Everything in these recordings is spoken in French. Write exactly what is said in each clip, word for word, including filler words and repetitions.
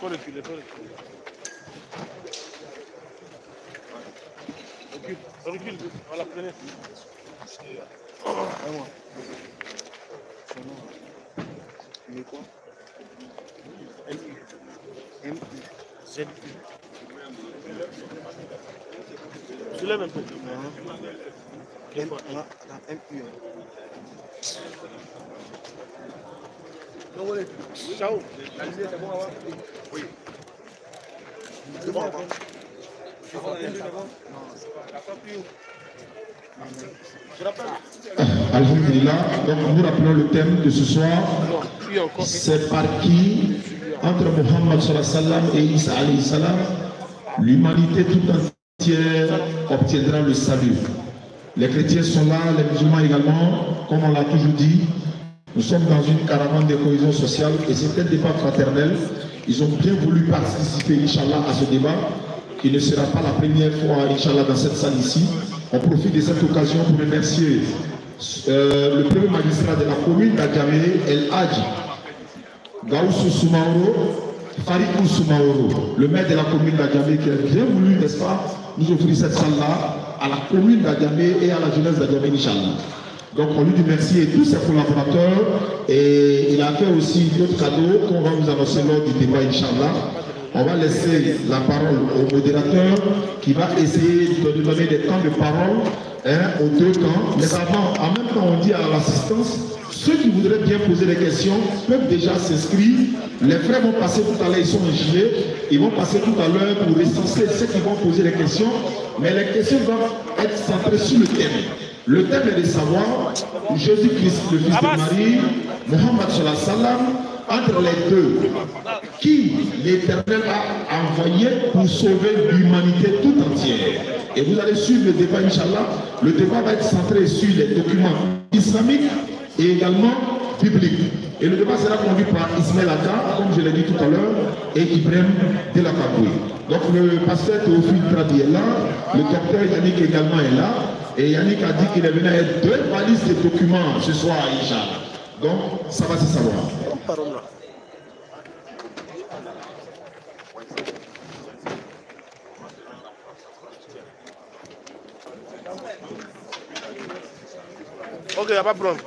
Faut le filer, faut le filer. Recule, recule, on la prenait. C'est moi. C'est moi. Il est quoi? M I. Z I. Je lève un peu. M U. Non, allez. Ciao. C'est bon avant? Oui. C'est bon avant? C'est bon avant? Non, c'est pas. Alhamdulillah, donc nous rappelons le thème de ce soir. C'est par qui, entre Mohammed et Isa alayhi salam, l'humanité tout entière obtiendra le salut. Les chrétiens sont là, les musulmans également, comme on l'a toujours dit. Nous sommes dans une caravane de cohésion sociale et c'est un débat fraternel. Ils ont bien voulu participer, Inch'Allah, à ce débat, qui ne sera pas la première fois, Inch'Allah, dans cette salle ici. On profite de cette occasion pour remercier euh, le premier magistrat de la commune d'Adjamé, Elhadj Gaoussou Soumaoro, Farikou Soumaoro, le maire de la commune d'Adjamé, qui a bien voulu, n'est-ce pas, nous offrir cette salle-là à la commune d'Adjamé et à la jeunesse d'Adjamé, Inch'Allah. Donc on lui dit merci et tous ses collaborateurs. Et il a fait aussi d'autres cadeaux qu'on va vous annoncer lors du débat, Inch'Allah. On va laisser la parole au modérateur qui va essayer de donner des temps de parole hein, aux deux camps. Mais avant, en même temps, on dit à l'assistance, ceux qui voudraient bien poser des questions peuvent déjà s'inscrire. Les frères vont passer tout à l'heure, ils sont en gilet. Ils vont passer tout à l'heure pour recenser ceux qui vont poser des questions. Mais les questions doivent être centrées sur le thème. Le thème est de savoir Jésus-Christ, le fils de Marie, Mohammed sallallahu alayhi wa sallam, entre les deux, qui l'Éternel a envoyé pour sauver l'humanité toute entière. Et vous allez suivre le débat, Inch'Allah. Le débat va être centré sur les documents islamiques et également bibliques. Et le débat sera conduit par Ismaël Aka, comme je l'ai dit tout à l'heure, et Ibrahim Delakaboui. Donc le pasteur Théophile Pradi est là, le docteur Yannick également est là. Et Yannick a dit qu'il est venu avec deux valises de documents ce soir à Isha. Donc, ça va se savoir. Ok, il n'y a pas de problème.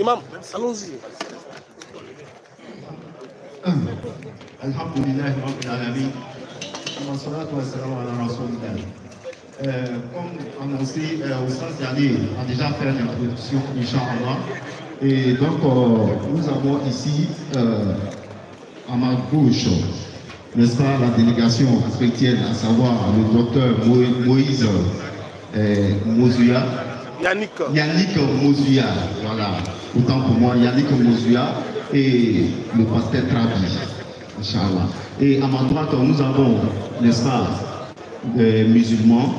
Imam, allons-y. Alhamdulillah, Rabbil Alamin. Wa salatu wa salam ala Rasulillah. Euh, comme annoncé, euh, au sens dernier, on a déjà fait une introduction, Inch'Allah. Et donc, euh, nous avons ici, euh, à ma gauche, n'est-ce pas, la délégation chrétienne, à savoir le docteur Mo Moïse euh, Mouzouya. Yannick. Yannick Mouzouya, voilà. Autant pour moi, Yannick Mouzouya et le pasteur Trabi, Inch'Allah. Et à ma droite, nous avons, n'est-ce pas, euh, musulmans,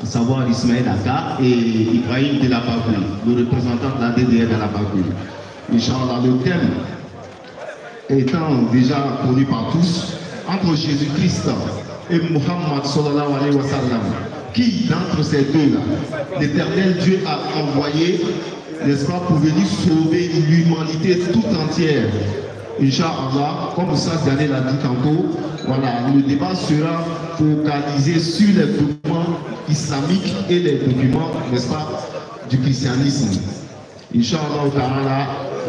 à savoir Ismaël Aka et Ibrahim Delakaboui, le représentant de la D D R de la Bakou. Inch'Allah, le thème étant déjà connu par tous, entre Jésus-Christ et Mohammed sallallahu alayhi wa sallam, qui d'entre ces deux-là, l'Éternel Dieu a envoyé, n'est-ce pas, pour venir sauver l'humanité toute entière. Inch'Allah, comme ça, Zané l'a dit tantôt, voilà, le débat sera focalisé sur les documents islamiques et les documents, n'est-ce pas, du christianisme. Inch'Allah,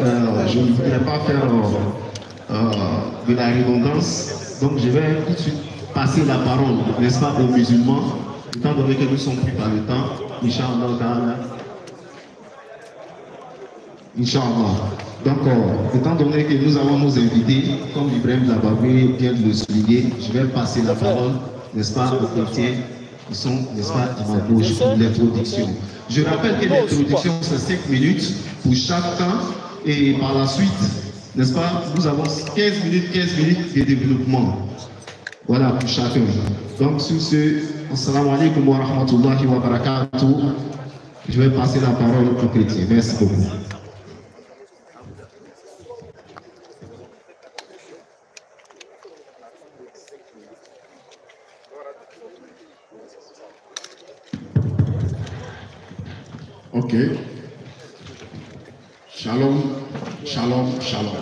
euh, je ne voudrais pas faire euh, euh, de la redondance, donc je vais tout de suite passer la parole, n'est-ce pas, aux musulmans, étant donné que nous sommes pris par le temps. Inch'Allah, Inch'Allah. Donc, euh, étant donné que nous avons nos invités, comme Ibrahim Delakaboui vient de le souligner, je vais passer la parole, n'est-ce pas, aux chrétiens qui sont, n'est-ce pas, à ma gauche pour l'introduction. Je rappelle que l'introduction, c'est cinq minutes pour chaque camp et par la suite, n'est-ce pas, nous avons quinze minutes, quinze minutes de développement. Voilà, pour chacun. Donc, sur ce, assalamu alaikum wa rahmatullahi wa barakatuh. Je vais passer la parole aux chrétiens. Merci beaucoup. Ok. Shalom, shalom, shalom.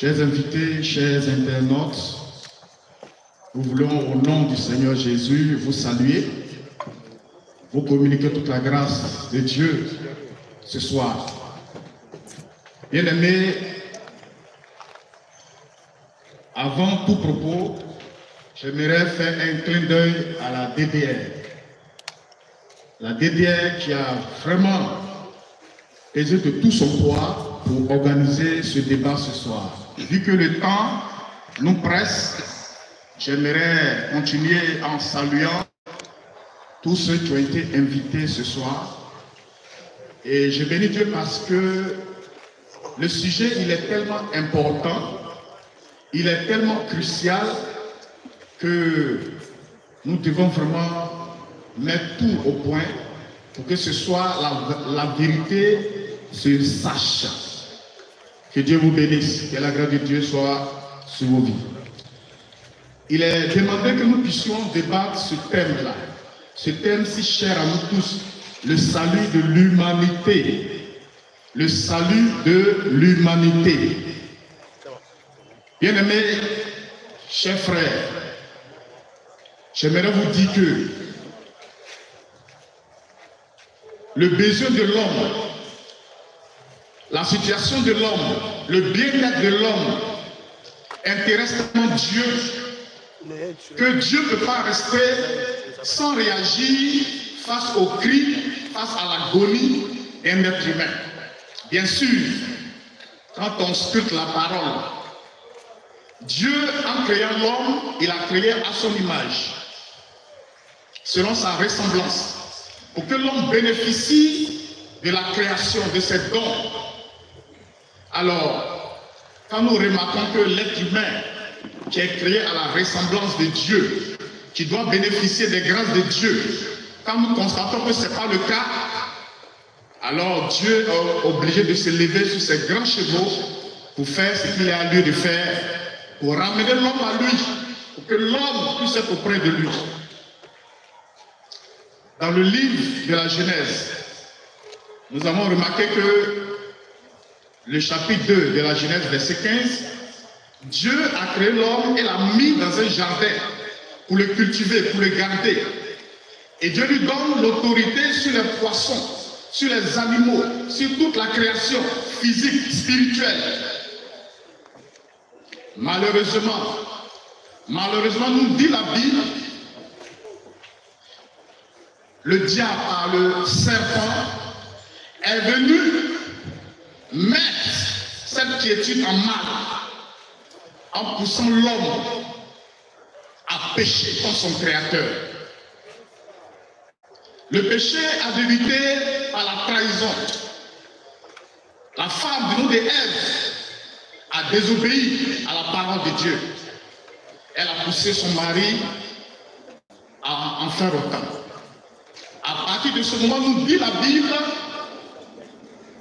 Chers invités, chers internautes, nous voulons, au nom du Seigneur Jésus, vous saluer, vous communiquer toute la grâce de Dieu ce soir. Bien-aimés, avant tout propos, j'aimerais faire un clin d'œil à la D D R. La D D R qui a vraiment pesé de tout son poids pour organiser ce débat ce soir. Vu que le temps nous presse, j'aimerais continuer en saluant tous ceux qui ont été invités ce soir. Et je bénis Dieu parce que le sujet, il est tellement important, il est tellement crucial que nous devons vraiment mettre tout au point pour que ce soit la, la vérité se sache. Que Dieu vous bénisse, que la grâce de Dieu soit sur vos vies. Il est demandé que nous puissions débattre ce thème-là, ce thème si cher à nous tous, le salut de l'humanité. Le salut de l'humanité. Bien-aimés, chers frères, j'aimerais vous dire que le besoin de l'homme, la situation de l'homme, le bien-être de l'homme intéresse tellement Dieu que Dieu ne peut pas rester sans réagir face au cri, face à l'agonie d'un être humain. Bien sûr, quand on scrute la parole, Dieu, en créant l'homme, il a créé à son image, selon sa ressemblance, pour que l'homme bénéficie de la création, de ses dons. Alors, quand nous remarquons que l'être humain qui est créé à la ressemblance de Dieu, qui doit bénéficier des grâces de Dieu, quand nous constatons que ce n'est pas le cas, alors Dieu est obligé de se lever sur ses grands chevaux pour faire ce qu'il est à lui de faire, pour ramener l'homme à lui, pour que l'homme puisse être auprès de lui. Dans le livre de la Genèse, nous avons remarqué que le chapitre deux de la Genèse, verset quinze, Dieu a créé l'homme et l'a mis dans un jardin pour le cultiver, pour le garder. Et Dieu lui donne l'autorité sur les poissons, sur les animaux, sur toute la création physique, spirituelle. Malheureusement, malheureusement, nous dit la Bible, le diable, par le serpent, est venu mettre cette quiétude en mal en poussant l'homme à pécher contre son Créateur. Le péché a débuté par la trahison. La femme du nom de Ève a désobéi à la parole de Dieu. Elle a poussé son mari à en faire autant. À partir de ce moment, nous dit la Bible,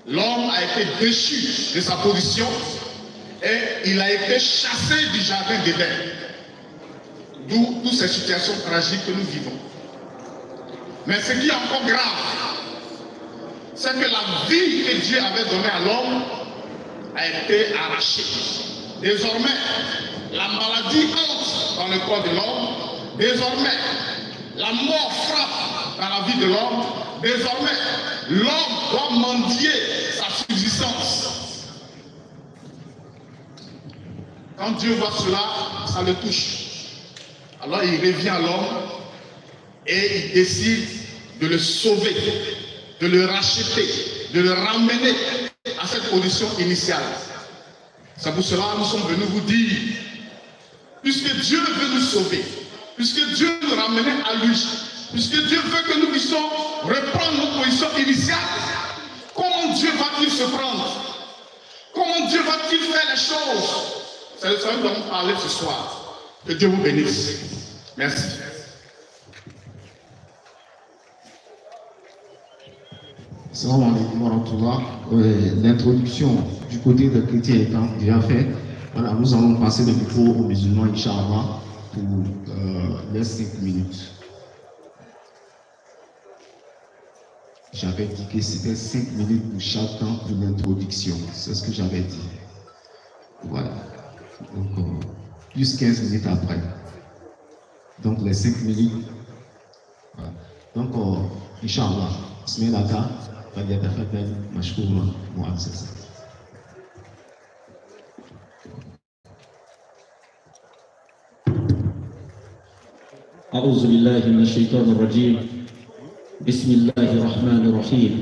l'homme a été déchu de sa position et il a été chassé du jardin d'Éden. D'où toutes ces situations tragiques que nous vivons. Mais ce qui est encore grave, c'est que la vie que Dieu avait donnée à l'homme a été arrachée. Désormais, la maladie entre dans le corps de l'homme. Désormais, la mort frappe dans la vie de l'homme. Désormais, l'homme doit mendier sa subsistance. Quand Dieu voit cela, ça le touche. Alors il revient à l'homme et il décide de le sauver, de le racheter, de le ramener à cette condition initiale. C'est pour cela que nous sommes venus vous dire, puisque Dieu veut nous sauver, puisque Dieu nous ramène à lui, puisque Dieu veut que nous puissions reprendre nos positions initiales, comment Dieu va-t-il se prendre? Comment Dieu va-t-il faire les choses? C'est de ça dont on parlait ce soir. Que Dieu vous bénisse. Merci. Salam alaikum wa rahmatullah. Euh, L'introduction du côté des chrétiens étant déjà faite, voilà, nous allons passer le micro aux musulmans, Inch'Allah, pour euh, les cinq minutes. J'avais dit que c'était cinq minutes pour chacun pour l'introduction. C'est ce que j'avais dit. Voilà. donc euh, plus quinze minutes après. Donc les cinq minutes. Voilà. Donc, euh, Inch'Allah, Ismaël Aka, va dire Tafadel, Mashkour, Mouad, c'est ça. أعوذ بالله من الشيطان الرجيم بسم الله الرحمن الرحيم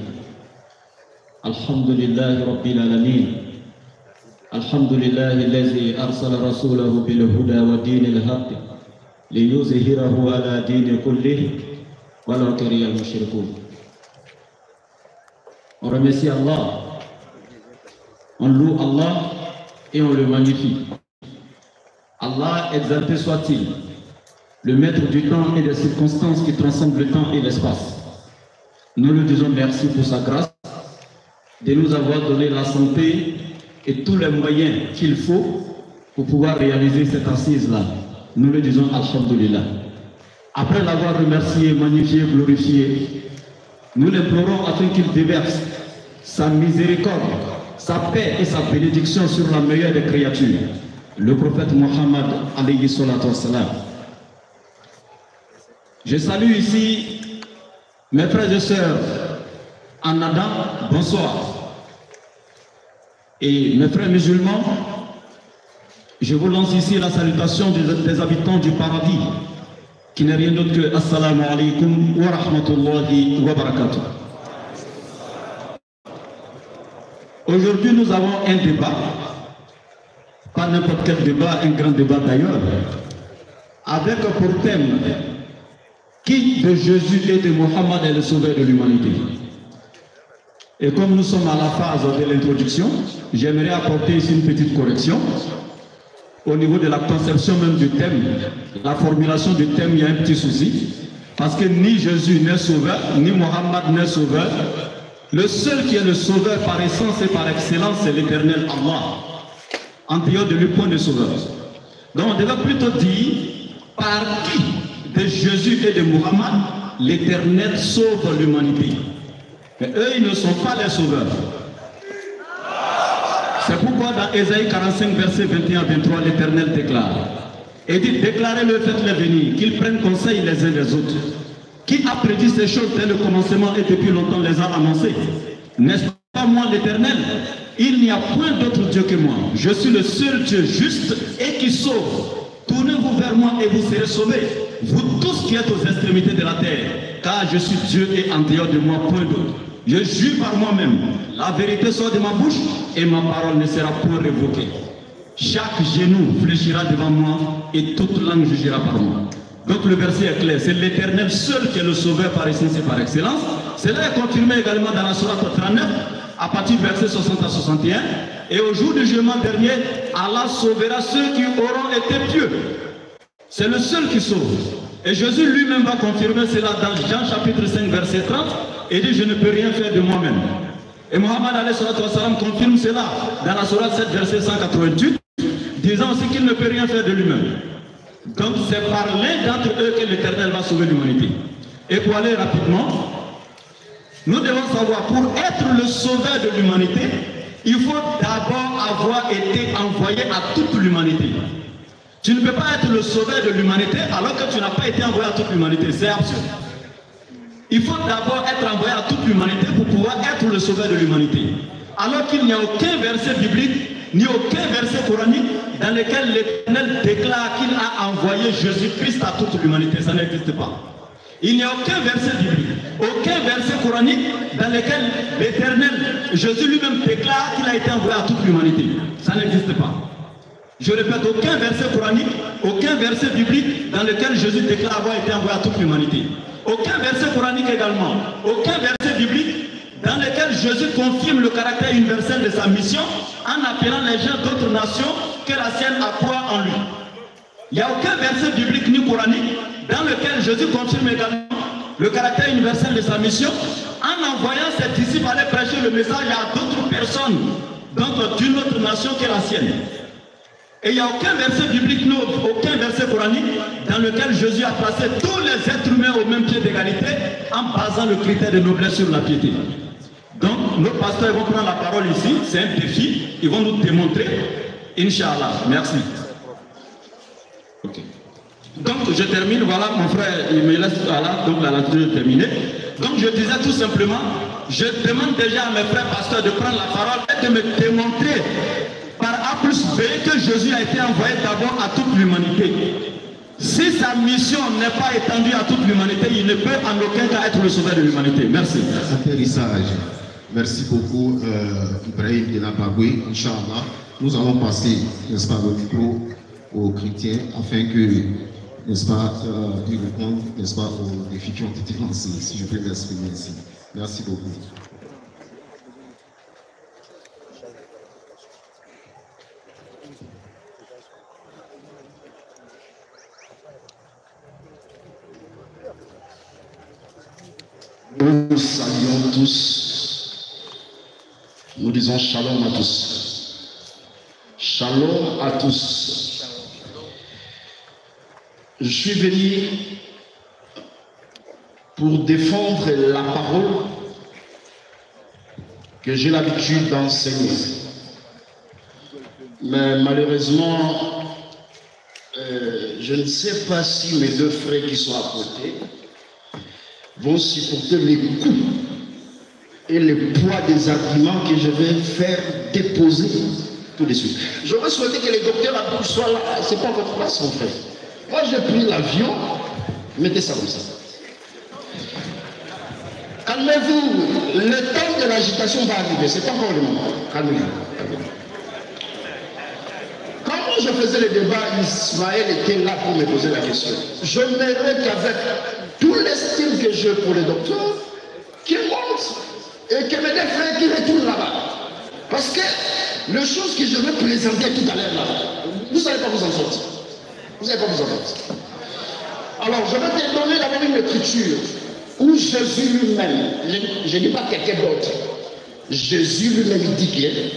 الحمد لله رب العالمين الحمد لله الذي أرسل رسوله بالهدى ودين الحق ليظهره على دين كله ولو كره المشركون. On remercie Allah, on loue Allah et on le magnifie. Allah exalté soit-il, le maître du temps et des circonstances qui transcendent le temps et l'espace. Nous lui disons merci pour sa grâce de nous avoir donné la santé et tous les moyens qu'il faut pour pouvoir réaliser cette assise-là. Nous lui disons Alhamdulillah. Après l'avoir remercié, magnifié, glorifié, nous l'implorons afin qu'il déverse sa miséricorde, sa paix et sa bénédiction sur la meilleure des créatures, le prophète Mohamed alayhi salatu wassalam. Je salue ici mes frères et sœurs en Adam, bonsoir. Et mes frères musulmans, je vous lance ici la salutation des habitants du paradis, qui n'est rien d'autre que Assalamu alaikum wa rahmatullahi wa barakatuh. Aujourd'hui, nous avons un débat, pas n'importe quel débat, un grand débat d'ailleurs, avec pour thème: qui de Jésus et de Mohammed est le sauveur de l'humanité? Et comme nous sommes à la phase de l'introduction, j'aimerais apporter ici une petite correction. Au niveau de la conception même du thème, la formulation du thème, il y a un petit souci. Parce que ni Jésus n'est sauveur, ni Mohammed n'est sauveur. Le seul qui est le sauveur par essence et par excellence, c'est l'éternel Allah. En dehors de lui, point de sauveur. Donc on devait plutôt dire par qui de Jésus et de Muhammad, l'éternel sauve l'humanité. Mais eux, ils ne sont pas les sauveurs. C'est pourquoi dans Ésaïe quarante-cinq, verset vingt et un à vingt-trois, l'éternel déclare et dit: déclarez-le, faites-le venir, qu'ils prennent conseil les uns des autres. Qui a prédit ces choses dès le commencement et depuis longtemps les a annoncées? N'est-ce pas moi l'éternel? Il n'y a point d'autre Dieu que moi. Je suis le seul Dieu juste et qui sauve. Tournez-vous vers moi et vous serez sauvés, vous tous qui êtes aux extrémités de la terre, car je suis Dieu et en dehors de moi point d'autre. Je jure par moi-même, la vérité sort de ma bouche et ma parole ne sera point révoquée. Chaque genou fléchira devant moi et toute langue jugera par moi. Donc le verset est clair, c'est l'éternel seul qui est le sauveur par essence et par excellence. Cela est confirmé également dans la sourate trente-neuf, à partir du verset soixante à soixante et un. Et au jour du jugement dernier, Allah sauvera ceux qui auront été pieux. C'est le seul qui sauve. Et Jésus lui-même va confirmer cela dans Jean chapitre cinq, verset trente, et dit: je ne peux rien faire de moi-même. Et Mohammed alayhi salatu wassalam confirme cela dans la sourate sept, verset cent quatre-vingt-huit, disant aussi qu'il ne peut rien faire de lui-même. Donc c'est par l'un d'entre eux que l'éternel va sauver l'humanité. Et pour aller rapidement, nous devons savoir, pour être le sauveur de l'humanité, il faut d'abord avoir été envoyé à toute l'humanité. Tu ne peux pas être le sauveur de l'humanité alors que tu n'as pas été envoyé à toute l'humanité. C'est absurde. Il faut d'abord être envoyé à toute l'humanité pour pouvoir être le sauveur de l'humanité. Alors qu'il n'y a aucun verset biblique, ni aucun verset coranique dans lequel l'Éternel déclare qu'il a envoyé Jésus-Christ à toute l'humanité. Ça n'existe pas. Il n'y a aucun verset biblique, aucun verset coranique dans lequel l'Éternel, Jésus lui-même, déclare qu'il a été envoyé à toute l'humanité. Ça n'existe pas. Je répète, aucun verset coranique, aucun verset biblique dans lequel Jésus déclare avoir été envoyé à toute l'humanité. Aucun verset coranique également, aucun verset biblique dans lequel Jésus confirme le caractère universel de sa mission en appelant les gens d'autres nations que la sienne à croire en lui. Il n'y a aucun verset biblique ni coranique dans lequel Jésus confirme également le caractère universel de sa mission en envoyant ses disciples aller prêcher le message à d'autres personnes, donc d'une autre nation que la sienne. Et il n'y a aucun verset biblique, non, aucun verset coranique dans lequel Jésus a placé tous les êtres humains au même pied d'égalité en basant le critère de noblesse sur la piété. Donc, nos pasteurs vont prendre la parole ici, c'est un défi, ils vont nous démontrer Inch'Allah, merci. Okay. Donc je termine, voilà mon frère, il me laisse, voilà, donc la lecture est terminée. Donc je disais tout simplement, je demande déjà à mes frères pasteurs de prendre la parole et de me démontrer par A plus B que Jésus a été envoyé d'abord à toute l'humanité. Si sa mission n'est pas étendue à toute l'humanité, il ne peut en aucun cas être le sauveur de l'humanité. Merci. Atterrissage. Merci beaucoup, euh, Ibrahim Delakaboui. Inch'Allah, nous allons passer, n'est-ce pas, le micro aux chrétiens afin que, n'est-ce pas, euh, ils répondent, n'est-ce pas, aux défis qui ont été lancés, si je peux m'exprimer ici. Merci beaucoup. Nous saluons tous, nous disons shalom à tous. Shalom à tous. Je suis venu pour défendre la parole que j'ai l'habitude d'enseigner. Mais malheureusement, euh, je ne sais pas si mes deux frères qui sont à côté vont supporter les coups et le poids des arguments que je vais faire déposer tout de suite. J'aurais souhaité que les docteurs Abdoul soient là. Ce n'est pas votre place, mon frère. Moi, j'ai pris l'avion. Mettez ça comme ça. Calmez-vous. Le temps de l'agitation va arriver. C'est pas encore le moment. Calmez-vous. Quand je faisais le débat, Ismaël était là pour me poser la question. Je mériterais qu'avec tout l'estime que j'ai pour les docteurs, qu'ils montent et que mes deux frères qui retournent là-bas. Parce que les choses que je vais présenter tout à l'heure là-bas, vous ne savez pas vous en sortir. Vous n'avez pas besoin de. Alors, je vais te donner d'abord une écriture où Jésus lui-même, je ne dis pas quelqu'un d'autre, Jésus lui-même dit qu'il est,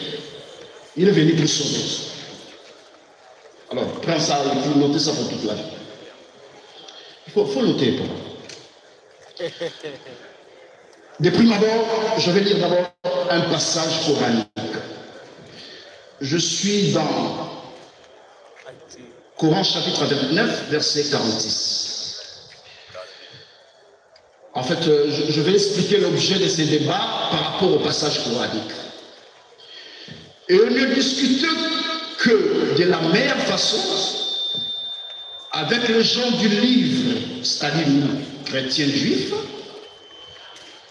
il est venu pour sauver. Alors, prends ça, vous notez ça pour toute la vie. Il faut, faut noter pour moi. De prime abord, je vais lire d'abord un passage coranique. Je suis dans Coran chapitre vingt-neuf, verset quarante-six. En fait, je vais expliquer l'objet de ces débats par rapport au passage coranique. Et on ne discute que de la meilleure façon avec les gens du livre, c'est-à-dire nous, chrétiens juifs,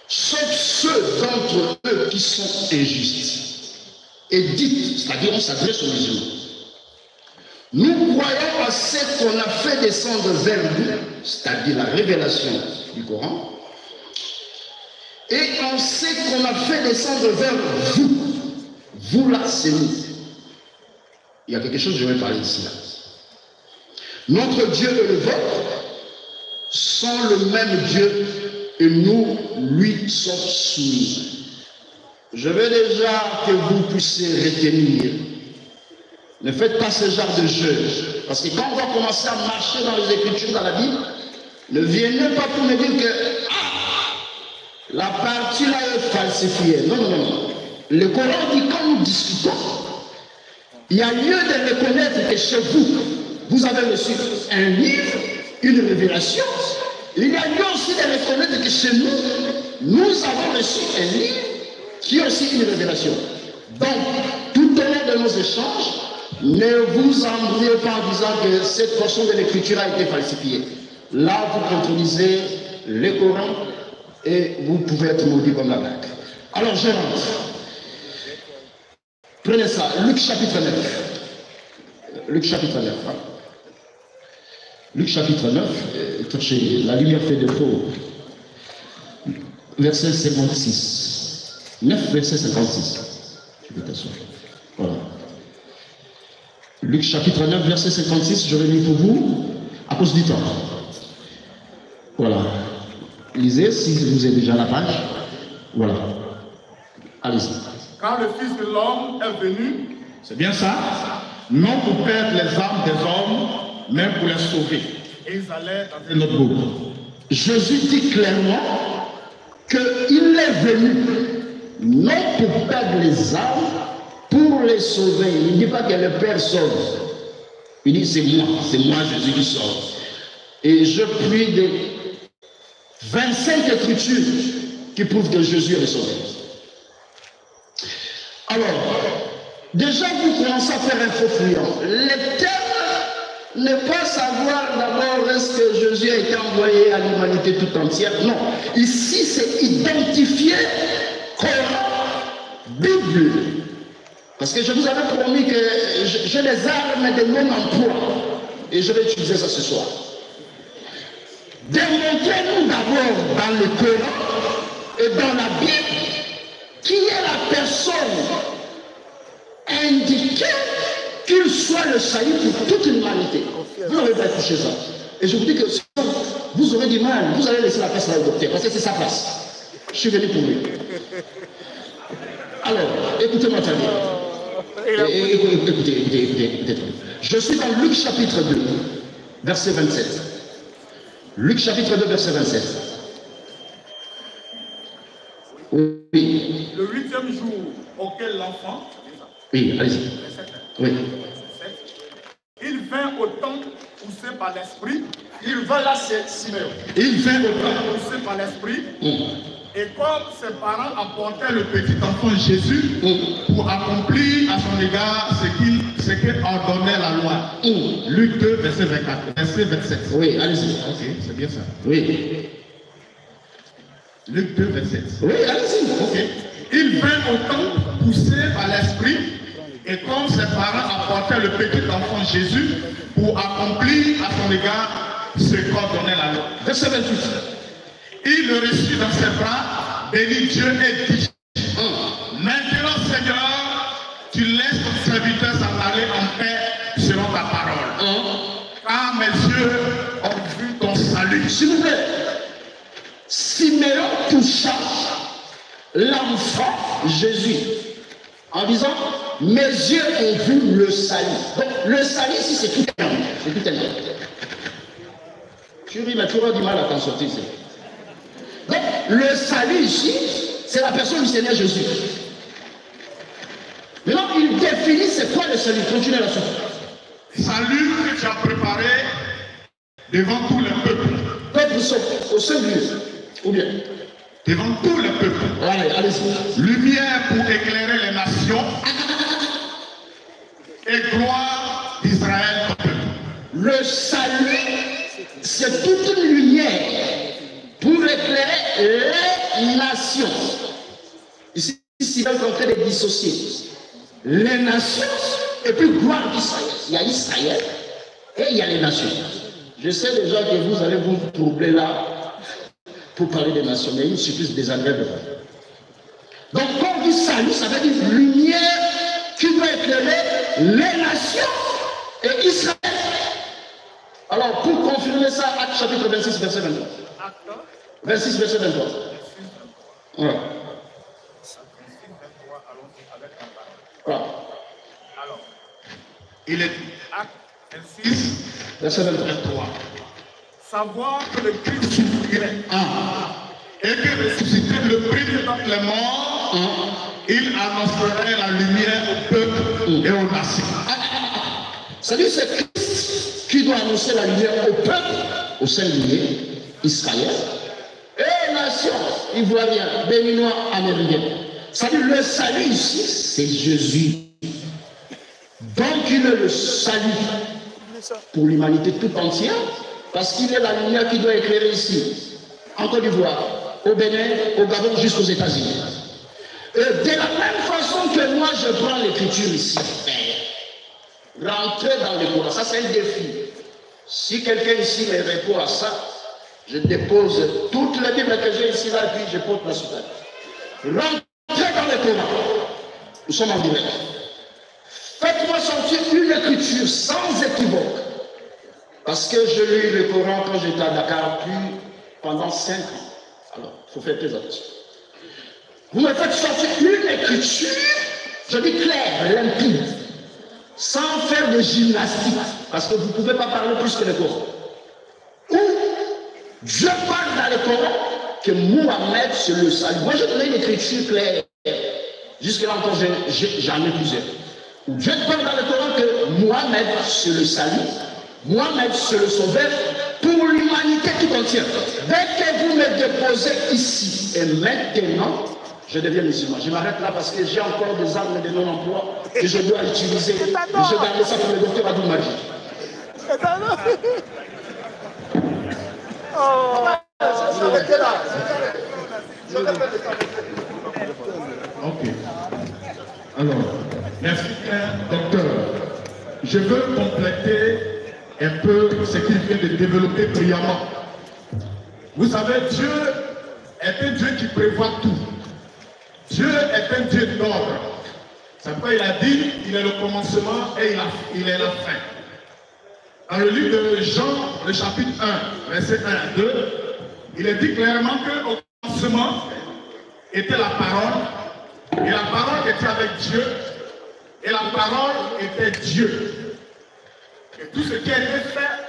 sauf ceux d'entre eux qui sont injustes et dites, c'est-à-dire on s'adresse aux musulmans. Nous croyons à ce qu'on a fait descendre vers nous, c'est-à-dire la révélation du Coran, et en ce qu'on a fait descendre vers vous. Vous là, c'est nous. Il y a quelque chose que je vais parler ici. Là. Notre Dieu et le vôtre sont le même Dieu et nous, lui, sommes soumis. Je veux déjà que vous puissiez retenir. Ne faites pas ce genre de jeu. Parce que quand on va commencer à marcher dans les Écritures, dans la Bible, ne venez pas pour me dire que ah, la partie là est falsifiée. Non, non, non. Le Coran dit quand nous discutons, il y a lieu de reconnaître que chez vous, vous avez reçu un livre, une révélation. Il y a lieu aussi de reconnaître que chez nous, nous avons reçu un livre qui est aussi une révélation. Donc, tout au long de nos échanges, ne vous embrouillez pas en disant que cette portion de l'écriture a été falsifiée. Là, vous contredisez le Coran et vous pouvez être maudit comme la vague. Alors, je rentre. Prenez ça, Luc chapitre neuf. Luc chapitre neuf. Hein. Luc chapitre neuf, cherchez, la lumière fait défaut. Verset cinquante-six. neuf, verset cinquante-six. Je vais t'asseoir. Voilà. Luc chapitre neuf, verset cinquante-six, je vais lire pour vous, à cause du temps. Voilà. Lisez, si vous avez déjà la page. Voilà. Allez-y. Quand le Fils de l'homme est venu, c'est bien ça, non pour perdre les âmes des hommes, mais pour les sauver. Et ils allaient dans un autre groupe. Jésus dit clairement qu'il est venu, non pour perdre les âmes, pour pour les sauver. Il ne dit pas que le Père sauve. Il dit c'est moi, c'est moi Jésus qui sauve. Et je prie de vingt-cinq écritures qui prouvent que Jésus est sauvé. Alors, déjà vous commencez à faire un faux fuyant. Le thème n'est pas savoir d'abord est-ce que Jésus a été envoyé à l'humanité tout entière. Non. Ici, c'est identifier Coran, Bible. Parce que je vous avais promis que j'ai les armes de mon emploi. Et je vais utiliser ça ce soir. Démontrez-nous d'abord dans le Coran et dans la Bible qui est la personne indiquée qu'il soit le salut pour toute l'humanité. Vous n'aurez pas touché ça. Et je vous dis que vous aurez du mal, vous allez laisser la place à la docteur, parce que c'est sa place. Je suis venu pour lui. Alors, écoutez-moi très bien. Écoutez, écoutez, écoutez, écoutez. Je suis dans Luc chapitre deux, verset vingt-sept. Luc chapitre deux, verset vingt-sept. Oui. Le huitième jour auquel l'enfant... Oui, allez-y. Oui. Il vint au temple poussé par l'esprit. Il vint là, c'est Siméon. Il vint au temple poussé par l'esprit. Mmh. Et comme ses parents apportaient le petit enfant Jésus mmh. pour accomplir à son égard ce qu'il ce qu'ordonnait la loi. Mmh. Luc deux, verset vingt-quatre, verset vingt-sept. Oui, allez-y. Ok, c'est bien ça. Oui. Luc deux, verset. Oui, allez-y. Ok. Il vint au temple poussé par l'esprit. Et comme ses parents apportaient le petit enfant Jésus pour accomplir à son égard ce qu'ordonnait la loi. Verset vingt-huit. Il le reçut dans ses bras, bénit Dieu et dit oh. Maintenant, Seigneur, tu laisses ton serviteur s'en aller en paix selon ta parole. Oh. Car mes yeux ont vu ton salut. S'il vous plaît, Siméon toucha l'enfant Jésus en disant mes yeux ont vu le salut. Donc le salut ici c'est tout un homme, c'est tout un homme. Tu ris mais tu auras du mal à t'en sortir. Donc le salut ici c'est la personne du Seigneur Jésus. Maintenant il définit c'est quoi le salut. Continuez là-dessus. Salut que tu as préparé devant tout le peuple. Peuple au seul lieu ou bien devant tout le peuple. Allez, allez-y. Lumière pour éclairer les nations et gloire d'Israël. Le salut, c'est toute une lumière pour éclairer les nations. Ici, ici on est en train de dissocier les nations et puis gloire d'Israël. Il y a Israël et il y a les nations. Je sais déjà que vous allez vous troubler là. Pour parler des nations, mais il suffit de des engrais devant. Donc, quand on dit salut, ça veut dire lumière qui doit éclairer les nations et Israël. Alors, pour confirmer ça, Acte chapitre vingt-six, verset vingt-trois. vingt-six, verset vingt-trois. Voilà. Voilà. Alors, il est Acte vingt-six, verset vingt-trois. Savoir que le Christ souffrirait ah. et que ressuscité le premier d'entre les morts, ah. il annoncerait la lumière au peuple mm. et aux nations. Ah, ah, ah. C'est-à-dire c'est Christ qui doit annoncer la lumière au peuple, au singulier, Israël, et nations, Ivoiriens, Béninois, Américains. C'est-à-dire le salut ici, c'est Jésus. Donc il est le salut pour l'humanité tout entière. Parce qu'il est la lumière qui doit éclairer ici, en Côte d'Ivoire, au Bénin, au Gabon, jusqu'aux États-Unis. De la même façon que moi, je prends l'écriture ici. Rentrer dans le Coran, ça c'est un défi. Si quelqu'un ici me répond à ça, je dépose toutes les Bibles que j'ai ici, là, et puis je porte la soutane. Rentrez dans le Coran. Nous sommes en direct. Faites-moi sortir une écriture sans équivoque. Parce que je lis le Coran quand j'étais à Dakar, puis pendant cinq ans. Alors, il faut faire très attention. Vous me faites sortir une écriture, je dis claire, limpide, sans faire de gymnastique, parce que vous ne pouvez pas parler plus que le Coran. Ou, je parle dans le Coran que Mohamed c'est le salut. Moi, je donne une écriture claire. Jusque-là encore, j'en ai plusieurs. Dieu donne dans le Coran que Mohamed, c'est le salut, Mohamed, c'est le sauveur pour l'humanité tout entière. Dès que vous me déposez ici et maintenant, je deviens musulman. Je m'arrête là parce que j'ai encore des armes de non-emploi que je dois utiliser. Je garde ça pour le docteur Abdoul Madjid. C'est un nom. Oh, ça m'était là. Ok. Alors, merci, docteur. Je veux compléter un peu ce qu'il vient de développer brillamment. Vous savez, Dieu est un Dieu qui prévoit tout. Dieu est un Dieu d'ordre. C'est pourquoi il a dit, il est le commencement et il, a, il est la fin. Dans le livre de Jean, le chapitre un, verset un à deux, il est dit clairement qu'au commencement était la parole, et la parole était avec Dieu, et la parole était Dieu. Et tout ce qui a été fait,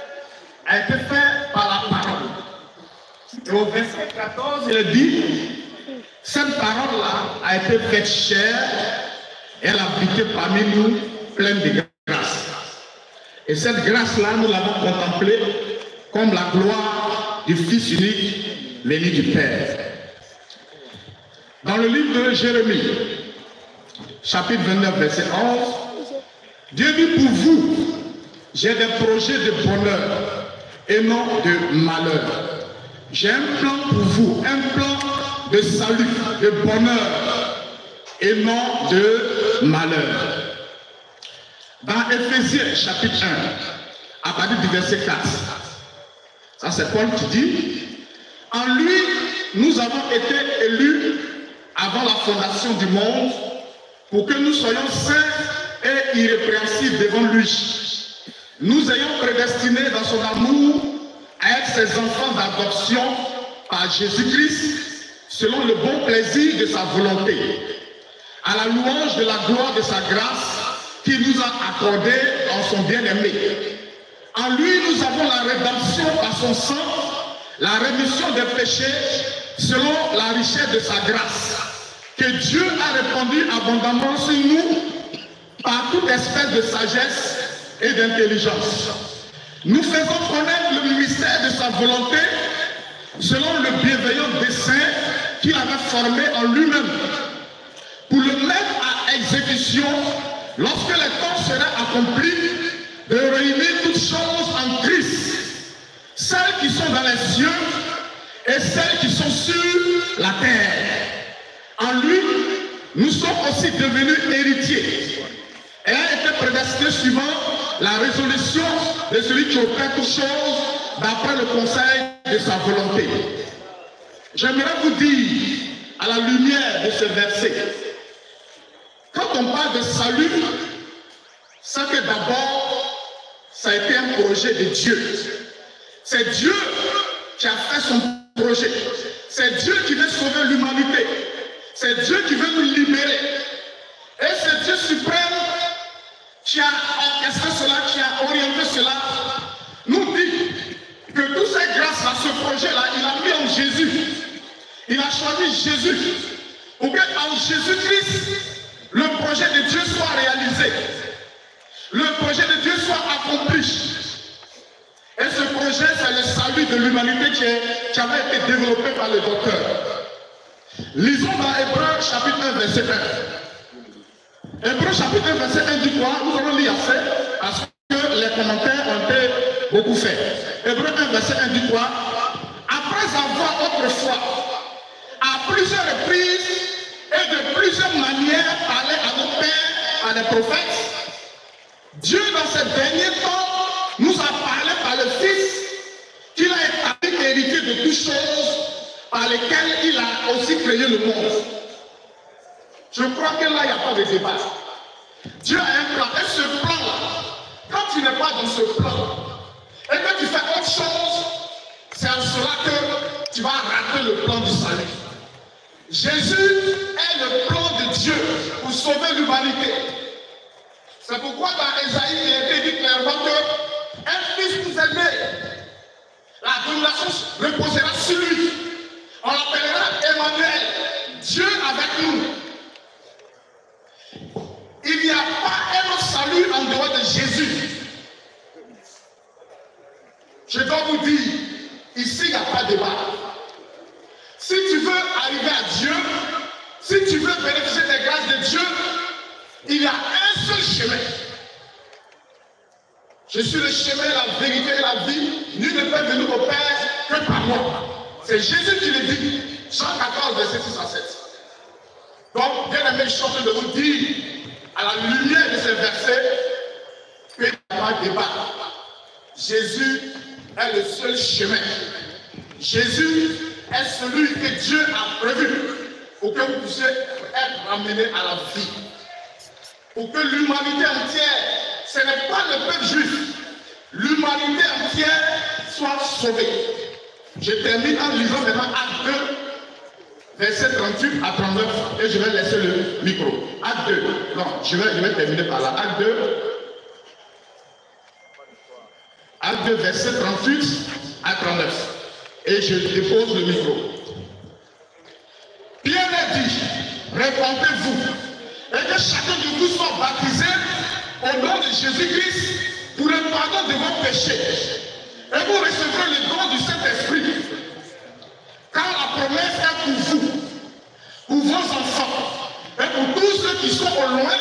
a été fait par la parole. Et au verset quatorze, il est dit, cette parole-là a été faite chair, elle a habité parmi nous, pleine de grâce. Et cette grâce-là, nous l'avons contemplée comme la gloire du Fils unique, béni du Père. Dans le livre de Jérémie, chapitre vingt-neuf, verset onze, Dieu dit pour vous, j'ai des projets de bonheur et non de malheur. J'ai un plan pour vous, un plan de salut, de bonheur et non de malheur. Dans Éphésiens, chapitre un, à partir du verset quatre, ça c'est Paul qui dit, « En lui, nous avons été élus avant la fondation du monde, pour que nous soyons saints et irrépréhensibles devant lui. Nous ayons prédestiné dans son amour à être ses enfants d'adoption par Jésus-Christ, selon le bon plaisir de sa volonté, à la louange de la gloire de sa grâce, qui nous a accordé en son bien-aimé. En lui, nous avons la rédemption par son sang, la rémission des péchés, selon la richesse de sa grâce, que Dieu a répandu abondamment sur nous par toute espèce de sagesse et d'intelligence. Nous faisons connaître le mystère de sa volonté, selon le bienveillant dessein qu'il avait formé en lui-même, pour le mettre à exécution lorsque le temps sera accompli de réunir toutes choses en Christ, celles qui sont dans les cieux et celles qui sont sur la terre. En lui, nous sommes aussi devenus héritiers. Elle a été prédestinée suivant la résolution de celui qui opère toutes choses d'après le conseil de sa volonté. J'aimerais vous dire, à la lumière de ce verset, quand on parle de salut, c'est que d'abord, ça a été un projet de Dieu. C'est Dieu qui a fait son projet. C'est Dieu qui veut sauver l'humanité. C'est Dieu qui veut nous libérer. Et c'est Dieu suprême qui a orchestré cela, qui a orienté cela. Nous dit que toutes ces grâces-là, ce projet-là, il a mis en Jésus. Il a choisi Jésus. Pour qu'en Jésus-Christ, le projet de Dieu soit réalisé. Le projet de Dieu soit accompli. Et ce projet, c'est le salut de l'humanité qui, qui avait été développé par le docteur. Lisons dans Hébreux chapitre un, verset un. Hébreux chapitre un, verset un dit quoi? Nous allons lire assez parce que les commentaires ont été beaucoup faits. Hébreux un, verset un dit quoi? Après avoir autrefois, à plusieurs reprises, et de plusieurs manières parler à nos pères, à des prophètes. Dieu, dans ces derniers temps, nous a parlé par le Fils, qu'il a établi héritier de toutes choses, par lesquelles il a aussi créé le monde. Je crois que là, il n'y a pas de débat. Dieu a un plan, et ce plan-là, quand tu n'es pas dans ce plan, et que tu fais autre chose, c'est en cela que tu vas rater le plan du salut. Jésus est le plan de Dieu pour sauver l'humanité. C'est pourquoi dans Ésaïe, il est dit clairement que un fils nous est né. La domination reposera sur lui. On l'appellera Emmanuel, Dieu avec nous. Il n'y a pas un Jésus. Je dois vous dire, ici, il n'y a pas de débat. Si tu veux arriver à Dieu, si tu veux bénéficier des grâces de Dieu, il y a un seul chemin. Je suis le chemin, la vérité et la vie. Nul ne peut venir au Père que par moi. C'est Jésus qui le dit. Jean quatorze, verset six à sept. Donc, bien aimé, je suis en train de vous dire, à la lumière de ces versets, qu'il n'y a pas de débat. Jésus est le seul chemin. Jésus est celui que Dieu a prévu pour que vous puissiez être ramené à la vie. Pour que l'humanité entière, ce n'est pas le peuple juif, l'humanité entière soit sauvée. Je termine en lisant maintenant Acte deux, verset trente-huit à trente-neuf, et je vais laisser le micro. Acte deux, non, je vais, je vais terminer par là. Acte deux, verset trente-huit à trente-neuf, et je dépose le micro. Pierre a dit, répondez-vous, et que chacun de vous soit baptisé au nom de Jésus-Christ, pour le pardon de vos péchés. Et vous recevrez le don du Saint-Esprit. Car la promesse est pour vous, pour vos enfants, et pour tous ceux qui sont au loin,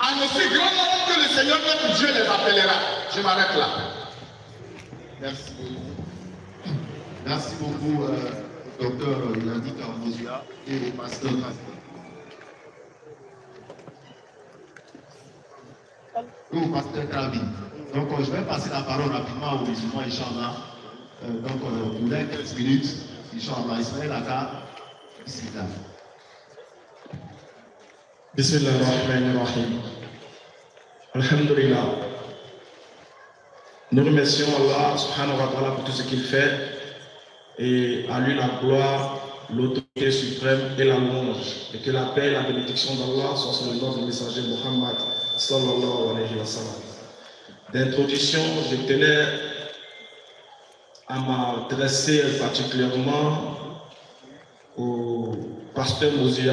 en aussi grand nombre que le Seigneur notre Dieu les appellera. Je m'arrête là. Merci beaucoup. Merci beaucoup, euh, docteur Yannick Mouzouya et le pasteur Trabi. Ou pasteur Trabi. Donc euh, je vais passer la parole rapidement aux musulmans, Inch'Allah. Euh, donc euh, pour les quinze minutes, Inch'Allah, Ismaël Aka, Bismillah. Bismillah ar-Rahman ar-Rahim. Alhamdulillah. Nous remercions Allah subhanahu wa ta'ala pour tout ce qu'il fait et à lui la gloire, l'autorité suprême et la louange. Et que la paix et la bénédiction d'Allah soient sur le nom du messager Mohamed. D'introduction, je tenais à m'adresser particulièrement au pasteur Mouzouya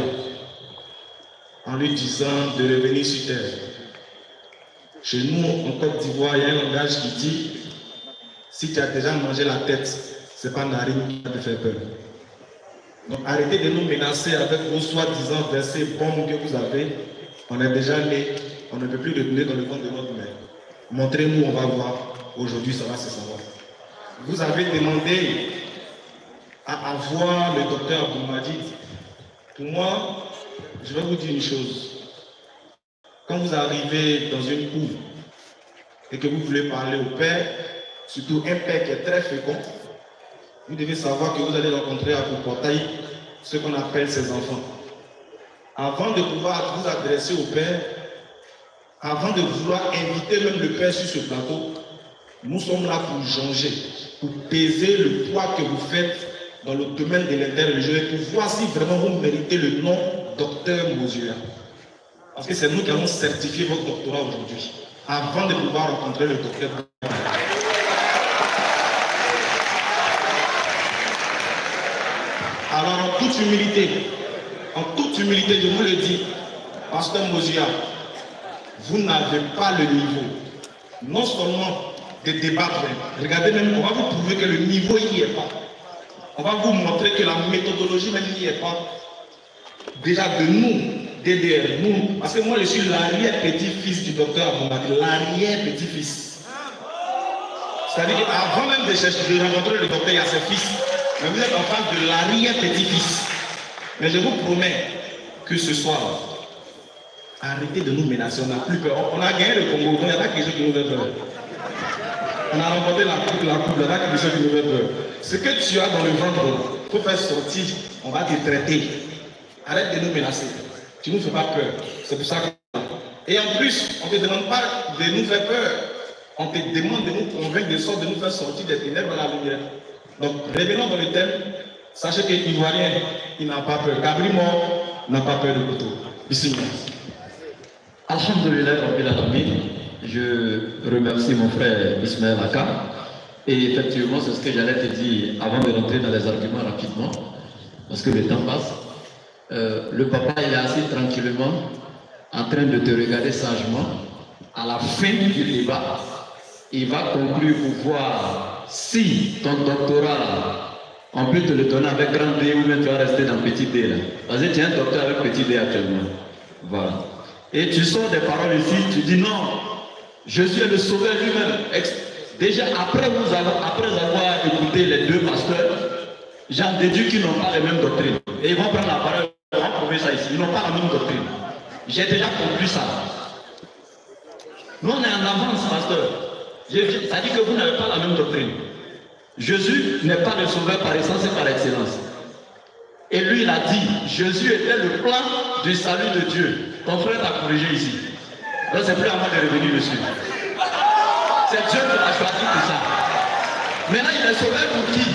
en lui disant de revenir sur terre. Chez nous, en Côte d'Ivoire, il y a un langage qui dit si tu as déjà mangé la tête, ce n'est pas narine qui va te faire peur. Donc arrêtez de nous menacer avec vos soi-disant versets bombes que vous avez. On est déjà né. On ne peut plus le donner dans le compte de notre mère. Montrez-nous, on va voir. Aujourd'hui, ça va se savoir. Vous avez demandé à avoir le docteur Abdoul Madjid. Pour moi, je vais vous dire une chose. Quand vous arrivez dans une cour et que vous voulez parler au père, surtout un père qui est très fécond, vous devez savoir que vous allez rencontrer à vos portails ce qu'on appelle ses enfants. Avant de pouvoir vous adresser au père, avant de vouloir inviter même le Père sur ce plateau, nous sommes là pour changer, pour peser le poids que vous faites dans le domaine de l'interreligion et pour voir si vraiment vous méritez le nom docteur Mouzouya. Parce que c'est nous qui allons certifier votre doctorat aujourd'hui, avant de pouvoir rencontrer le docteur. Alors en toute humilité, en toute humilité, je vous le dis, pasteur Mouzouya, vous n'avez pas le niveau, non seulement de débattre, regardez même, on va vous prouver que le niveau n'y est pas. On va vous montrer que la méthodologie même n'y est pas. Déjà de nous, D D R, nous, parce que moi je suis l'arrière-petit-fils du docteur Abdoul Madjid, l'arrière-petit-fils. C'est-à-dire qu'avant même de chercher, de rencontrer le docteur, il y a ses fils. Mais vous êtes en face de l'arrière-petit-fils. Mais je vous promets que ce soir, arrêtez de nous menacer, on n'a plus peur. On a gagné le Congo, il n'y a pas quelque chose qui nous fait peur. On a remporté la coupe, la coupe, il n'y a pas quelque chose qui nous fait peur. Ce que tu as dans le ventre, il faut faire sortir, on va te traiter. Arrête de nous menacer. Tu ne nous fais pas peur. C'est pour ça que. Et en plus, on ne te demande pas de nous faire peur. On te demande de nous convaincre de sorte de nous faire sortir des ténèbres à la lumière. Donc, revenons dans le thème. Sachez que l'Ivoirien, il n'a pas peur. Gabriel mort n'a pas peur de couteau. Bismillah. Alhamdulillah, je remercie mon frère Ismaël Aka. Et effectivement, c'est ce que j'allais te dire avant de rentrer dans les arguments rapidement, parce que le temps passe. Euh, le papa, il est assis tranquillement, en train de te regarder sagement, à la fin du débat, il va conclure pour voir si ton doctorat, on peut te le donner avec grand D ou bien tu vas rester dans petit D là. Parce que tu es un docteur avec petit D actuellement. Voilà. Et tu sors des paroles ici, tu dis non, je suis le sauveur lui-même. Déjà après, vous avoir, après avoir écouté les deux pasteurs, j'en déduis qu'ils n'ont pas les mêmes doctrines. Et ils vont prendre la parole, ils vont prouver ça ici. Ils n'ont pas la même doctrine. J'ai déjà compris ça. Nous, on est en avance, pasteur. Ça dit que vous n'avez pas la même doctrine. Jésus n'est pas le sauveur par essence et par excellence. Et lui, il a dit, Jésus était le plan du salut de Dieu. Ton frère t'a corrigé ici. Là, c'est plus à moi de revenir dessus. C'est Dieu qui l'a choisi pour ça. Maintenant, il est sauveur pour qui?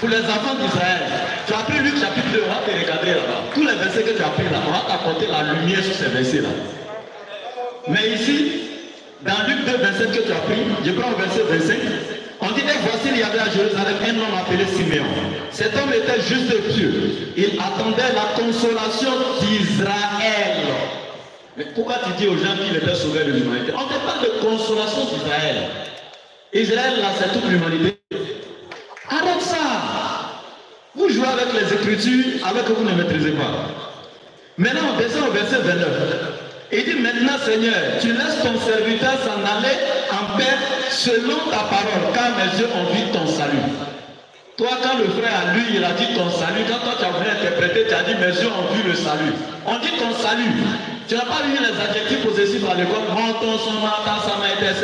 Pour les enfants d'Israël. Tu as pris Luc chapitre deux, on va te regarder là-bas. Tous les versets que tu as pris là, on va t'apporter la lumière sur ces versets-là. Mais ici, dans Luc deux, verset que tu as pris, je prends le verset vingt-cinq, on dit, et voici, il y avait à Jérusalem un homme appelé Siméon. Cet homme était juste et pieux. Il attendait la consolation d'Israël. Mais pourquoi tu dis aux gens qu'il était sauveur de l'humanité? On te parle de consolation d'Israël. Israël, là, c'est toute l'humanité. Arrête ça. Vous jouez avec les Écritures, alors que vous ne maîtrisez pas. Maintenant, on descend au verset vingt-neuf. Il dit, maintenant, Seigneur, tu laisses ton serviteur s'en aller en paix selon ta parole, car mes yeux ont vu ton salut. Toi, quand le frère à lui, il a dit ton salut, quand toi tu as voulu interpréter, tu as dit mes yeux ont vu le salut. On dit ton salut. Tu n'as pas lu les adjectifs possessifs à l'école. Monton, son matin, sa main était.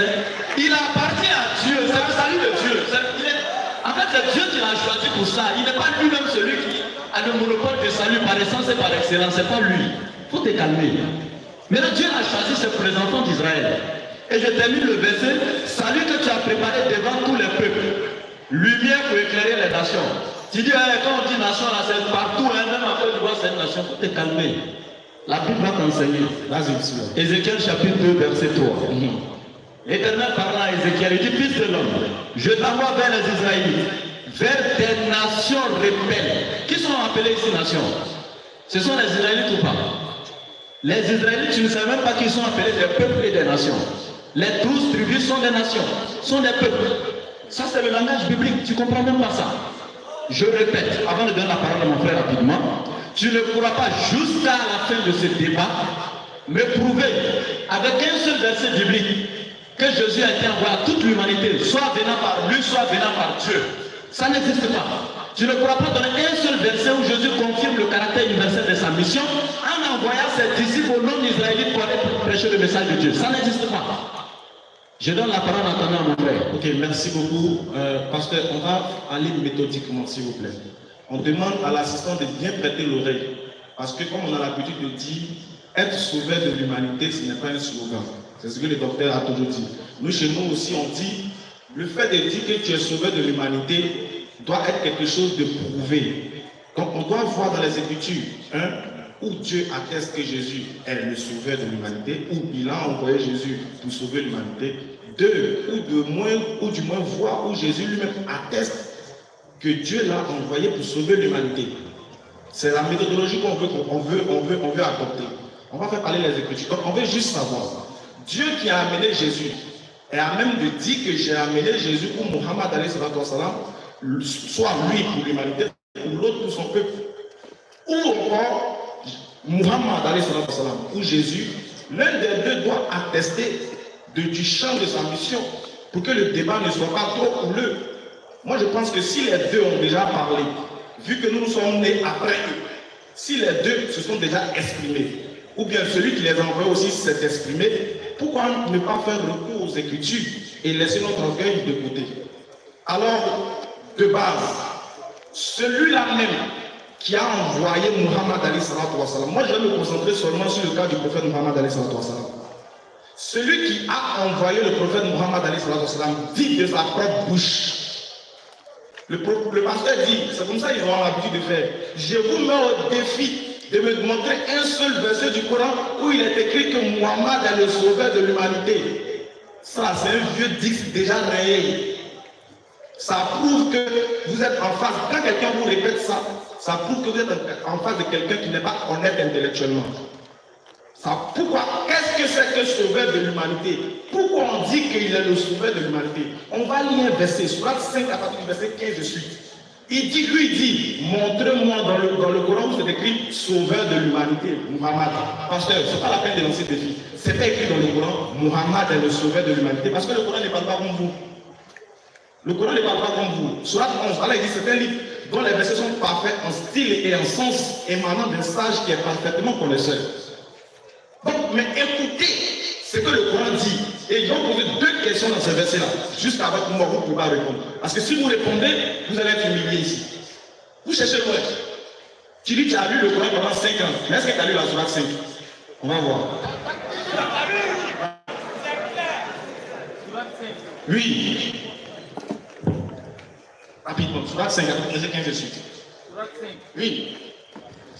Il appartient à Dieu. C'est le salut de Dieu. Est, est, en fait, c'est Dieu qui l'a choisi pour ça. Il n'est pas lui-même celui qui a le monopole du salut par essence et par excellence. C'est pas lui. Il faut te calmer. Mais là, Dieu a choisi ses présentants d'Israël. Et je termine le verset. Salut que tu as préparé devant tous les peuples. Lumière pour éclairer les nations. Tu dis, hey, quand on dit nation, là, c'est partout, hein, même après tu vois cette nation, faut te calmer. La Bible va t'enseigner. Ézéchiel chapitre deux, verset trois. L'Éternel mm-hmm. parla à Ézéchiel, il dit, fils de l'homme, je t'envoie vers les Israélites, vers des nations rebelles. Qui sont appelées ici nations? Ce sont les Israélites ou pas? Les Israélites, tu ne sais même pas qu'ils sont appelés des peuples et des nations. Les douze tribus sont des nations, sont des peuples. Ça, c'est le langage biblique. Tu ne comprends même pas ça. Je répète, avant de donner la parole à mon frère rapidement, tu ne pourras pas, jusqu'à la fin de ce débat, me prouver avec un seul verset biblique que Jésus a été envoyé à toute l'humanité, soit venant par lui, soit venant par Dieu. Ça n'existe pas. Tu ne pourras pas donner un seul verset où Jésus confirme le caractère universel de sa mission en envoyant ses disciples aux non-israélites pour aller prêcher le message de Dieu. Ça n'existe pas. Je donne la parole maintenant à mon frère. Ok, merci beaucoup. Euh, pasteur, on va aller méthodiquement, s'il vous plaît. On demande à l'assistant de bien prêter l'oreille. Parce que comme on a l'habitude de dire, être sauveur de l'humanité, ce n'est pas un slogan. C'est ce que le docteur a toujours dit. Nous, chez nous aussi, on dit, le fait de dire que tu es sauveur de l'humanité doit être quelque chose de prouvé. Donc, on doit voir dans les Écritures, hein, où Dieu atteste que Jésus est le sauveur de l'humanité, où il a envoyé Jésus pour sauver l'humanité. Deux, ou, de moins, ou du moins voir où Jésus lui-même atteste que Dieu l'a envoyé pour sauver l'humanité. C'est la méthodologie qu'on veut, qu'on veut, on veut, on veut adopter. On va faire parler les Écritures. Donc on veut juste savoir, Dieu qui a amené Jésus, et à même de dire que j'ai amené Jésus ou Mohamed alayhi salam, soit lui pour l'humanité, ou l'autre pour son peuple, ou encore Mohamed alayhi salam, ou Jésus, l'un des deux doit attester de, du champ de sa mission pour que le débat ne soit pas trop houleux. Moi, je pense que si les deux ont déjà parlé, vu que nous sommes nés après eux, si les deux se sont déjà exprimés, ou bien celui qui les envoie aussi s'est exprimé, pourquoi ne pas faire recours aux Écritures et laisser notre orgueil de côté? Alors, de base, celui-là même qui a envoyé Mohamed alayhi salatu wa salam, moi je vais me concentrer seulement sur le cas du prophète Mohamed alayhi salatu wa salam. Celui qui a envoyé le prophète Mohamed alayhi salatu wa salam dit de sa propre bouche. Le, le pasteur dit, c'est comme ça qu'ils ont l'habitude de faire. Je vous mets au défi de me montrer un seul verset du Coran où il est écrit que Mohamed est le sauveur de l'humanité. Ça, c'est un vieux dictionnaire déjà rayé. Ça prouve que vous êtes en face. Quand quelqu'un vous répète ça, ça prouve que vous êtes en face de quelqu'un qui n'est pas honnête intellectuellement. Ça, pourquoi? Qu'est-ce que c'est que sauveur de l'humanité? Pourquoi on dit qu'il est le sauveur de l'humanité? On va lire un verset, Sourate cinq à partir du verset quinze de suite. Il dit, lui dit, montre-moi dans le, dans le Coran où c'est écrit sauveur de l'humanité, Mohamed. Pasteur, ce n'est pas la peine de lancer des filles. C'est pas écrit dans le Coran, Mohamed est le sauveur de l'humanité. Parce que le Coran ne parle pas comme vous. Le Coran ne parle pas comme vous. Sourate onze, Allah il dit, c'est un livre dont les versets sont parfaits en style et en sens émanant d'un sage qui est parfaitement connaisseur. Donc, mais écoutez ce que le Coran dit. Et ils ont posé deux questions dans ce verset-là. Juste avant que moi, vous ne pouvez pas répondre. Parce que si vous répondez, vous allez être humilié ici. Vous cherchez quoi? Tu dis que tu as lu le Coran pendant cinq ans. Mais est-ce que tu as lu la Sourate cinq? On va voir. Oui. Rapidement. Sourate cinq, à partir du verset quinze de suite. Oui.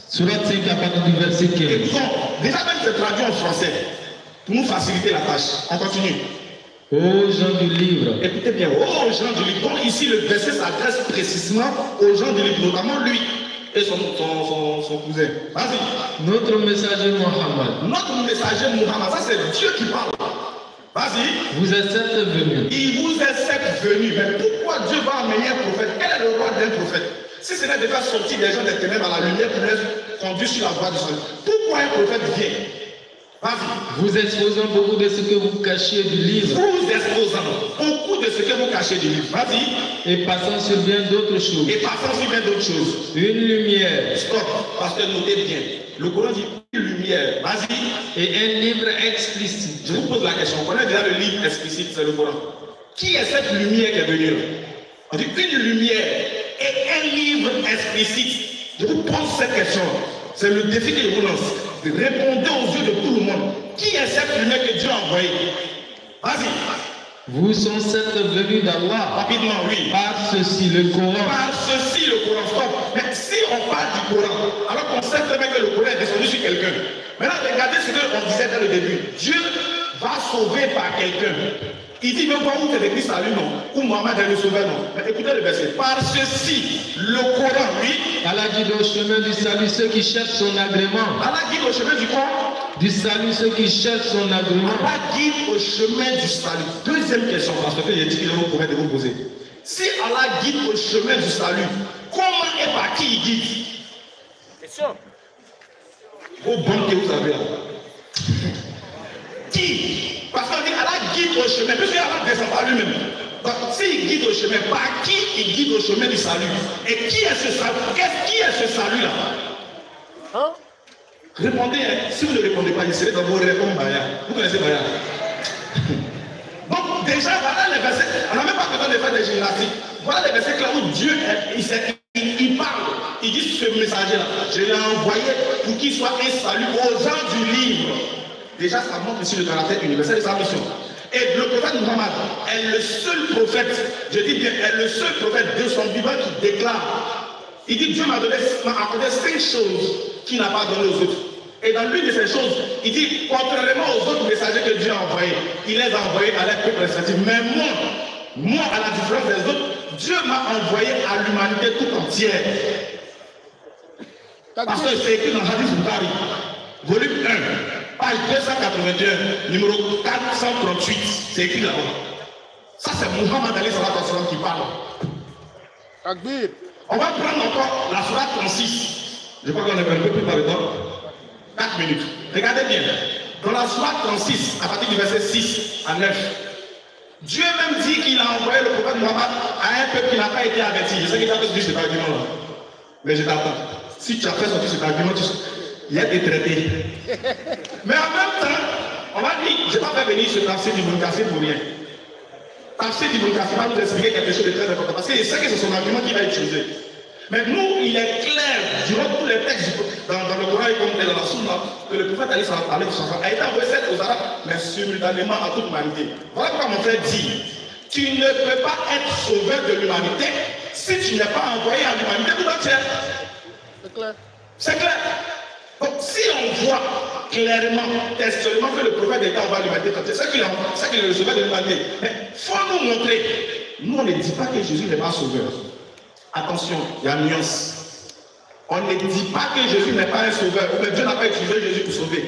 Sourate cinq, à partir du verset quinze. Déjà, même c'est traduit en français. Pour nous faciliter la tâche. On continue. Aux oh, gens du livre. Écoutez bien. Aux oh, gens du livre. Donc, ici, le verset s'adresse précisément aux gens du livre, notamment lui et son, son, son, son cousin. Vas-y. Notre messager Mohamed. Notre messager Mohamed. Ça, c'est Dieu qui parle. Vas-y. Vous êtes sept venus. Il vous est sept venus. Mais pourquoi Dieu va amener un prophète? Quel est le rôle d'un prophète? Si cela devait sortir des gens des ténèbres à la lumière pour les conduire sur la voie du salut. Pourquoi un prophète vient? Vas-y. Vous exposant beaucoup de ce que vous cachez du livre. Vous exposant beaucoup de ce que vous cachez du livre. Vas-y. Et passant sur bien d'autres choses. Et passant sur bien d'autres choses. Une lumière. Stop. Parce que notez bien. Le Coran dit une lumière. Vas-y. Et un livre explicite. Je vous pose la question. On connaît déjà le livre explicite, c'est le Coran. Qui est cette lumière qui est venue? On dit une lumière et un livre explicite. Je vous pose cette question. C'est le défi que je vous lance. Répondez aux yeux de tout le monde. Qui est cette lumière que Dieu a envoyée? Vas-y. Vous sont sept venus d'Allah. Rapidement, oui. Par ceci, le Coran. Par ceci, le Coran. Stop. Mais si on parle du Coran, alors qu'on sait très bien que le Coran est descendu sur quelqu'un. Maintenant, regardez ce qu'on disait dès le début. Dieu va sauver par quelqu'un. Il dit, même pas où tu as écrit salut, non. Où Mohamed est le sauveur, non. Mais écoutez le verset. Par ceci, le Coran, oui. Allah guide au chemin du salut ceux qui cherchent son agrément. Allah guide au chemin du quoi? Du salut ceux qui cherchent son agrément. Allah guide au chemin du salut. Deuxième question, parce que j'ai dit qu'il vous pourrait vous poser. Si Allah guide au chemin du salut, comment et par qui il guide? Question. Au bon que vous avez là. Qui? Parce qu'on dit Allah guide au chemin, puisque Allah descend par lui-même. Donc s'il guide au chemin, par qui il guide au chemin du salut? Et qui est ce salut? Qu'est-ce qui est ce salut là? Hein? Répondez, si vous ne répondez pas, je serai dans vos réponses Baya. Vous connaissez Baya? Donc déjà, voilà les versets. On n'a même pas besoin de faire des gymnastiques. Voilà les versets là où Dieu il, il, il parle. Il dit ce messager-là. Je l'ai envoyé pour qu'il soit un salut aux gens du livre. Déjà, ça montre ici le caractère universel de sa mission. Et le prophète Mohammed est le seul prophète, je dis bien, est le seul prophète de son vivant qui déclare. Il dit Dieu m'a donné, m'a accordé cinq choses qu'il n'a pas donné aux autres. Et dans l'une de ces choses, il dit, contrairement aux autres messagers que Dieu a envoyés, il les a envoyés à leur peuple respectif. Mais moi, moi, à la différence des autres, Dieu m'a envoyé à l'humanité tout entière. Parce que c'est écrit dans Hadith Bukhari, volume un. Page deux cent quatre-vingt-un, numéro quatre cent trente-huit, c'est écrit là-bas. Ça, c'est Mohamed Ali Salat Assalam qui parle. Takbir. On va prendre encore la sourate trente-six. Je crois qu'on est un peu plus par le temps. quatre minutes. Regardez bien. Dans la sourate trente-six, à partir du verset six à neuf, Dieu même dit qu'il a envoyé le prophète Mohamed à un peuple qui n'a pas été averti. Je sais qu'il a fait cet argument-là. Mais je t'attends. Si tu as fait sortir cet argument, tu sais. Il a été traité. Mais en même temps, on va dire, je ne vais pas faire venir ce tafsir du Boncassi pour rien. Tafsir du Boncassi va nous expliquer quelque chose de très important. Parce qu'il sait que c'est son argument qu'il va utiliser. Mais nous, il est clair, durant tous les textes, dans, dans le Coran et dans la Sunna, que le prophète Ali sallallahu alayhi wa sallam a été envoyé aux Arabes, mais simultanément à toute l'humanité. Voilà pourquoi mon frère dit, tu ne peux pas être sauvé de l'humanité si tu n'es pas envoyé à l'humanité tout entière. C'est clair. C'est clair. Donc, si on voit clairement, textuellement que le prophète d'État va l'humanité, c'est qu'il est le sauveur de l'humanité. Mais il faut nous montrer. Nous, on ne dit pas que Jésus n'est pas sauveur. Attention, il y a nuance. On ne dit pas que Jésus n'est pas un sauveur, ou que Dieu n'a pas utilisé Jésus pour sauver.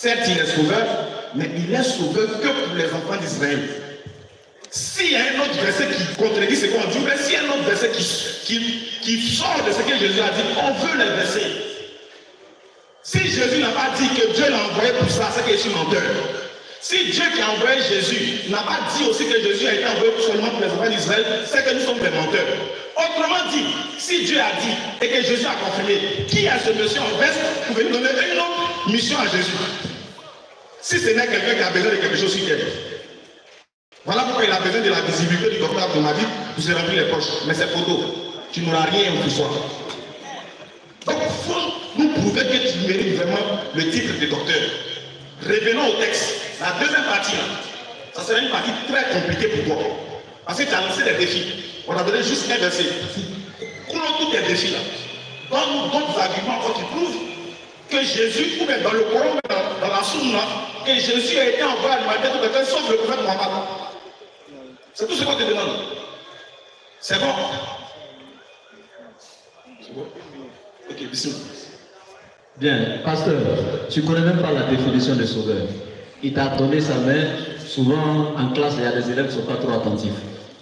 Certes, il est sauveur, mais il est sauveur que pour les enfants d'Israël. S'il y a un autre verset qui contredit ce qu'on dit, mais s'il y a un autre verset qui, qui, qui sort de ce que Jésus a dit, on veut les versets. Si Jésus n'a pas dit que Dieu l'a envoyé pour ça, c'est que je suis menteur. Si Dieu qui a envoyé Jésus n'a pas dit aussi que Jésus a été envoyé seulement pour les enfants d'Israël, c'est que nous sommes des menteurs. Autrement dit, si Dieu a dit et que Jésus a confirmé, qui a ce monsieur en veste pour venir donner une autre mission à Jésus? Si ce n'est quelqu'un qui a besoin de quelque chose sur terre. Voilà pourquoi il a besoin de la visibilité du docteur de ma vie pour se remplir les poches. Mais c'est photo, tu n'auras rien où tu sois. Donc il faut nous prouver que tu mérites vraiment le titre de docteur. Revenons au texte. La deuxième partie, ça sera une partie très compliquée pour toi. Parce que tu as lancé des défis. On a donné juste un verset. Coulons tous tes défis là. Donne-nous d'autres arguments quand tu prouves que Jésus, ou bien dans le Coran, dans, dans la Sunna, que Jésus a été envoyé à l'humanité tout quelqu'un sauf le prophète Mohamed. C'est tout ce qu'on te demande. C'est bon? C'est bon? Ok, bisous. Bien, pasteur, tu ne connais même pas la définition de sauveur. Il t'a donné sa main. Souvent, en classe, il y a des élèves qui ne sont pas trop attentifs.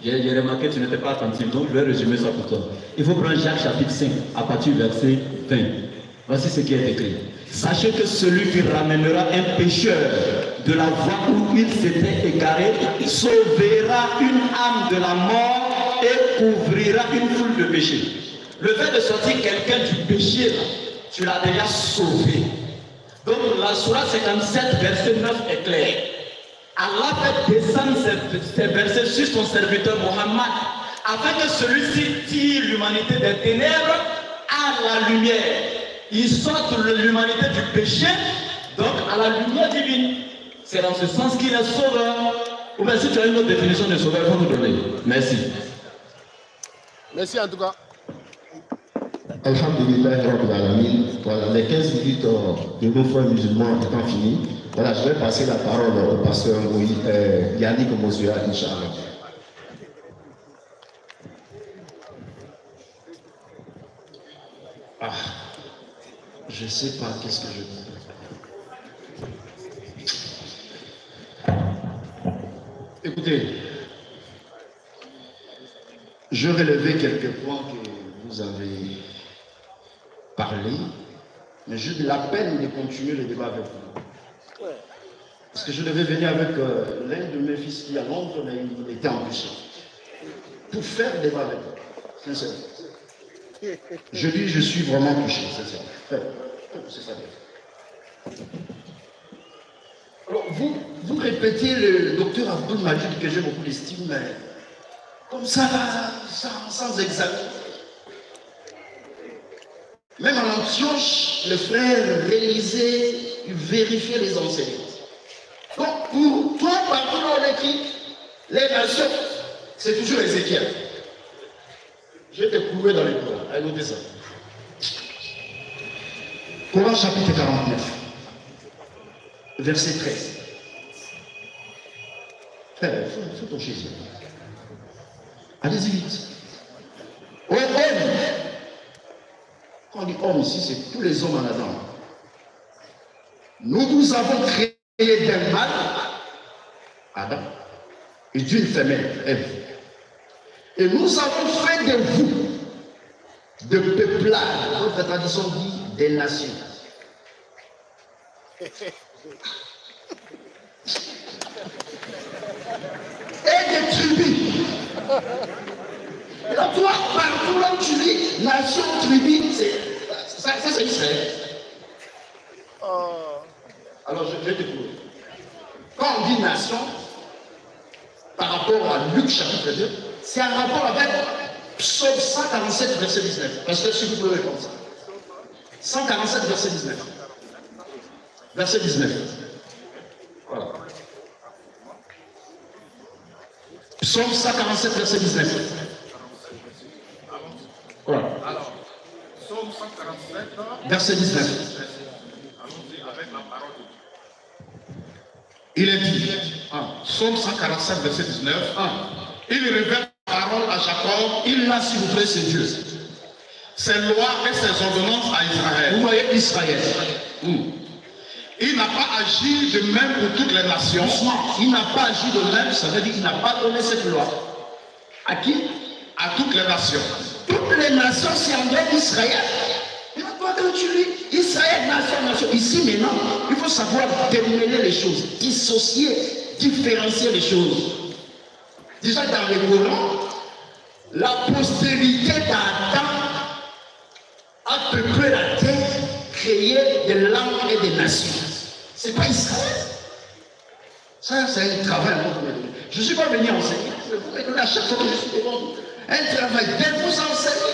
J'ai remarqué que tu n'étais pas attentif, donc je vais résumer ça pour toi. Il faut prendre Jacques chapitre cinq, à partir du verset vingt. Voici ce qui est écrit. Sachez que celui qui ramènera un pécheur de la voie où il s'était égaré, sauvera une âme de la mort et couvrira une foule de péchés. Le fait de sortir quelqu'un du péché, tu l'as déjà sauvé. Donc la Sourate cinquante-sept, verset neuf est clair. Allah fait descendre ces versets sur son serviteur Mohammed, afin que celui-ci tire l'humanité des ténèbres à la lumière. Il sort l'humanité du péché, donc à la lumière divine. C'est dans ce sens qu'il est sauveur. Ou bien si tu as une autre définition de sauveur, il faut nous donner. Merci. Merci en tout cas. Alhamdulillah, voilà, les quinze minutes de nos frères musulmans étant finies, voilà, je vais passer la parole au pasteur Moïse, euh, Yannick Mouzouya, Inch'Allah. Ah, je ne sais pas, qu'est-ce que je dis. Écoutez, je relevais quelques points que vous avez parlé, mais j'ai de la peine de continuer le débat avec vous. Parce que je devais venir avec euh, l'un de mes fils qui est à Londres, mais il était en Russie. Pour faire le débat avec vous, sincèrement. Je dis, je suis vraiment touché, sincèrement. C'est ça. Alors, vous, vous répétez le docteur Abdoul Madjid que j'ai beaucoup d'estime, mais comme ça, sans, sans examiner. Même en Antioche, le frère réalisait, vérifiait les enseignements. Donc, pour toi, partout dans l'équipe, les nations, c'est toujours Ézéchiel. Je t'ai prouvé dans les Coran. Allez, notez ça. Coran chapitre quarante-neuf, verset treize. Frère, il faut, faut ton Jésus. Allez-y vite. Ouais, ouais. Quand on dit homme ici, c'est tous les hommes en Adam. Nous vous avons créé d'un mâle, Adam, et d'une femelle, Ève. Et nous avons fait de vous, de peuplades, notre tradition dit, des nations. Et des tribus. Et là, toi, partout là où tu vis, nation, tribu, c'est ça, c'est Israël. Alors, je vais te prouver. Quand on dit nation, par rapport à Luc chapitre deux, c'est un rapport avec Psaume cent quarante-sept, verset dix-neuf. Parce que si vous pouvez comme ça. cent quarante-sept, verset dix-neuf. Verset dix-neuf. Voilà. Psaume cent quarante-sept, verset dix-neuf. Quoi? Alors, Psaume cent quarante-sept, verset dix-neuf. Allons-y avec la parole. Il est dit, Psaume cent quarante-sept, verset dix-neuf, un. Il révèle la parole à Jacob, il l'a s'il vous plaît, ses dieux. Ses lois et ses ordonnances à Israël. Vous voyez Israël. Mmh. Il n'a pas agi de même pour toutes les nations. Il n'a pas agi de même, ça veut dire qu'il n'a pas donné cette loi. À qui? À toutes les nations. Toutes les nations, c'est en dehors d'Israël. Quand tu lis Israël, nation, nation, ici maintenant, il faut savoir démêler les choses, dissocier, différencier les choses. Déjà dans le Coran, la postérité d'Adam a peuplé la terre, créé des langues et des nations. C'est pas Israël. Ça, c'est un travail. Je ne suis pas venu enseigner. Je vous donne à chaque fois que je suis devant vous. Un travail de vous enseigner.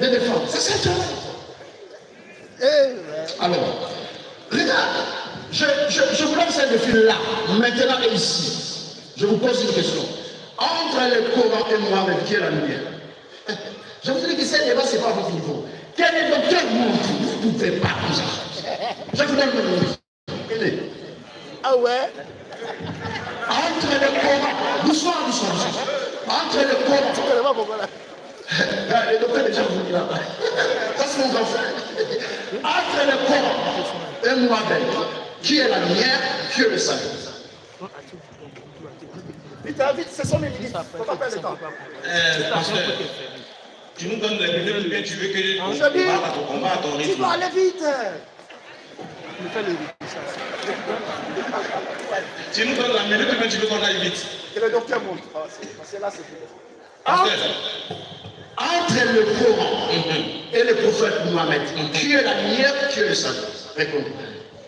Et de défendre. C'est ça, toi. Alors, regarde, je, je, je vous lance un défi là, maintenant et ici. Je vous pose une question. Entre le Coran et Mohamed, qui est la lumière? Je vous dis que ce débat, ce n'est pas votre niveau. Quel est votre niveau? Vous ne pouvez pas tout ça. Je vous donne le niveau. Ah ouais? Entre le Coran, doucement, doucement, doucement. Entre le Coran. Le docteur déjà vous dit là-bas. Ça c'est mon enfant. Entre le corps et Mohamed, qui est la lumière, qui est le salut. Vite, vite, ce sont mes minutes. Il ne faut pas perdre le temps. Pasteur, tu nous donnes les minutes, bien tu veux que on va à ton rythme. Tu dois aller vite. Tu nous donnes la minute, bien tu veux qu'on aille vite. Et le docteur monte. C'est là, c'est tout. Entre le Coran mm-hmm. et le prophète Mohamed, mm-hmm. qui est la lumière, qui est le salut.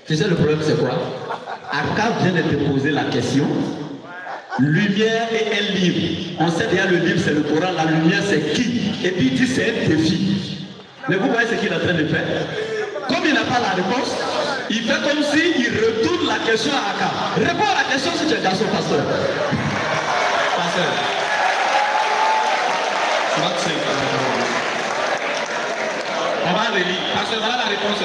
Tu sais le problème c'est quoi? Aka vient de te poser la question. Lumière et un livre. On sait déjà le livre c'est le Coran, la lumière c'est qui? Et puis il dit c'est un défi. Mais vous voyez ce qu'il est en train de faire? Comme il n'a pas la réponse, il fait comme si il retourne la question à Aka. Réponds à la question si tu es garçon, pasteur. Pasteur. On va aller lire. Parce que voilà la réponse.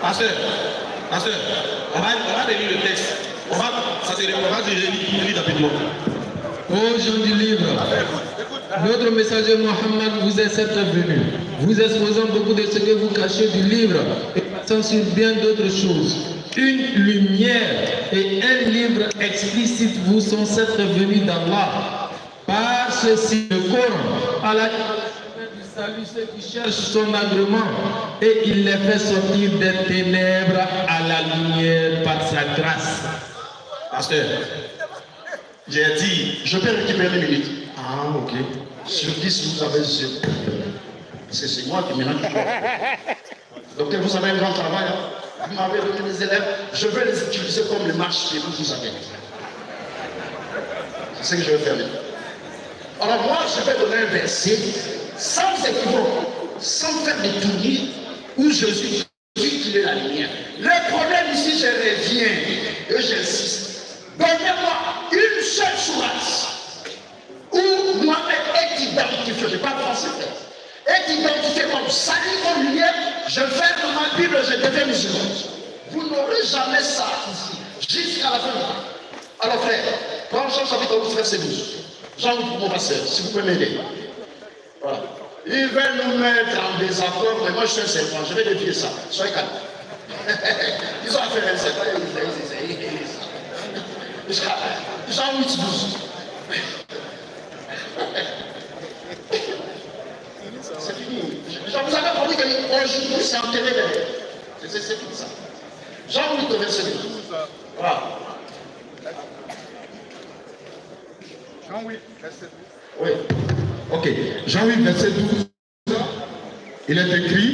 Pasteur, pasteur, on va relire le texte. On va, ça c'est on va lire rapidement. Ô gens du livre, notre messager Mohamed vous est certes venu, vous exposant beaucoup de ce que vous cachez du livre et passant sur bien d'autres choses. Une lumière et un livre explicite vous sont cette venus d'Allah. Par ceci, le Coran, à la fin du salut, ceux qui cherchent son agrément, et il les fait sortir des ténèbres à la lumière par sa grâce. Pasteur, j'ai dit, je peux récupérer une minute. Ah, ok. Sur dix, vous avez zéro. Parce que c'est moi qui me rends compte. Donc, vous avez un grand travail. Hein? Vous m'avez donné les élèves, je vais les utiliser comme les marches que vous vous avez. C'est ce que je vais faire. Alors moi, je vais donner un verset, sans équivoque, sans faire des tournis, où Jésus dit qu'il est la lumière. Le problème ici, je reviens et j'insiste. Donnez-moi une seule sourate où Mohamed est identifié, je n'ai pas pensé faire. Est identifié comme salut en lumière, je ferme ma Bible, je deviens musulman. Vous n'aurez jamais ça ici, jusqu'à la fin. Alors frère, prends Jean chapitre onze, verset douze. Jean, mon pasteur, si vous pouvez m'aider. Voilà. Il va nous mettre en désaccord, mais moi je suis un serpent, je vais défier ça. Soyez calme. Ils ont affaire à un serpent, ils ont Jean huit, douze. C'est fini. Je vous avais promis qu'aujourd'hui c'est enterré derrière. C'est fini ça. Jean huit, verset douze. Voilà. Jean huit, verset douze. Oui. Ok. Jean huit, verset douze. Il est écrit,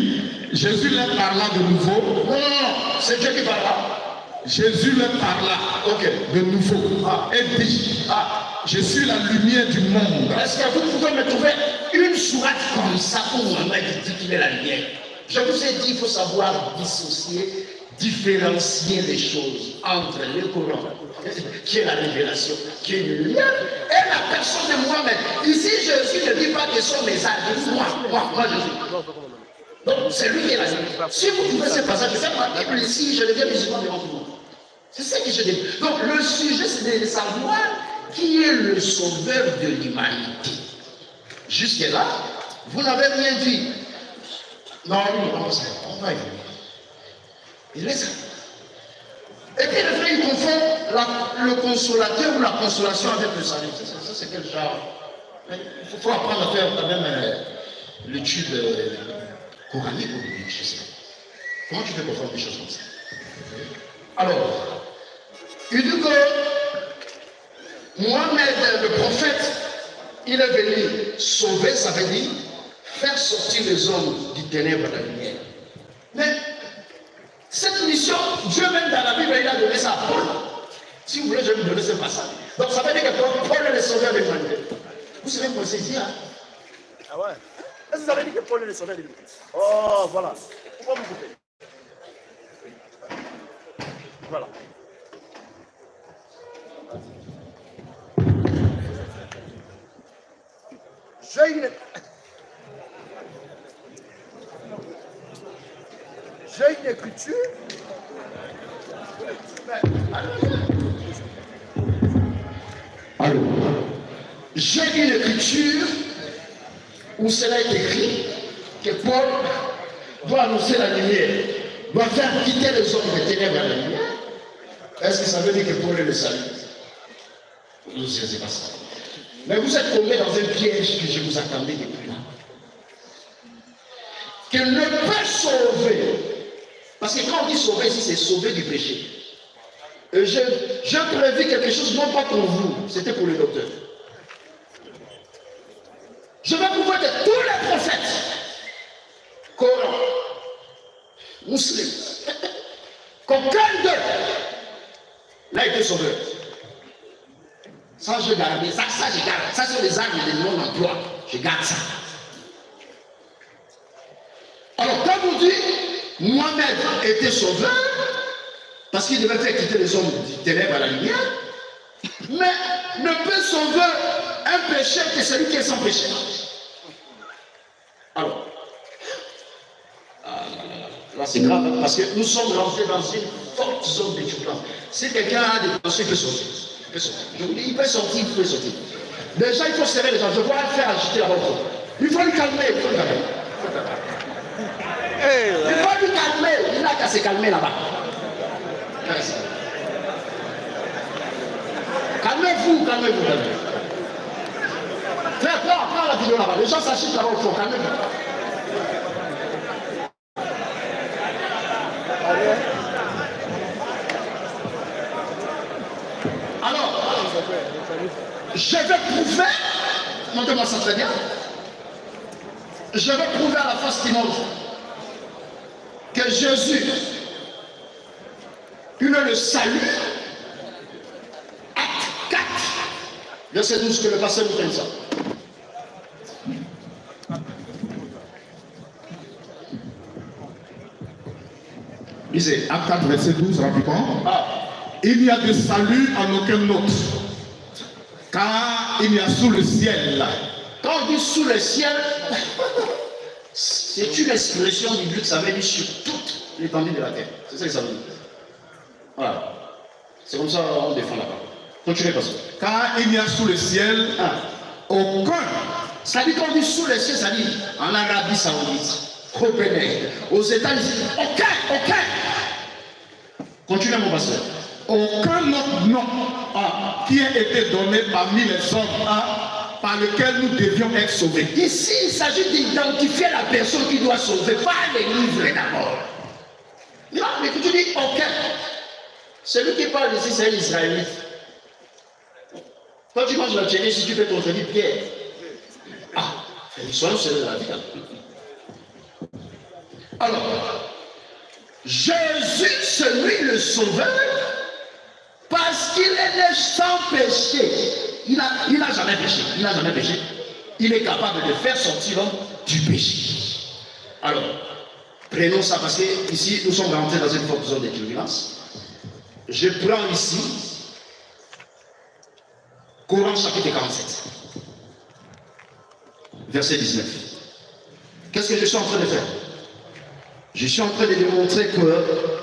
Jésus leur parla de nouveau. Non, non, non, c'est Dieu qui parla. Jésus leur parla okay. de nouveau. Ah. Et dit, ah, je suis la lumière du monde. Est-ce que vous pouvez me trouver une sourate comme ça pour vraiment dire qu'il est la lumière? Je vous ai dit, il faut savoir dissocier, différencier les choses entre le Coran, qui est la révélation, qui est une lumière, et la personne de Mohamed. Ici, Jésus ne dit pas que son message, moi, moi, moi, Jésus. Donc, c'est lui qui est la lumière. Si vous trouvez ce passage, c'est ma Bible ici, je deviens musulman devant vous. C'est ça que je dis. Donc, le sujet, c'est de savoir qui est le sauveur de l'humanité. Jusque-là, vous n'avez rien dit. Non, non, on va y venir. Il est ça. Et puis le frère, il confond la, le consolateur ou la consolation avec le salut. Ça, c'est quel genre? Il faut apprendre à faire quand même euh, l'étude euh, coranique ou biblique, je sais. Comment tu peux confondre des choses comme ça? Alors, il dit que Mohamed, le prophète, il est venu sauver, ça veut dire faire sortir les hommes du ténèbre à la lumière. Mais cette mission, Dieu même dans la Bible, il a donné ça à Paul. Si vous voulez, je vais vous donner ce passage. Donc ça veut dire que Paul est le sauveur de l'humanité. Vous savez quoi c'est ici, hein? Ah ouais? Est-ce que vous avez dit que Paul est le sauveur de l'humanité? Oh, voilà. Pourquoi vous coupez? Voilà. J'ai une... J'ai une écriture. Allô. J'ai une écriture où cela est écrit que Paul doit annoncer la lumière, doit faire quitter les hommes des ténèbres à la lumière. Est-ce que ça veut dire que Paul est le salut? Non, ce n'est pas ça. Mais vous êtes tombé dans un piège que je vous attendais depuis là. Qu'elle ne peut sauver. Parce que quand on dit sauver ici, c'est sauver du péché. Et je, je prévis quelque chose, non pas pour vous, c'était pour le docteur. Je vais vous voir de tous les prophètes, Coran, musulmans, qu'aucun d'eux n'a été sauvé. Ça, je garde. Ça, ça, je garde. Ça, c'est les armes et les non-emploi. Je garde ça. Alors, quand vous dites, Mohamed était sauveur, parce qu'il devait faire quitter les hommes du ténèbre à la lumière, mais ne peut sauver un pécheur que celui qui est sans péché. Alors, là, c'est grave, parce que nous sommes rentrés dans une forte zone d'étudiant. Si quelqu'un a des pensées, il peut sauver. Je vous dis, il peut sortir, il peut sortir. Déjà, il faut serrer les gens. Je vois faire agiter la robe. Il faut lui calmer, il faut lui calmer. Il faut lui calmer. Il n'a qu'à se calmer là-bas. Calmez-vous, calmez-vous. Frère, prends la vidéo là-bas. Les gens s'agitent là-bas au fond. Calmez-vous. Allez. Je vais prouver, montez-moi ça très bien, je vais prouver à la face du monde que Jésus, il est le salut, acte quatre, verset douze, que le passé nous donne ça. Lisez, acte quatre, verset douze, rapidement. Ah. Il n'y a de salut en aucun autre. Car il y a sous le ciel. Quand on dit sous le ciel, c'est une expression biblique, ça veut dire sur toute l'étendue de la terre. C'est ça que ça veut dire. Voilà. C'est comme ça qu'on défend la parole. Continuez parce que. Car il y a sous le ciel ah. aucun. Ça dit qu'on dit sous le ciel, ça dit en Arabie Saoudite, Copenhague, aux États-Unis, aucun, aucun. Continuez mon pasteur. Aucun autre nom ah, qui a été donné parmi les hommes ah, par lequel nous devions être sauvés. Ici, il s'agit d'identifier la personne qui doit sauver, pas les livrer d'abord. Non, mais tu dis aucun. Celui qui parle ici, c'est un Israélite. Quand tu manges la tchérie, si tu fais ton crédit, Pierre. Ah, ils sont seuls dans la vie. Alors, Jésus, celui le sauveur, parce qu'il est né sans péché. Il n'a il a jamais péché. Il n'a jamais péché. Il est capable de faire sortir l'homme du péché. Alors, prenons ça parce que ici, nous sommes rentrés dans une forte zone de turbulence. Je prends ici, Coran chapitre quarante-sept, verset dix-neuf. Qu'est-ce que je suis en train de faire? Je suis en train de démontrer que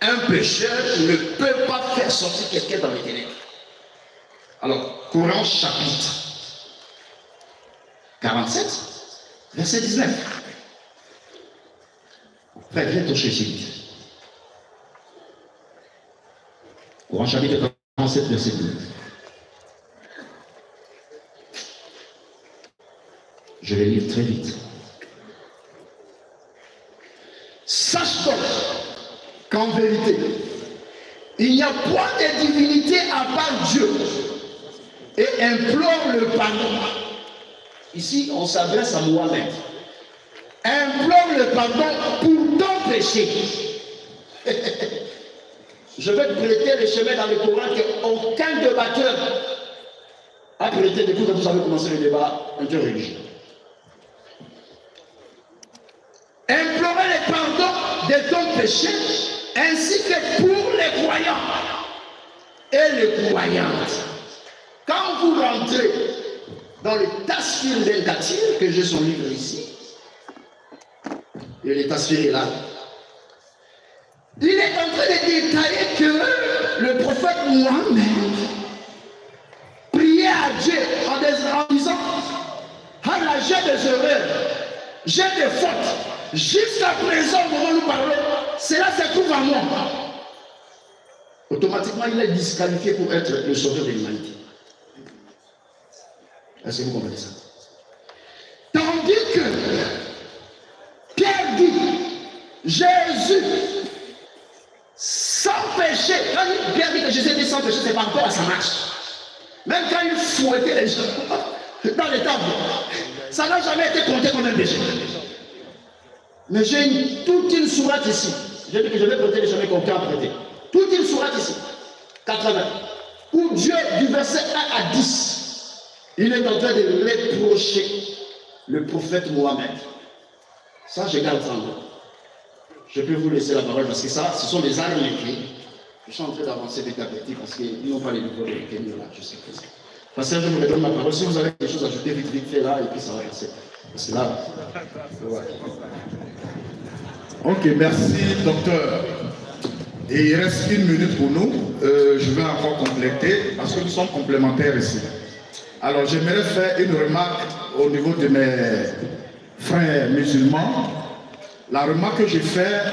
un pécheur ne peut pas faire sortir quelqu'un dans les ténèbres. Alors, Coran chapitre quarante-sept, verset dix-neuf. Faites les touches égyptiennes. Coran chapitre quarante-sept, verset dix-neuf. Je vais lire très vite. Sache donc qu'en vérité, il n'y a point de divinité à part Dieu, et implore le pardon. Ici, on s'adresse à Mohamed. Implore le pardon pour ton péché. Je vais te prêter le chemin dans le Coran qu'aucun débatteur a prêté depuis que vous avez commencé le débat interreligieux. Implorer le pardon de ton péché ainsi que pour les croyants et les croyantes. Quand vous rentrez dans le Tafsir d'El Kathir, que j'ai son livre ici, et le Tafsir est là, il est en train de détailler que le prophète Mohammed priait à Dieu en disant Allah, j'ai des erreurs, j'ai des fautes. Jusqu'à présent, quand nous parlons, cela se trouve à moi. Automatiquement, il est disqualifié pour être le sauveur de l'humanité. Est-ce que vous comprenez ça? Tandis que Pierre dit, Jésus, sans péché, quand Pierre dit que Jésus était sans péché, c'est pas encore à sa marche. Même quand il fouettait les gens dans les tables, ça n'a jamais été compté comme un péché. Mais j'ai une, toute une sourate ici. J'ai dit que je vais prêter les chemins qu'on peut prêter. Toute une sourate ici, quatre-vingts, où Dieu, du verset un à dix, il est en train de réprocher le prophète Mohamed. Ça, je garde ça en moi. Je peux vous laisser la parole parce que ça, ce sont des armes écrites. Je suis en train d'avancer petit à petit parce qu'ils n'ont pas les niveaux de l'écriture là, jusqu'à présent. Parce que je vous redonne la parole. Si vous avez quelque chose à ajouter, vite, vite, fait là, et puis ça va passer. Parce que là, ouais. Ok, merci docteur. Et il reste une minute pour nous. Euh, je vais encore compléter parce que nous sommes complémentaires ici. Alors j'aimerais faire une remarque au niveau de mes frères musulmans. La remarque que j'ai faite,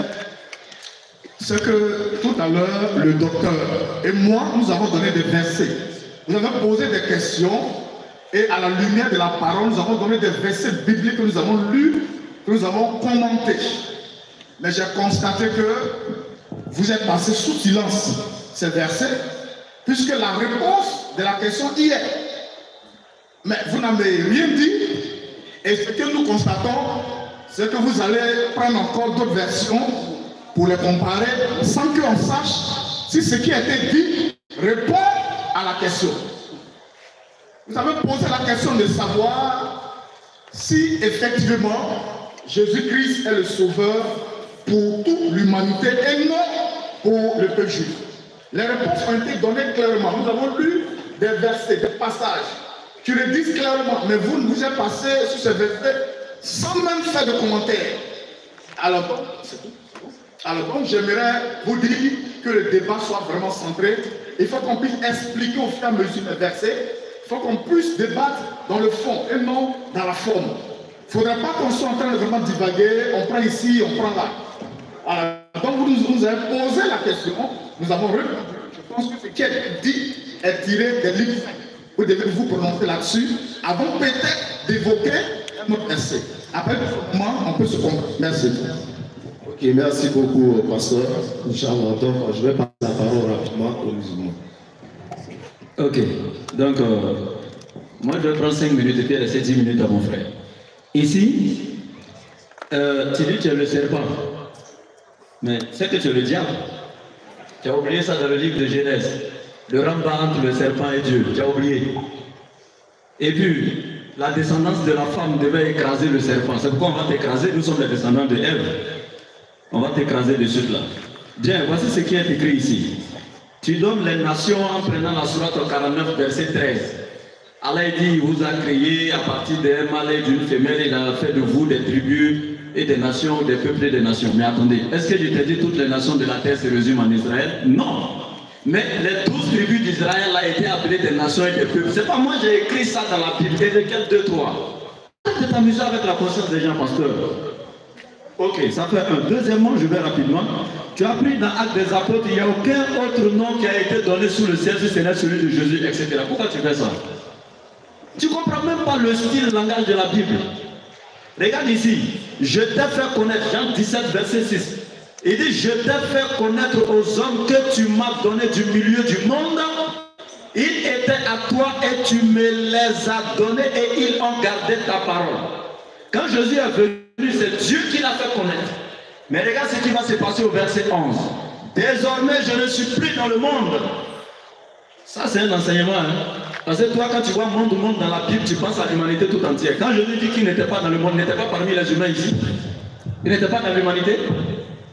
c'est que tout à l'heure, le docteur et moi, nous avons donné des versets. Nous avons posé des questions et à la lumière de la parole, nous avons donné des versets bibliques que nous avons lus, que nous avons commentés. Mais j'ai constaté que vous êtes passé sous silence ces versets, puisque la réponse de la question y est. Mais vous n'avez rien dit, et ce que nous constatons, c'est que vous allez prendre encore d'autres versions pour les comparer, sans qu'on sache si ce qui a été dit répond à la question. Vous avez posé la question de savoir si effectivement Jésus-Christ est le sauveur pour toute l'humanité et non pour le peuple juif. Les réponses ont été données clairement. Nous avons lu des versets, des passages qui le disent clairement, mais vous nous avez passé sur ces versets sans même faire de commentaires. Alors donc, c'est tout. Alors donc, j'aimerais vous dire que le débat soit vraiment centré. Il faut qu'on puisse expliquer au fur et à mesure des versets. Il faut qu'on puisse débattre dans le fond et non dans la forme. Il ne faudrait pas qu'on soit en train de vraiment divaguer, on prend ici, on prend là. Alors, donc vous nous, nous avez posé la question, nous avons répondu. Je pense que ce qui est dit est tiré des livres. Vous devez vous prononcer là-dessus avant peut-être d'évoquer notre verset. Après, moi, on peut se comprendre. Merci. Ok, merci beaucoup, pasteur. Inch'Allah, donc je vais passer la parole rapidement aux musulmans. Ok, donc euh, moi je vais prendre cinq minutes et puis laisser dix minutes à mon frère. Ici, euh, tu dis que tu es le serpent, mais c'est que tu es le diable. Tu as oublié ça dans le livre de Genèse. Le ramba entre le serpent et Dieu, tu as oublié. Et puis, la descendance de la femme devait écraser le serpent. C'est pourquoi on va t'écraser, nous sommes les descendants de Ève. On va t'écraser de suite là. Bien, voici ce qui est écrit ici. Tu donnes les nations en prenant la sourate quarante-neuf, verset treize. Allah dit, il vous a créé à partir d'un mâle et d'une femelle, il a fait de vous des tribus et des nations, des peuples et des nations. Mais attendez, est-ce que je t'ai dit toutes les nations de la terre se résument en Israël? Non. Mais les douze tribus d'Israël ont été appelées des nations et des peuples. C'est pas moi j'ai écrit ça dans la Bible, Ézéchiel deux trois. êtes amusé avec la conscience des gens, pasteur. Ok, ça fait un. Deuxièmement, je vais rapidement. Tu as pris dans Actes des Apôtres, il n'y a aucun autre nom qui a été donné sous le ciel, si ce n'est celui de Jésus, et cetera. Pourquoi tu fais ça? Tu ne comprends même pas le style, le langage de la Bible. Regarde ici. Je t'ai fait connaître, Jean dix-sept, verset six. Il dit, je t'ai fait connaître aux hommes que tu m'as donné du milieu du monde. Ils étaient à toi et tu me les as donnés et ils ont gardé ta parole. Quand Jésus est venu, c'est Dieu qui l'a fait connaître. Mais regarde ce qui va se passer au verset onze. Désormais, je ne suis plus dans le monde. Ça, c'est un enseignement. Hein? Parce que toi, quand tu vois monde, monde dans la Bible, tu penses à l'humanité tout entière. Quand Jésus dit qu'il n'était pas dans le monde, il n'était pas parmi les humains ici. Il n'était pas dans l'humanité.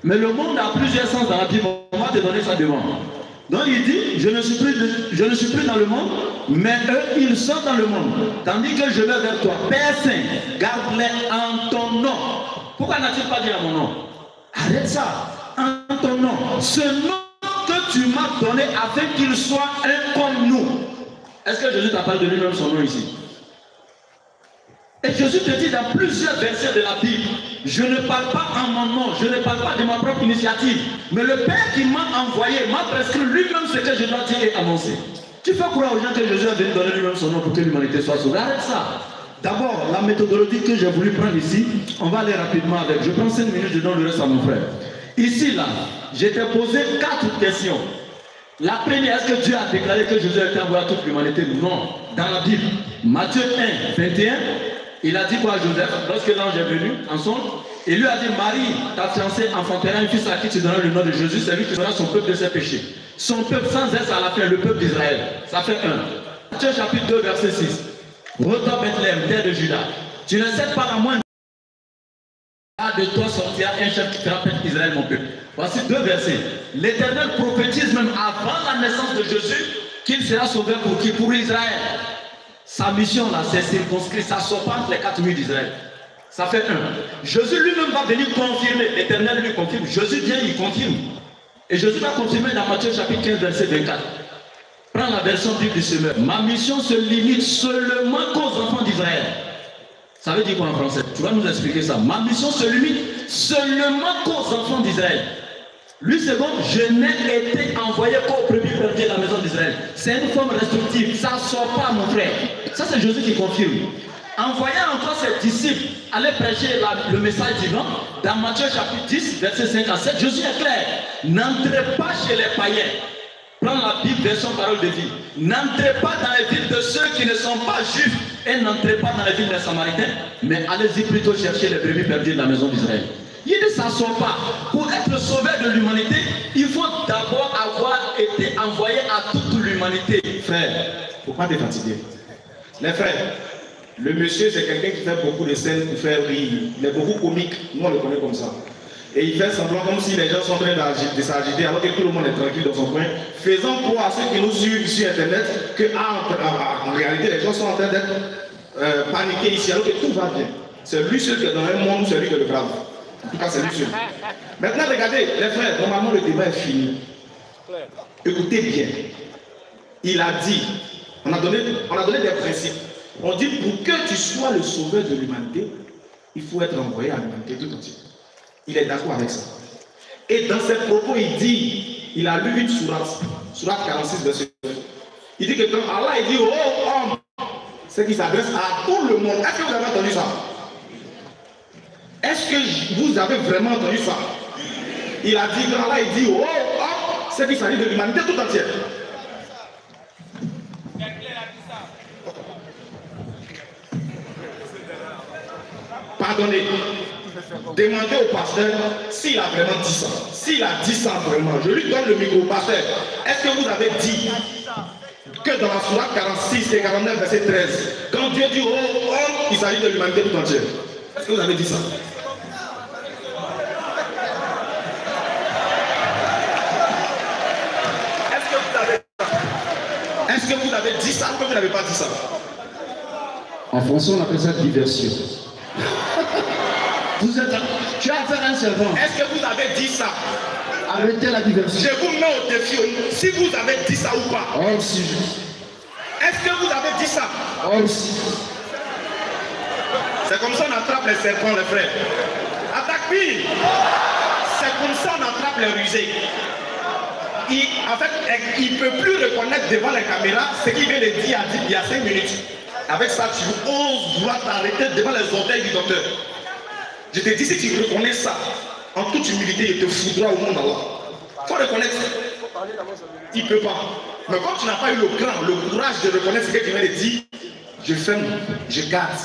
Mais le monde a plusieurs sens dans la Bible. On va te donner ça devant. Donc il dit, je ne suis plus, de, je ne suis plus dans le monde, mais eux, ils sont dans le monde. Tandis que je vais vers toi. Père Saint, garde-les en ton nom. Pourquoi n'a-t-il pas dit à mon nom? Arrête ça. En ton nom. Ce nom que tu m'as donné afin qu'il soit un comme nous. Est-ce que Jésus t'a parlé de lui-même son nom ici? Et Jésus te dit dans plusieurs versets de la Bible, je ne parle pas en mon nom, je ne parle pas de ma propre initiative, mais le Père qui m'a envoyé m'a prescrit lui-même ce que je dois dire et annoncer. Tu fais croire aux gens que Jésus a venu donner lui-même son nom pour que l'humanité soit sauvée. Arrête ça. D'abord, la méthodologie que j'ai voulu prendre ici, on va aller rapidement avec. Je prends cinq minutes, je donne le reste à mon frère. Ici, là, j'ai posé quatre questions. La première, est-ce que Dieu a déclaré que Jésus a été envoyé à toute l'humanité? Non. Dans la Bible, Matthieu un, vingt et un, il a dit quoi à Joseph? Lorsque l'ange est venu, en songe, il lui a dit, Marie, ta fiancée enfantera un fils à qui tu donneras le nom de Jésus, c'est lui qui donnera son peuple de ses péchés. Son peuple sans être à la fin, le peuple d'Israël. Ça fait un. Matthieu chapitre deux, verset six. Retourne Bethléem, terre de Juda. Tu ne cèdes pas la moindre. De toi sortira un chef qui fera perdre Israël, mon peuple. Voici deux versets. L'Éternel prophétise même avant la naissance de Jésus qu'il sera sauvé pour qui? Pour Israël. Sa mission là, c'est circonscrit, ça sort pas entre les quatre murs d'Israël. Ça fait un. Jésus lui-même va venir confirmer. L'Éternel lui confirme. Jésus vient, il confirme. Et Jésus va confirmer dans Matthieu chapitre quinze, verset vingt-quatre. Prends la version Bible du semeur. Ma mission se limite seulement aux enfants d'Israël. Ça veut dire quoi en français? Tu vas nous expliquer ça. Ma mission se limite seulement qu'aux enfants d'Israël. Lui, c'est bon, je n'ai été envoyé qu'au premier premier de la maison d'Israël. C'est une forme restrictive. Ça ne sort pas, mon frère. Ça, c'est Jésus qui confirme. Envoyant encore ses disciples aller prêcher la, le message divin, dans Matthieu chapitre dix, verset cinq à sept, Jésus est clair. N'entrez pas chez les païens. Prends la Bible version parole de vie. N'entrez pas dans les villes de ceux qui ne sont pas juifs et n'entrez pas dans les villes des Samaritains, mais allez-y plutôt chercher les brebis perdues de la maison d'Israël. Il ne s'en sort pas. Pour être sauvé de l'humanité, il faut d'abord avoir été envoyé à toute l'humanité. Frère, pourquoi t'es fatigué? Les frères, le monsieur c'est quelqu'un qui fait beaucoup de scènes pour faire rire. Il est beaucoup comique, nous on le connaît comme ça. Et il fait semblant comme si les gens sont en train de s'agiter alors que tout le monde est tranquille dans son coin, faisant croire à ceux qui nous suivent sur internet que ah, en réalité les gens sont en train d'être euh, paniqués ici alors que tout va bien. C'est lui seul qui est dans un monde où c'est lui qui est le grave. En tout cas c'est lui seul. Maintenant regardez les frères, normalement le débat est fini. Écoutez bien. Il a dit, on a donné, on a donné des principes. On dit pour que tu sois le sauveur de l'humanité, il faut être envoyé à l'humanité tout entière. Il est d'accord avec ça. Et dans ses propos, il dit, il a lu une sourate, sourate quarante-six, verset neuf. Il dit que quand Allah, il dit, oh homme, c'est qu'il s'adresse à tout le monde. Est-ce que vous avez entendu ça? Est-ce que vous avez vraiment entendu ça? Il a dit, quand Allah, il dit, oh homme, c'est qu'il s'agit de l'humanité tout entière. Pardonnez. Demandez au pasteur s'il a vraiment dit ça. S'il a dit ça vraiment, je lui donne le micro. Pasteur, est-ce que vous avez dit que dans la sourate quarante-six et quarante-neuf, verset treize, quand Dieu dit oh, oh, il s'agit de l'humanité tout entière, est-ce que vous avez dit ça? Est-ce que vous avez dit ça? Est-ce que vous avez dit ça ou que vous n'avez pas dit ça? En français, on appelle ça diversion. Vous êtes... Tu as fait un servant. Est-ce que vous avez dit ça? Arrêtez la diversion. Je vous mets au défi si vous avez dit ça ou pas. Oh si. Est-ce que vous avez dit ça? Oh si. C'est comme ça qu'on attrape les serpents, les frères. Attaque pire. C'est comme ça qu'on attrape les rusés. Il, en fait, il ne peut plus reconnaître devant les caméras ce qu'il vient de dire il y a cinq minutes. Avec ça, tu oses doit t'arrêter devant les orteils du docteur. Je te dis, si tu reconnais ça, en toute humilité, il te foudra au monde d'Allah. Il faut reconnaître. Il ne peut pas. Mais comme tu n'as pas eu le cran, le courage de reconnaître ce que tu viens de dire, je ferme, je garde.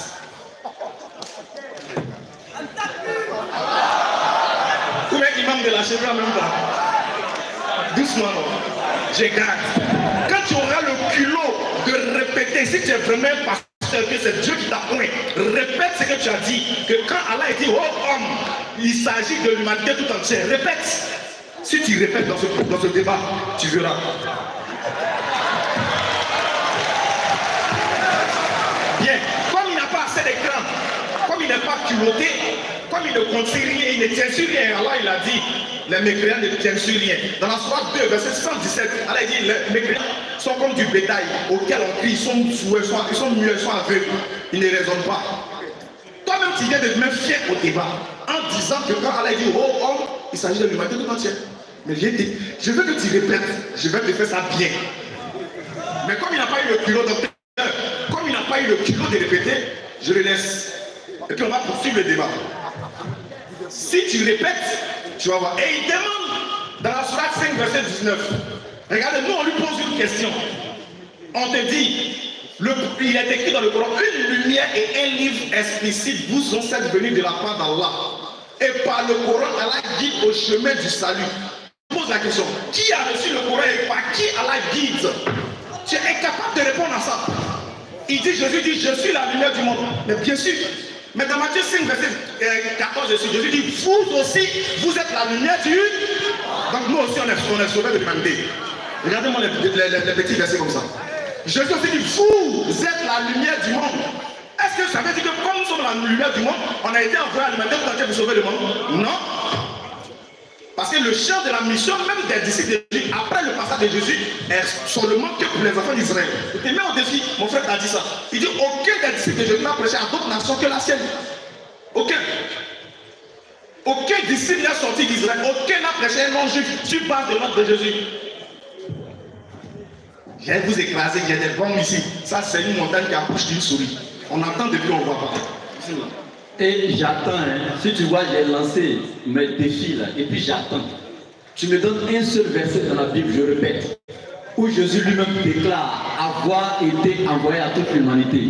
Combien d'imams de la chèvre même pas? Doucement, je garde. Quand tu auras le culot de répéter, si tu es vraiment pasteur, que c'est Dieu qui t'apprend, répète ce que tu as dit. Que quand Allah dit, oh homme, il s'agit de l'humanité tout entière. Répète. Si tu répètes dans ce, dans ce débat, tu verras. Bien, comme il n'a pas assez d'écran, comme il n'est pas culotté, comme il ne contient rien, il ne tient sur rien. Allah il a dit, les mécréants ne tiennent sur rien. Dans la sourate deux, verset cent dix-sept, Allah il dit, les mécréants sont comme du bétail auquel on crie, ils sont souhait, sont, ils sont muets, sont aveugles, ils ne raisonnent pas. Toi-même tu viens de te mettre fier au débat en disant que quand Allah dit, oh homme, il s'agit de l'humanité tout entière. Mais je, dit, je veux que tu répètes, je vais te faire ça bien. Mais comme il n'a pas eu le culot d'entendre, comme il n'a pas eu le culot de répéter, je le laisse. Et puis on va poursuivre le débat. Si tu répètes, tu vas voir. Et il demande dans la sourate cinq, verset dix-neuf. Regardez, nous on lui pose une question. On te dit, le, il est écrit dans le Coran, une lumière et un livre explicite vous sont cette venue de la part d'Allah. Et par le Coran, Allah guide au chemin du salut. Pose la question, qui a reçu le Coran et par qui Allah guide? Tu es incapable de répondre à ça. Il dit, Jésus dit, je suis la lumière du monde. Mais bien sûr, mais dans Matthieu cinq, verset quatorze, Jésus dit, vous aussi, vous êtes la lumière du... Donc nous aussi, on est, on est sauvés de l'humanité. Regardez-moi les, les, les, les petits versets comme ça. Jésus aussi dit, vous êtes la lumière du monde. Est-ce que ça veut dire que comme nous sommes la lumière du monde, on a été envoyé à l'humanité pour tenter de sauver le monde? Non. Parce que le champ de la mission, même des disciples de Jésus, après le passage de Jésus, est seulement que pour les enfants d'Israël. Il te met au défi, mon frère t'a dit ça. Il dit, aucun des disciples de Jésus n'a prêché à d'autres nations que la sienne. Aucun. Aucun disciple n'a sorti d'Israël. Aucun n'a prêché un non-juif sur base de l'ordre de Jésus. Je vais vous écraser, j'ai des bombes ici. Ça, c'est une montagne qui accouche d'une souris. On entend depuis, on ne voit pas. Et j'attends, hein. Si tu vois, j'ai lancé mes défis là, et puis j'attends. Tu me donnes un seul verset dans la Bible, je répète, où Jésus lui-même déclare avoir été envoyé à toute l'humanité.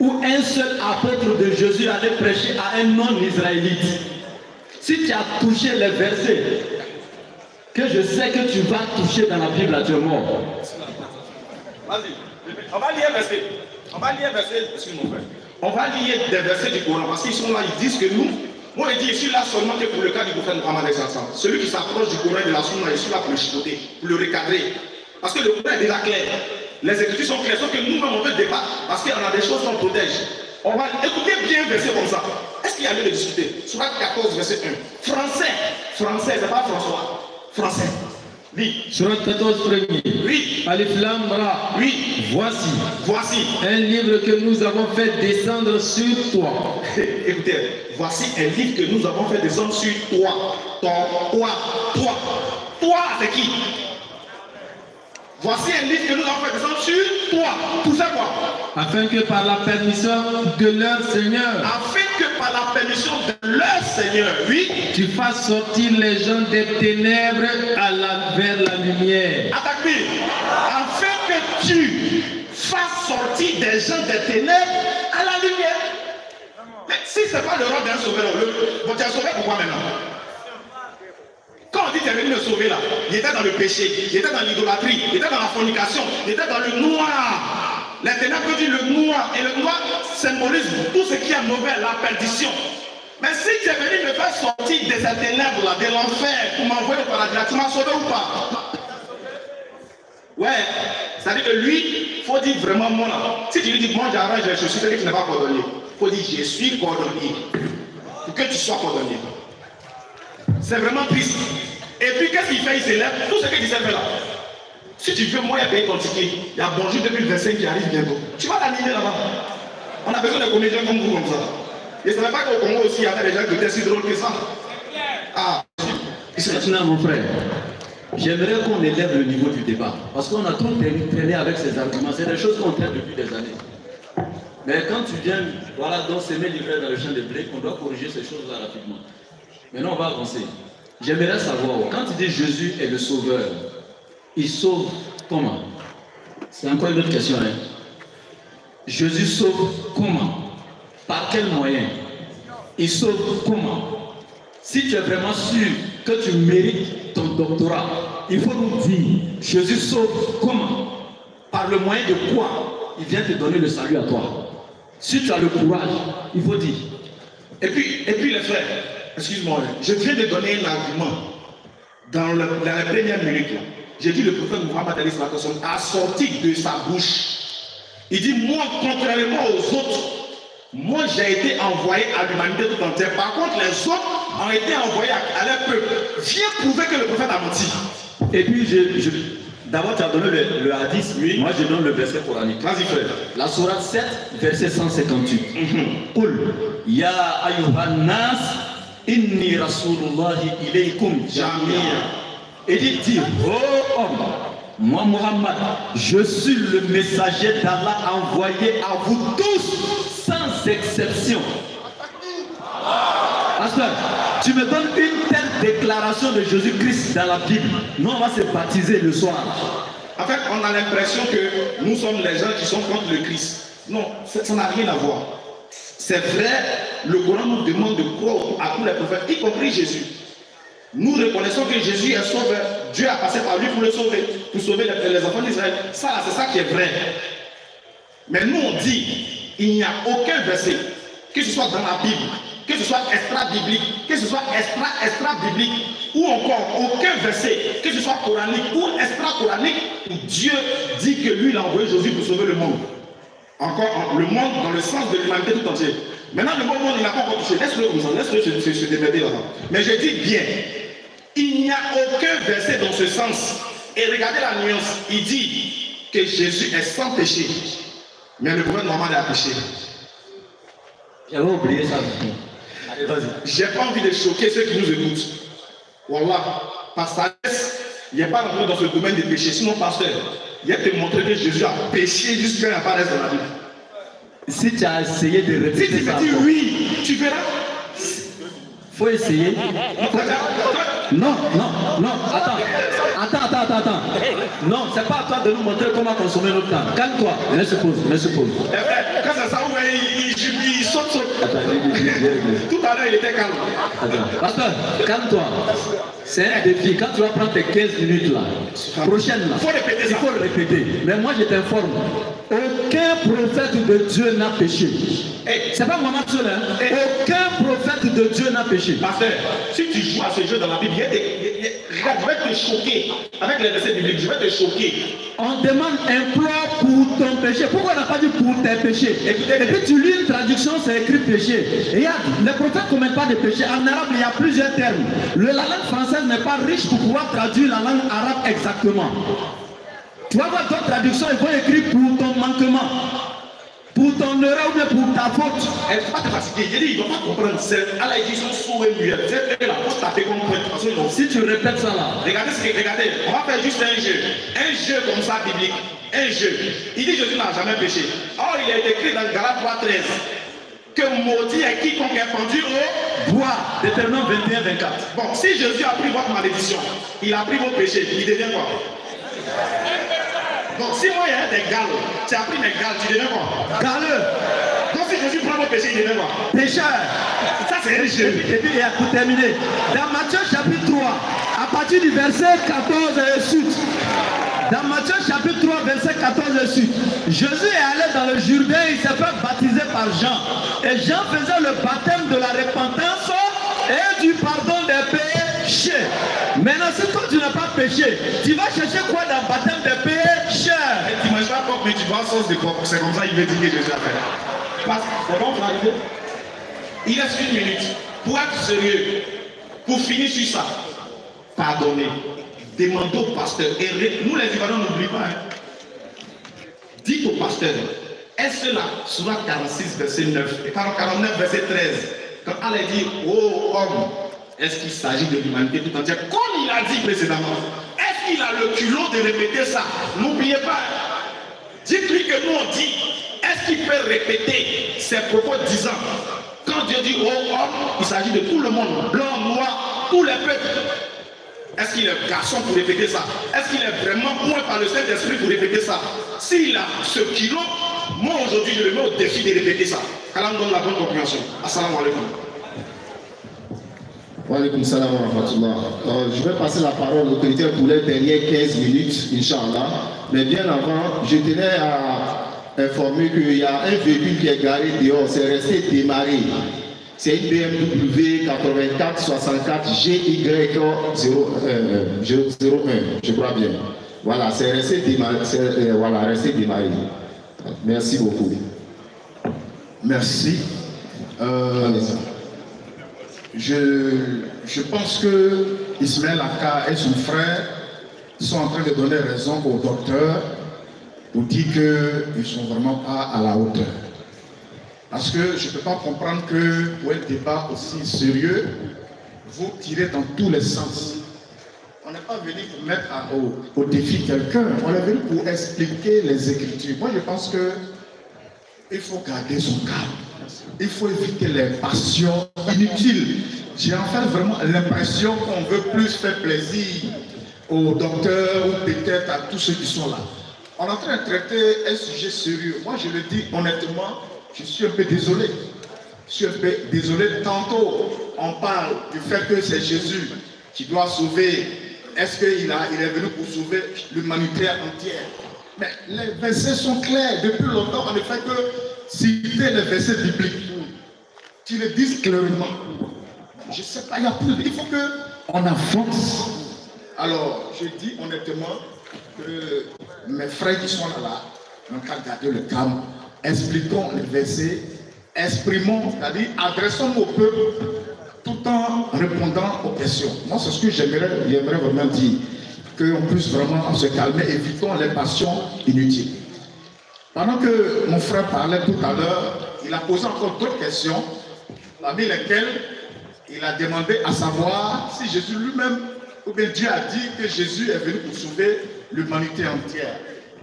Où un seul apôtre de Jésus allait prêcher à un non-israélite. Si tu as touché les versets que je sais que tu vas toucher dans la Bible là, tu es mort. Vas-y, on va lire un verset. On va lire verset, excuse-moi frère. On va lire des versets du Coran parce qu'ils sont là, ils disent que nous, moi je dis, je suis là seulement que pour le cas du prophète Mohamed et celui qui s'approche du Coran et de la Sunna, je suis là pour le chicoter, pour le recadrer. Parce que le Coran est déjà clair. Les écritures sont claires, sauf que nous-mêmes on veut débattre parce qu'on a des choses qu'on protège. On va écouter bien un verset comme ça. Est-ce qu'il y a lieu de discuter? Sourate quatorze, verset un. Français, français, c'est pas François. Français. Oui. Sourate quatorze, premier. Oui. Alif Lam Ra. Oui. Voici. Voici. Un livre que nous avons fait descendre sur toi. Écoutez, voici un livre que nous avons fait descendre sur toi. Ton, toi, toi. Toi, c'est qui? Voici un livre que nous avons fait descendre sur toi. Pour ça quoi? Afin que par la permission de leur Seigneur. Afin que par la permission de leur Seigneur, oui. Tu fasses sortir les gens des ténèbres à la, vers la lumière. Attaque-lui. Afin que tu fasses sortir des gens des ténèbres à la lumière. Mais si ce n'est pas le rôle d'un sauveur, bon, tu as sauvé pourquoi maintenant? Quand on dit qu'il est venu me sauver là, il était dans le péché, il était dans l'idolâtrie, il était dans la fornication, il était dans le noir. Les ténèbres veut dire le noir, et le noir symbolise tout ce qui est mauvais, la perdition. Mais si tu es venu me faire sortir des ténèbres là, de l'enfer, pour m'envoyer au paradis, tu m'as sauvé ou pas? Ouais, c'est-à-dire que lui, il faut dire vraiment moi là. Si tu lui dis, moi j'arrange les choses, c'est lui qui n'est pas cordonnier. Il faut dire, je suis cordonnier. Pour que tu sois cordonnier. C'est vraiment triste. Et puis qu'est-ce qu'il fait? Il s'élève. Tout ce que tu sais faire là. Si tu veux, moi, il y a payé ton ticket. Il y a bonjour deux mille vingt-cinq qui arrive bientôt. Tu vas l'annuler là-bas. On a besoin de comédiens comme vous, comme ça. Et ce n'est pas qu'au Congo aussi, il y avait des gens qui étaient si drôles que ça. Ah, maintenant, mon frère, j'aimerais qu'on élève le niveau du débat. Parce qu'on a trop traîné avec ces arguments. C'est des choses qu'on traite depuis des années. Mais quand tu viens, voilà, donc s'aimer livrer dans le champ de blé, on doit corriger ces choses-là rapidement. Maintenant, on va avancer. J'aimerais savoir, quand tu dis Jésus est le sauveur, il sauve comment? C'est encore une autre question. Hein. Jésus sauve comment? Par quel moyen? Il sauve comment? Si tu es vraiment sûr que tu mérites ton doctorat, il faut nous dire, Jésus sauve comment? Par le moyen de quoi? Il vient te donner le salut à toi. Si tu as le courage, il faut dire. Et puis, et puis les frères, excuse-moi, je viens de donner un argument dans, le, dans la première minute. J'ai dit le prophète Mohamed a sorti de sa bouche. Il dit, moi, contrairement aux autres, moi j'ai été envoyé à l'humanité tout entière. Par contre, les autres ont été envoyés à, à leur peuple. Viens prouver que le prophète a menti. Et puis, je... je... d'abord, tu as donné le, le hadith, oui. Moi je donne le verset coranique. Vas-y frère. La sourate sept, verset cent cinquante-huit. Qul ya ayyuhan nas inni rasulullahi ilaykum jami'a. Et il dit, oh homme, moi Mohammed, je suis le messager d'Allah envoyé à vous tous, sans exception. Pasteur, tu me donnes une telle déclaration de Jésus-Christ dans la Bible. Nous, on va se baptiser le soir. En fait, on a l'impression que nous sommes les gens qui sont contre le Christ. Non, ça n'a rien à voir. C'est vrai, le Coran nous demande de croire à tous les prophètes, y compris Jésus. Nous reconnaissons que Jésus est sauveur. Dieu a passé par lui pour le sauver, pour sauver les, les enfants d'Israël. Ça, c'est ça qui est vrai. Mais nous, on dit, il n'y a aucun verset, que ce soit dans la Bible, que ce soit extra-biblique, que ce soit extra-extra-biblique, ou encore aucun verset, que ce soit coranique ou extra-coranique, où Dieu dit que lui, il a envoyé Jésus pour sauver le monde. Encore, le monde dans le sens de l'humanité tout entière. Maintenant, le monde, il n'a pas encore touché. Laisse-le comme ça, laisse-le se démerder là-bas. Mais je dis bien, il n'y a aucun verset dans ce sens. Et regardez la nuance, il dit que Jésus est sans péché. Mais le prophète Mohammed a péché. J'avais oublié ça. J'ai pas envie de choquer ceux qui nous écoutent. Voilà, par sagesse, il n'est pas rentré dans ce domaine des péchés. Sinon, pasteur, il a te montré que Jésus a péché jusqu'à la paresse dans la Bible. Si tu as essayé de répéter ça. Si tu me dis oui, tu verras. Faut essayer. Non, non, non, attends. Attends, attends, attends. Non, c'est pas à toi de nous montrer comment consommer notre temps. Calme-toi. Laisse pause, laisse pause. Quand c'est ça, il saute, saute. Tout à l'heure, il était calme. Attends, pasteur, calme-toi. C'est un défi. Quand tu vas prendre tes quinze minutes là, prochaine là, faut répéter ça. Il faut le répéter. Mais moi, je t'informe. Aucun prophète de Dieu n'a péché. C'est pas Mohamed seul, hein. Aucun prophète de Dieu n'a péché. Pasteur, si tu joues à ce jeu dans la Bible, regarde, je vais te choquer. Avec les versets bibliques, je vais te choquer. On demande un plan pour ton péché. Pourquoi on n'a pas dit pour tes péchés? Et puis tu lis une traduction, c'est écrit péché. Et regarde, les prophètes ne commettent pas de péché. En arabe, il y a plusieurs termes. Le, la langue française n'est pas riche pour pouvoir traduire la langue arabe exactement. Tu vas voir d'autres traductions, ils vont écrire pour ton manquement, pour ton erreur ou bien pour ta faute. Elle ne va pas te fatiguer, je dis, ils ne vont pas comprendre. Allah dit, ils sont sourds et muets. C'est la faute, t'as fait comprendre. Si tu répètes ça là, regardez ce que, regardez, on va faire juste un jeu. Un jeu comme ça, biblique. Un jeu. Il dit, Jésus n'a jamais péché. Or, il est écrit dans Galates trois treize que maudit est quiconque est pendu au bois. Deutéronome vingt et un vingt-quatre. Bon, si Jésus a pris votre malédiction, il a pris vos péchés, il devient quoi? Donc si moi il y a des galeux, tu as pris mes galeux, tu deviens quoi? Galeux. Donc si Jésus prend mon péché, il devient quoi? Pécheur. Ça c'est un jeu. Et puis il y a pour terminer. Dans Matthieu chapitre trois, à partir du verset quatorze et suite. Dans Matthieu chapitre trois, verset quatorze et suite. Jésus est allé dans le Jourdain, il s'est fait baptiser par Jean. Et Jean faisait le baptême de la repentance et du pardon des péchés. Maintenant, si toi tu n'as pas péché, tu vas chercher quoi dans le baptême des péchés? Tu ne manges pas coq, mais tu vas en sauce de coq. C'est comme ça qu'il veut dire que Jésus a fait. Parce que c'est bon, vous arrivez. Il reste une minute. Pour être sérieux, pour finir sur ça, pardonnez. Demandez au pasteur. Et nous, les Ivoiriens, n'oublions pas. Hein. Dites au pasteur. Et cela, Surah quarante-six, verset neuf, et quarante-neuf, verset treize, quand Allah dit « Oh homme, est-ce qu'il s'agit de l'humanité tout entière ?» Comme il a dit précédemment, est-ce qu'il a le culot de répéter ça? N'oubliez pas, dites-lui que nous on dit, est-ce qu'il peut répéter ses propos disant, quand Dieu dit « Oh homme », il s'agit de tout le monde, blanc, noir, tous les peuples. Est-ce qu'il est garçon pour répéter ça? Est-ce qu'il est vraiment point par le Saint-Esprit pour répéter ça? S'il a ce kilo, moi aujourd'hui je le mets au défi de répéter ça. Qu'Allah nous donne la bonne compréhension. Assalamu alaikum. Wa alaikum salam wa rahmatullah. Euh, je vais passer la parole au autorité pour les dernières quinze minutes, Inch'Allah. Mais bien avant, je tenais à informer qu'il y a un véhicule qui est garé dehors, c'est resté démarré. C'est une B M W quatre-vingt-quatre soixante-quatre G Y zéro un, je crois bien. Voilà, c'est resté démarré. Euh, voilà, merci beaucoup. Merci. Euh, je, je pense que Ismaël Aka et son frère sont en train de donner raison au docteur pour dire qu'ils ne sont vraiment pas à la hauteur. Parce que je ne peux pas comprendre que pour un débat aussi sérieux, vous tirez dans tous les sens. On n'est pas venu pour mettre à, au, au défi quelqu'un, on est venu pour expliquer les Écritures. Moi, je pense que il faut garder son calme. Il faut éviter les passions inutiles. J'ai en fait vraiment l'impression qu'on veut plus faire plaisir aux docteurs ou peut-être à tous ceux qui sont là. On est en train de traiter un sujet sérieux. Moi, je le dis honnêtement. Je suis un peu désolé. Je suis un peu désolé. Tantôt, on parle du fait que c'est Jésus qui doit sauver. Est-ce qu'il a, il est venu pour sauver l'humanité entière? Mais les versets sont clairs. Depuis longtemps, on ne fait que citer les versets bibliques. Qui le disent clairement. Je ne sais pas, il y a plus. Il faut qu'on avance. Alors, je dis honnêtement que mes frères qui sont là, on a gardé le calme. Expliquons les versets, exprimons, c'est-à-dire adressons au peuple tout en répondant aux questions. Moi, c'est ce que j'aimerais vraiment dire, qu'on puisse vraiment se calmer, évitons les passions inutiles. Pendant que mon frère parlait tout à l'heure, il a posé encore d'autres questions, parmi lesquelles il a demandé à savoir si Jésus lui-même, ou bien Dieu a dit que Jésus est venu pour sauver l'humanité entière.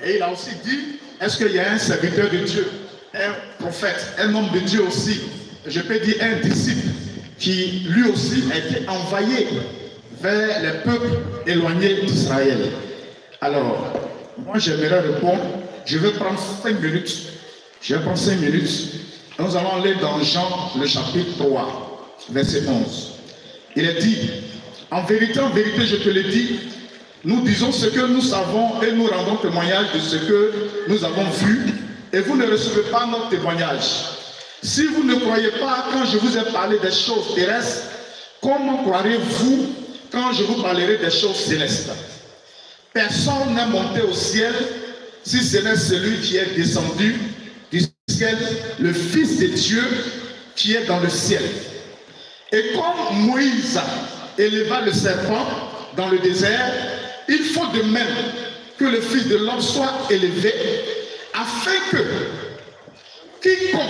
Et il a aussi dit, est-ce qu'il y a un serviteur de Dieu, un prophète, un homme de Dieu aussi, je peux dire un disciple, qui lui aussi a été envoyé vers les peuples éloignés d'Israël? Alors, moi j'aimerais répondre, je vais prendre cinq minutes, je vais prendre cinq minutes, nous allons aller dans Jean, le chapitre trois, verset onze. Il est dit, en vérité, en vérité, je te le dis, nous disons ce que nous savons et nous rendons témoignage de ce que nous avons vu et vous ne recevez pas notre témoignage. Si vous ne croyez pas quand je vous ai parlé des choses terrestres, comment croirez-vous quand je vous parlerai des choses célestes? Personne n'est monté au ciel si ce n'est celui qui est descendu du ciel, le Fils de Dieu qui est dans le ciel. Et comme Moïse éleva le serpent dans le désert, il faut de même que le Fils de l'homme soit élevé, afin que quiconque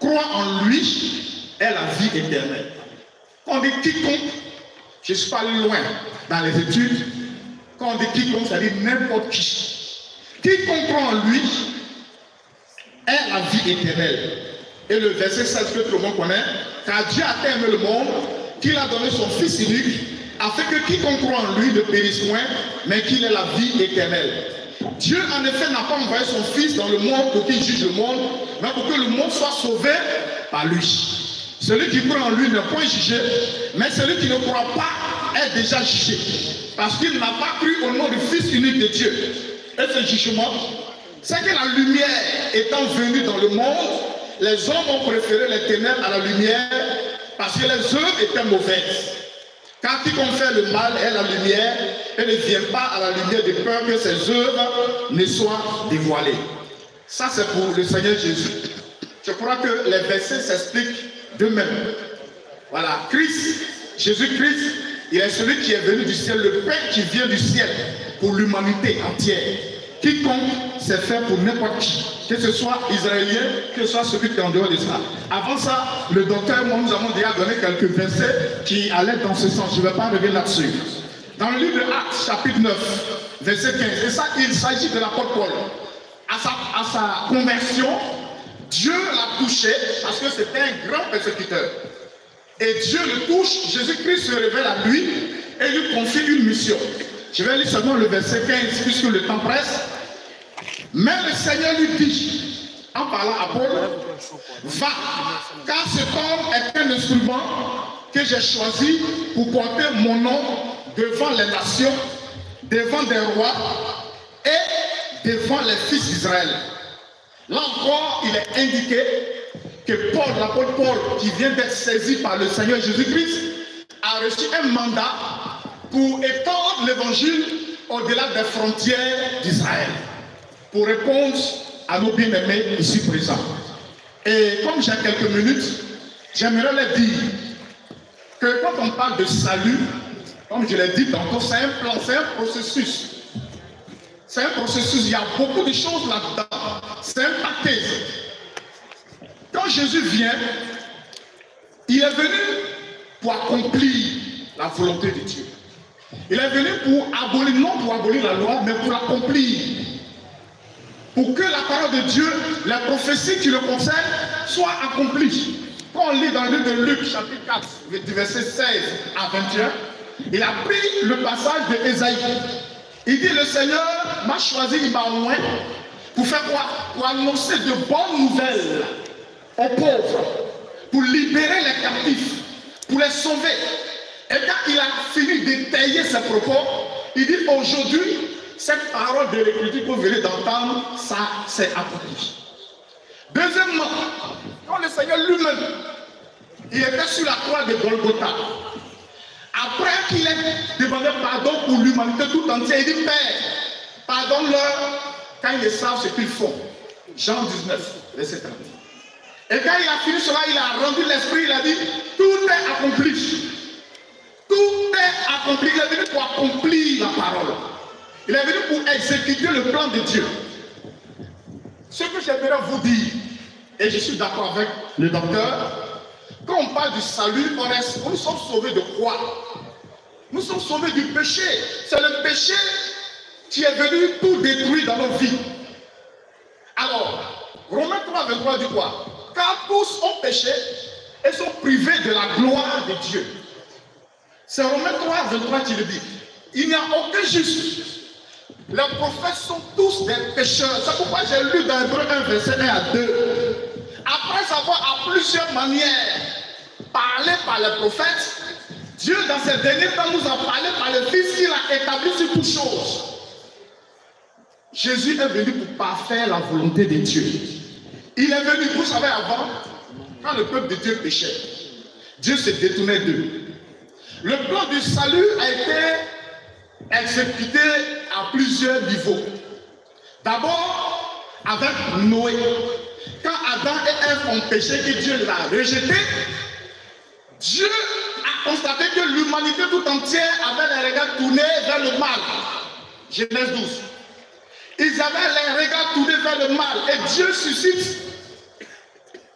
croit en lui ait la vie éternelle. Quand on dit quiconque, je ne suis pas loin dans les études, quand on dit quiconque, ça dit n'importe qui. Quiconque croit en lui ait la vie éternelle. Et le verset seize que tout le monde connaît, car Dieu a aimé le monde, qu'il a donné son Fils unique, afin que quiconque croit en lui ne périsse point, mais qu'il ait la vie éternelle. Dieu, en effet, n'a pas envoyé son Fils dans le monde pour qu'il juge le monde, mais pour que le monde soit sauvé par lui. Celui qui croit en lui n'est point jugé, mais celui qui ne croit pas est déjà jugé, parce qu'il n'a pas cru au nom du Fils unique de Dieu. Et ce jugement, c'est que la lumière étant venue dans le monde, les hommes ont préféré les ténèbres à la lumière, parce que les œuvres étaient mauvaises. Car quiconque fait le mal est la lumière et ne vient pas à la lumière de peur que ses œuvres ne soient dévoilées. Ça, c'est pour le Seigneur Jésus. Je crois que les versets s'expliquent d'eux-mêmes. Voilà, Christ, Jésus-Christ, il est celui qui est venu du ciel, le pain qui vient du ciel pour l'humanité entière. Quiconque, c'est fait pour n'importe qui, que ce soit israélien, que ce soit celui qui est en dehors d'Israël. Avant ça, le docteur, moi, nous avons déjà donné quelques versets qui allaient dans ce sens. Je ne vais pas revenir là-dessus. Dans le livre de Actes, chapitre neuf, verset quinze, et ça, il s'agit de l'apôtre Paul. À sa, à sa conversion, Dieu l'a touché parce que c'était un grand persécuteur. Et Dieu le touche, Jésus-Christ se révèle à lui et lui confie une mission. Je vais lire seulement le verset quinze, puisque le temps presse. Mais le Seigneur lui dit, en parlant à Paul, « Va, car ce corps est un instrument que j'ai choisi pour porter mon nom devant les nations, devant des rois et devant les fils d'Israël. » Là encore, il est indiqué que Paul, l'apôtre Paul, qui vient d'être saisi par le Seigneur Jésus-Christ, a reçu un mandat pour étendre l'évangile au-delà des frontières d'Israël, pour répondre à nos bien-aimés ici présents. Et comme j'ai quelques minutes, j'aimerais leur dire que quand on parle de salut, comme je l'ai dit tantôt, c'est un plan, c'est un processus. C'est un processus, il y a beaucoup de choses là-dedans. C'est un pacte. Quand Jésus vient, il est venu pour accomplir la volonté de Dieu. Il est venu pour abolir, non pour abolir la loi, mais pour l'accomplir. Pour que la parole de Dieu, la prophétie qui le concerne, soit accomplie. Quand on lit dans le livre de Luc, chapitre quatre, verset seize à vingt et un, il a pris le passage de Ésaïe. Il dit, le Seigneur m'a choisi, il m'a oint pour faire quoi? Pour annoncer de bonnes nouvelles aux pauvres, pour libérer les captifs, pour les sauver. Et quand il a fini d'étayer ses propos, il dit, aujourd'hui, cette parole de l'Écriture que vous venez d'entendre, ça s'est accompli. Deuxièmement, quand le Seigneur lui-même, il était sur la croix de Golgotha, après qu'il ait demandé pardon pour l'humanité tout entière, il dit, Père, pardonne-leur quand ils savent ce qu'ils font. Jean dix-neuf, verset trente. Et quand il a fini cela, il a rendu l'esprit, il a dit, tout est accompli. Tout est accompli. Il est venu pour accomplir la parole. Il est venu pour exécuter le plan de Dieu. Ce que j'aimerais vous dire, et je suis d'accord avec le docteur, quand on parle du salut, on est, nous sommes sauvés de quoi? Nous sommes sauvés du péché. C'est le péché qui est venu tout détruire dans nos vies. Alors, Romains trois, vingt-trois dit quoi? Car tous ont péché et sont privés de la gloire de Dieu. C'est Romains trois, vingt-trois qui le dit. Il n'y a aucun juste. Les prophètes sont tous des pécheurs. C'est pourquoi j'ai lu dans Hébreux un, verset un à deux. Après avoir à plusieurs manières parlé par les prophètes, Dieu dans ces derniers temps nous a parlé par le Fils, il a établi sur toutes choses. Jésus est venu pour parfaire la volonté de Dieu. Il est venu, vous savez avant, quand le peuple de Dieu péchait, Dieu se détournait d'eux. Le plan du salut a été exécuté à plusieurs niveaux. D'abord, avec Noé. Quand Adam et Ève ont péché et Dieu l'a rejeté, Dieu a constaté que l'humanité tout entière avait les regards tournés vers le mal. Genèse douze. Ils avaient les regards tournés vers le mal. Et Dieu suscite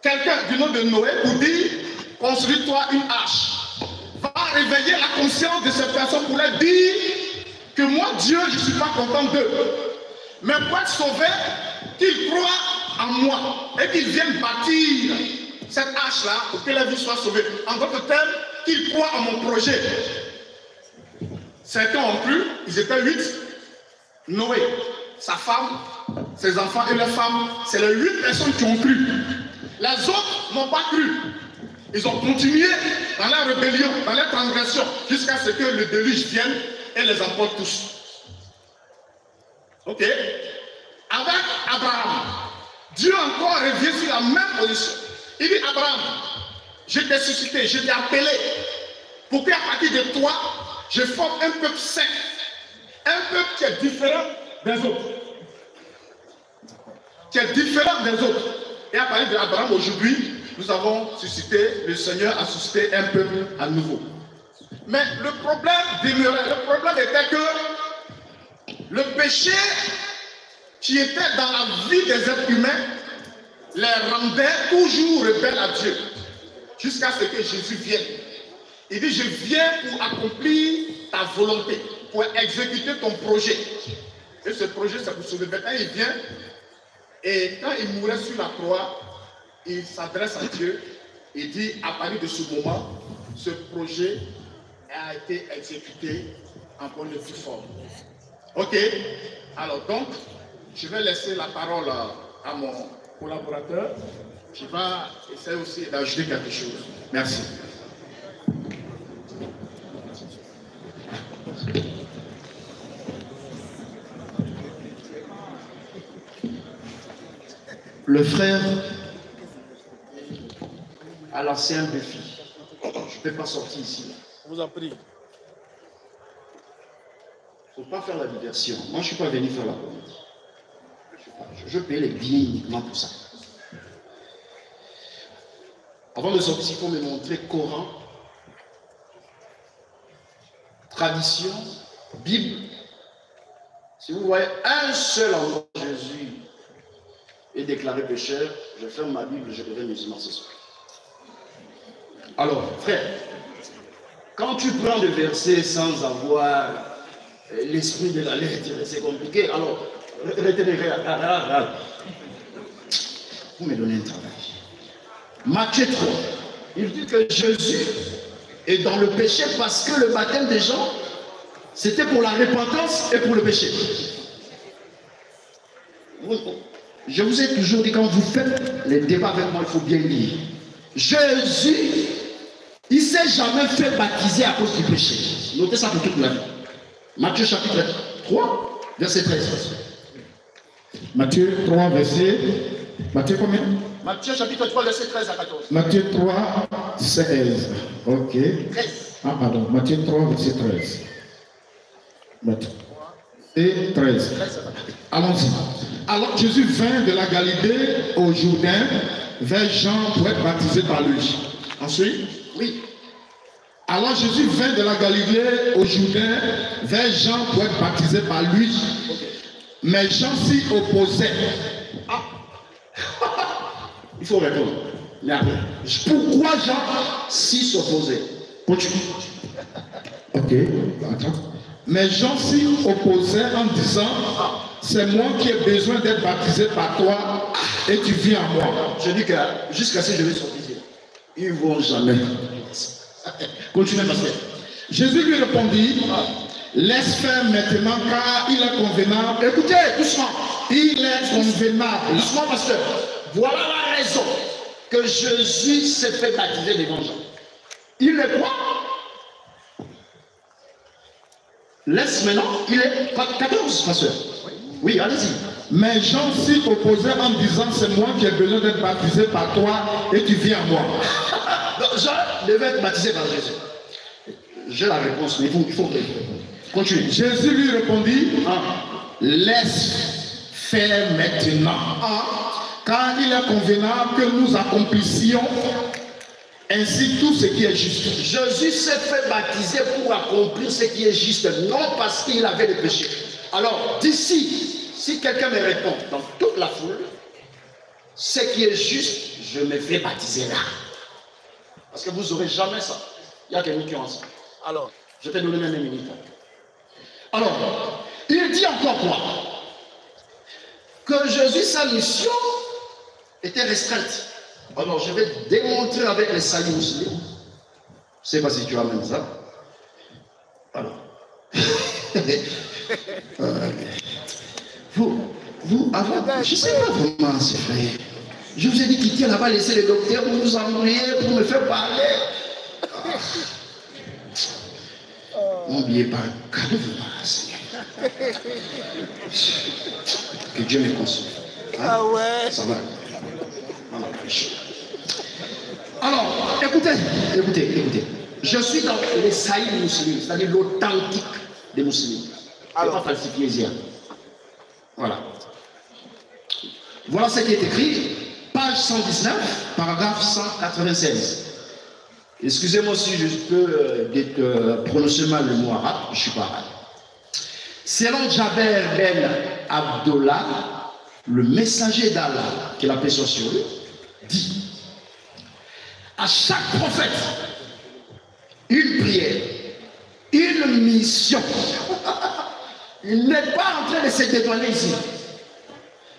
quelqu'un du nom de Noé pour dire, construis-toi une arche. Va réveiller la conscience de cette personne pour leur dire que moi, Dieu, je ne suis pas content d'eux. Mais pour être sauvé, qu'ils croient en moi et qu'ils viennent bâtir cette hache là pour que la vie soit sauvée. En d'autres termes, qu'ils croient en mon projet. Certains ont cru, ils étaient huit. Noé, sa femme, ses enfants et leurs femmes, c'est les huit personnes qui ont cru. Les autres n'ont pas cru. Ils ont continué dans la rébellion, dans la transgression, jusqu'à ce que le déluge vienne et les emporte tous. Ok? Avec Abraham, Dieu encore revient sur la même position. Il dit, Abraham, je t'ai suscité, je t'ai appelé pour qu'à partir de toi, je forme un peuple saint, un peuple qui est différent des autres. Qui est différent des autres. Et à partir d'Abraham, aujourd'hui, nous avons suscité, le Seigneur a suscité un peuple à nouveau. Mais le problème demeurait, le problème était que le péché qui étaient dans la vie des êtres humains, les rendaient toujours rebelles à Dieu. Jusqu'à ce que Jésus vienne. Il dit, je viens pour accomplir ta volonté, pour exécuter ton projet. Et ce projet, ça vous sauve. Maintenant, il vient, et quand il mourait sur la croix, il s'adresse à Dieu et dit, à partir de ce moment, ce projet a été exécuté en bonne et due forme. Ok. Alors donc, je vais laisser la parole à mon collaborateur qui va essayer aussi d'ajouter quelque chose. Merci. Le frère à la sœur de fille. Je ne peux pas sortir ici. Je vous en prie. Il ne faut pas faire la diversion. Moi, je ne suis pas venu faire la comédie. Je, je paye les billets uniquement pour ça. Avant de sortir, il faut me montrer Coran, tradition, Bible. Si vous voyez un seul endroit de Jésus est déclaré pécheur, je ferme ma Bible, je deviens musulman ce soir. Alors, frère, quand tu prends des versets sans avoir l'esprit de la lettre, c'est compliqué. Alors, retenez, vous me donnez un travail. Matthieu trois, il dit que Jésus est dans le péché parce que le baptême des gens, c'était pour la repentance et pour le péché. Je vous ai toujours dit, quand vous faites les débats avec moi, il faut bien lire. Jésus, il ne s'est jamais fait baptiser à cause du péché. Notez ça pour toute la vie. Matthieu chapitre trois, verset treize. Matthieu trois, verset... Matthieu combien? Matthieu chapitre trois, verset treize à quatorze. Matthieu trois, seize. Ok. treize. Ah pardon, Matthieu trois, verset treize. Matthieu et treize. Allons-y. Alors Jésus vint de la Galilée au Jourdain vers Jean pour être baptisé par lui. Ensuite, oui. Alors Jésus vint de la Galilée au Jourdain vers Jean pour être baptisé par lui. Okay. Mais Jean s'y opposait. Ah. Il faut répondre. Mais après, pourquoi Jean s'y s'opposait? Continue. Ok, attends. Mais Jean s'y opposait en disant, c'est moi qui ai besoin d'être baptisé par toi et tu viens à moi. Je dis que jusqu'à ce que je vais sortir, ils ne vont jamais. Continuez, pasteur. Jésus lui répondit, laisse faire maintenant car il est convenable. Écoutez, doucement. Il est convenable. Doucement, pasteur. Voilà la raison que Jésus s'est fait baptiser devant Jean. Il est quoi? Laisse maintenant, il est quatorze, ma soeur. Oui, allez-y. Mais Jean s'y opposait en disant, c'est moi qui ai besoin d'être baptisé par toi et tu viens à moi. Donc Jean devait être baptisé par Jésus. J'ai la réponse, mais vous, il faut que je réponde. Continue. Jésus lui répondit, ah, laisse faire maintenant. Ah, car il est convenable que nous accomplissions ainsi tout ce qui est juste. Jésus s'est fait baptiser pour accomplir ce qui est juste, non parce qu'il avait le péché. Alors, d'ici, si quelqu'un me répond dans toute la foule, ce qui est juste, je me fais baptiser là. Parce que vous n'aurez jamais ça. Il y a quelqu'un qui en sait. Alors, je vais donner même une minute. Alors, il dit encore quoi? Que Jésus, sa mission était restreinte. Alors, je vais démontrer avec les saluts musulmans. Je ne sais pas si tu amènes ça. Alors. euh, vous, vous, avant, je ne sais pas vraiment, c'est vrai. Je vous ai dit quitter là-bas, laisser les docteurs pour vous envoyer, pour me faire parler. Ah. N'oubliez pas, calmez-vous, Seigneur. Que Dieu me console. Hein? Ah ouais. Ça va. Alors, écoutez, écoutez, écoutez. Je suis dans les saïd musulmans, c'est-à-dire l'authentique des musulmans. Alors, pas falsifié ici. Voilà. Voilà ce qui est écrit, page cent dix-neuf, paragraphe cent quatre-vingt-seize. Excusez-moi si je peux euh, être, euh, prononcer mal le mot arabe, je ne suis pas arabe. Selon Jaber Ben Abdallah, le messager d'Allah, qui est la paix sur lui, dit à chaque prophète une prière, une mission. Il n'est pas en train de se dévoiler ici.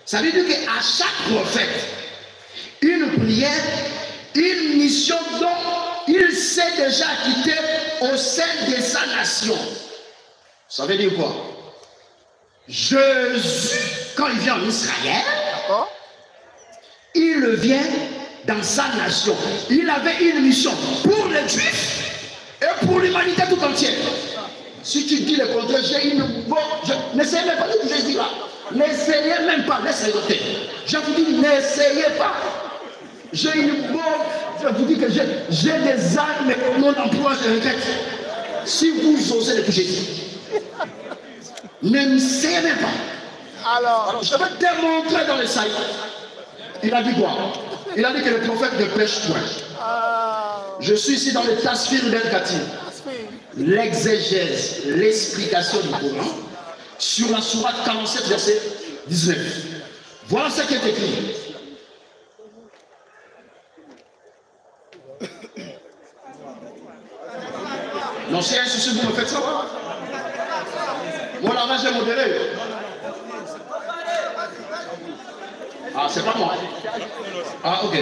Ça veut dire qu'à chaque prophète, une prière, une mission dont il s'est déjà acquitté au sein de sa nation. Ça veut dire quoi? Jésus, quand il vient en Israël, il vient dans sa nation. Il avait une mission pour les Juifs et pour l'humanité tout entière. Si tu dis le contraire, j'ai une... Bon, je... N'essayez même pas de Jésus là. N'essayez même pas, laissez noter. Je vous dis, n'essayez pas. J'ai une bonne... Je vous dis que j'ai des âmes et mon emploi, je regrette. Si vous osez le toucher, n'essayez même pas. Alors, Alors, je vais démontrer dans le saïd. Il a dit quoi? Il a dit que le prophète ne pêche point. Oh. Je suis ici dans le tasfir d'El Khatib. L'exégèse, l'explication du Coran sur la sourate quarante-sept, verset dix-neuf. Voilà ce qui est écrit. Non, c'est un souci, vous me faites ça. Moi là-bas, j'ai modéré. Ah, c'est pas moi. Ah, ok.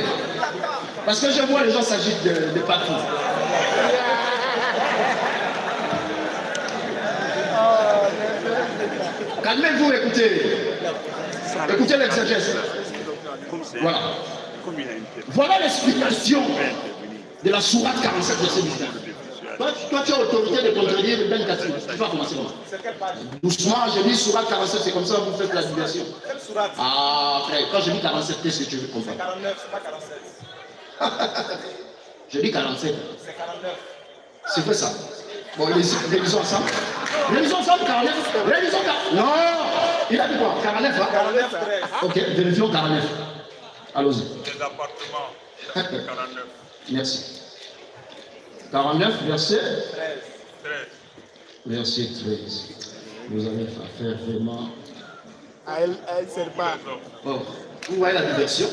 Parce que je vois les gens s'agitent de, de partout. Calmez-vous, écoutez. Écoutez l'exégèse. Voilà. Voilà l'explication de la sourate quarante-sept de ces missions. Toi, toi, tu as autorité de contredire le Ben Kassou. Tu vas commencer comment? Doucement, j'ai mis sourate quarante-sept, c'est comme ça que vous faites la diversion. Ah, frère, quand je dis quarante-sept, qu'est-ce que tu veux comprendre? quarante-neuf, c'est pas quarante-sept. Je dis quarante-sept. C'est quarante-neuf. C'est vrai ça. Bon, révisons ensemble. Révisons ensemble, quarante-neuf. Révisons quarante-neuf. Non, il a dit quoi? quarante-neuf, hein? quarante-neuf, ok, vérifions quarante-neuf. Allons-y. Les appartements, quarante-neuf. Merci. quarante-neuf, verset treize. Verset treize. Vous avez affaire vraiment à elle, elle sert pas. Oh. Vous voyez la diversion?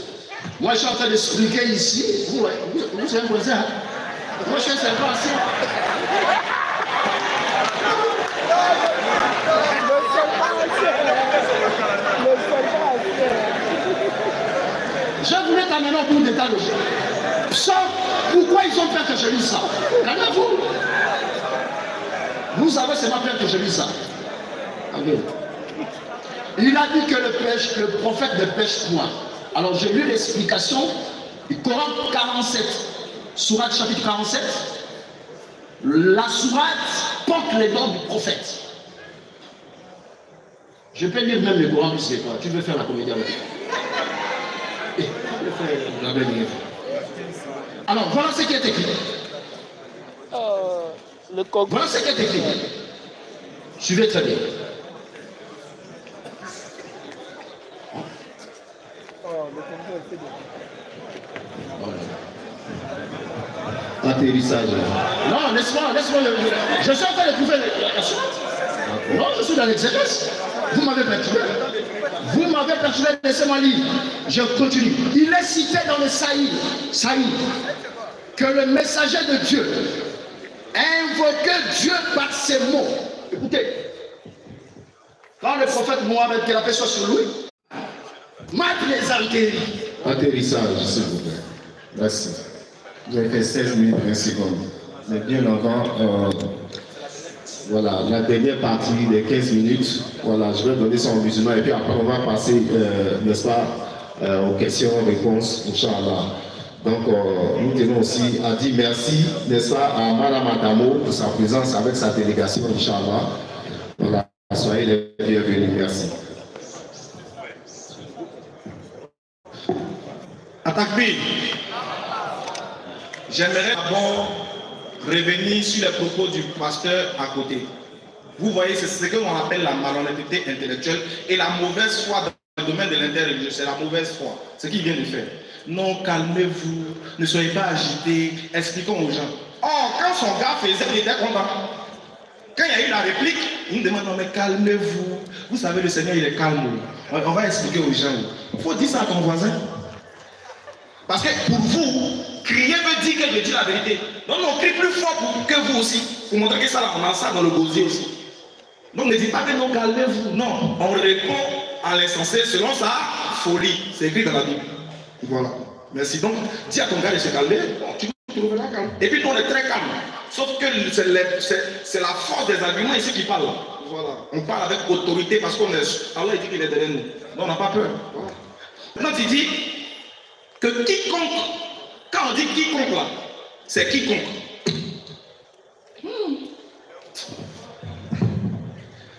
Moi, je suis en train d'expliquer ici. Vous, vous, vous, vous aimez ça? Hein? Moi, je suis un serpent ici. Je voulais t'amener au bout des tas de gens. Pourquoi ils ont peur que je lise ça? Regardez-vous. Vous savez, c'est pas peur que je lise ça. Okay. Il a dit que le, pêche, le prophète ne pêche point. Alors j'ai lu l'explication du Coran quarante-sept, sourate chapitre quarante-sept. La sourate porte les noms du prophète. Je peux lire même le Coran, tu sais quoi. Tu veux faire la comédie avec moi? La belle. Alors, voilà ce qui est écrit. Oh, le voilà ce qui est écrit. Suivez très bien. Oh, le atterrissage. Non, laisse-moi, laisse-moi. Je, je suis en train de trouver la sourate. Non, je suis dans l'exégèse. Vous m'avez perturbé. Vous m'avez perturbé, laissez-moi lire. Je continue. Il est cité dans le Saïd, Saïd, que le messager de Dieu a invoqué Dieu par ses mots. Écoutez, quand le prophète Mohamed, que la paix soit sur lui, m'a présenté. Atterrissage, s'il vous plaît. Merci. Vous avez fait seize minutes, vingt secondes. Mais bien encore. Voilà, la dernière partie des quinze minutes, voilà, je vais donner son musulman et puis après on va passer, euh, n'est-ce pas, euh, aux questions, réponses, Inch'Allah. Donc, euh, nous tenons aussi à dire merci, n'est-ce pas, à Madame Adamo pour sa présence avec sa délégation, Inch'Allah. Voilà, soyez les bienvenus, merci. Atakbi, j'aimerais d'abord revenir sur les propos du pasteur à côté. Vous voyez, c'est ce que l'on appelle la malhonnêteté intellectuelle et la mauvaise foi dans le domaine de l'interreligieux. C'est la mauvaise foi, ce qu'il vient de faire. Non, calmez-vous, ne soyez pas agités, expliquons aux gens. Or, quand son gars faisait, il était content. Quand il y a eu la réplique, il me demande, non mais calmez-vous. Vous savez, le Seigneur, il est calme. On va expliquer aux gens. Il faut dire ça à ton voisin. Parce que pour vous, crier veut dire que je dis la vérité. Donc on crie plus fort pour, que vous aussi. Pour montrer que ça, on a ça dans le gosier aussi. Donc ne dites pas que non, calmez-vous. Non, on répond à l'insensé selon sa folie. C'est écrit dans la Bible. Voilà. Merci. Donc, dis à ton gars de se calmer. Bon, tu trouves la calme. Et puis, on est très calme. Sauf que c'est la force des arguments ici qui parle. Voilà. On parle avec autorité parce qu'on est. Allah dit qu'il est derrière nous. Donc, on n'a pas peur. Voilà. Maintenant, tu dis que quiconque, quand on dit quiconque là, c'est quiconque. Hmm.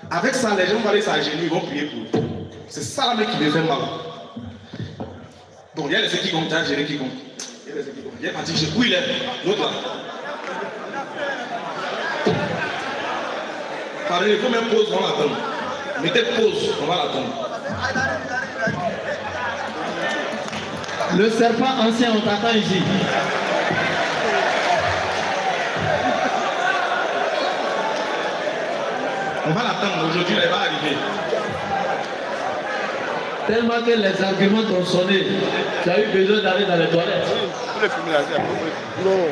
Avec ça, les gens vont aller s'agenouiller, ils vont prier pour eux. C'est ça là qui me fait mal. Bon, il y a les équipes qui comptent, j'ai les équipes qui comptent. Il y a les équipes qui comptent. Il y a parti, j'ai couillé l'autre là. Parlez, vous même pause, on va l'attendre. Mettez pause, on va l'attendre. Le serpent ancien, on t'attend ici. On va l'attendre, aujourd'hui elle va arriver. Tellement que les arguments t'ont sonné, tu as eu besoin d'aller dans les toilettes. Vous les fumez là, c'est après. Non,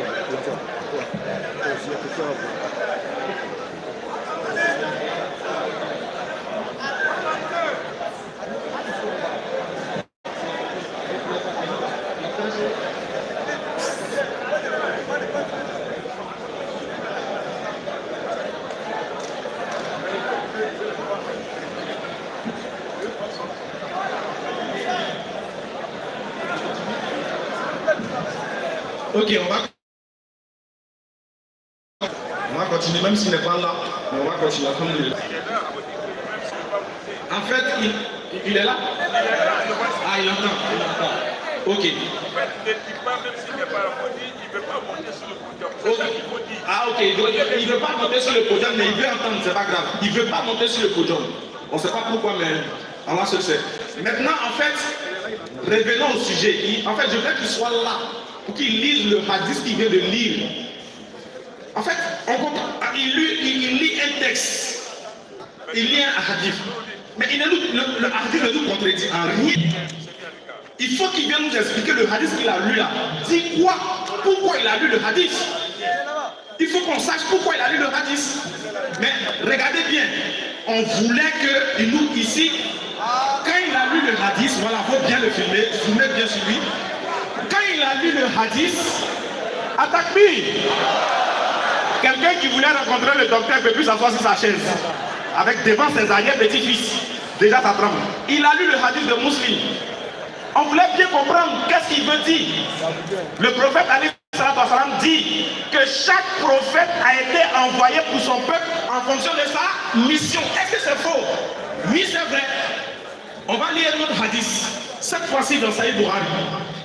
ok, on va, on va continuer, même s'il n'est pas là, mais on va continuer. En fait, il, il est là. Ah, il entend, il entend. Ok. En fait, il parle même s'il n'est pas là, il ne veut pas monter sur le podium. Ah, ok, il ne veut pas monter sur le podium, mais il veut entendre, c'est pas grave. Il ne veut pas monter sur le podium. On ne sait pas pourquoi, mais Allah se sait. Maintenant, en fait, revenons au sujet. En fait, je veux qu'il soit là. Qu'il lise le hadith qu'il vient de lire. En fait, on comprend, il, lit, il, il lit un texte, il lit un hadith, mais il ne, le, le hadith ne nous contredit en rien. Il faut qu'il vienne nous expliquer le hadith qu'il a lu là. Dis quoi? Pourquoi il a lu le hadith? Il faut qu'on sache pourquoi il a lu le hadith. Mais regardez bien, on voulait que nous ici, quand il a lu le hadith, voilà, faut bien le filmer, filmer bien sur lui. Il a lu le hadith à Takbir. Quelqu'un qui voulait rencontrer le docteur ne peut plus s'asseoir sur sa chaise. Avec devant ses arrière-petits-fils. Déjà ça tremble. Il a lu le hadith de Mouslim. On voulait bien comprendre qu'est-ce qu'il veut dire. Le prophète Ali dit que chaque prophète a été envoyé pour son peuple en fonction de sa mission. Est-ce que c'est faux? Oui, c'est vrai. On va lire notre hadith. Cette fois-ci dans Saïd Bukhari.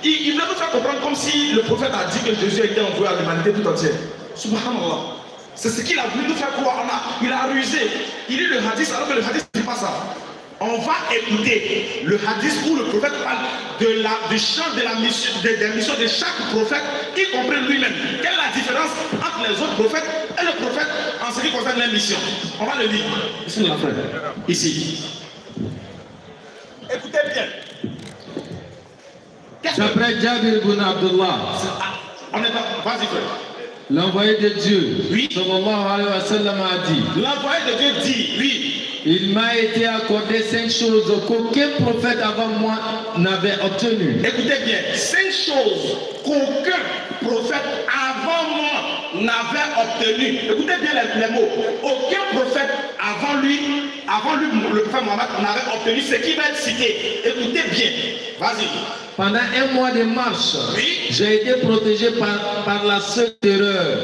Il voulait nous faire comprendre comme si le prophète a dit que Jésus a été envoyé à l'humanité tout entière. Subhanallah. C'est ce qu'il a voulu nous faire croire. Il a rusé. Il lit le hadith alors que le hadith ne dit pas ça. On va écouter le hadith où le prophète parle de la, du champ de la mission de, de, la mission de chaque prophète, y compris lui-même. Quelle est la différence entre les autres prophètes et le prophète en ce qui concerne la mission? On va le lire. Ici. Écoutez bien. D'après Jabir ibn Abdullah, l'envoyé de Dieu, oui. Sallallahu alayhi wa sallam, a dit, l'envoyé de Dieu dit, oui, il m'a été accordé cinq choses qu'aucun prophète avant moi n'avait obtenu. Écoutez bien, cinq choses qu'aucun prophète avant moi n'avait obtenu. Écoutez bien les, les mots. Aucun prophète avant lui, avant lui, le prophète Mohamed n'avait obtenu ce qui va être cité. Écoutez bien, vas-y. Pendant un mois de marche, oui. J'ai été protégé par, par la seule terreur.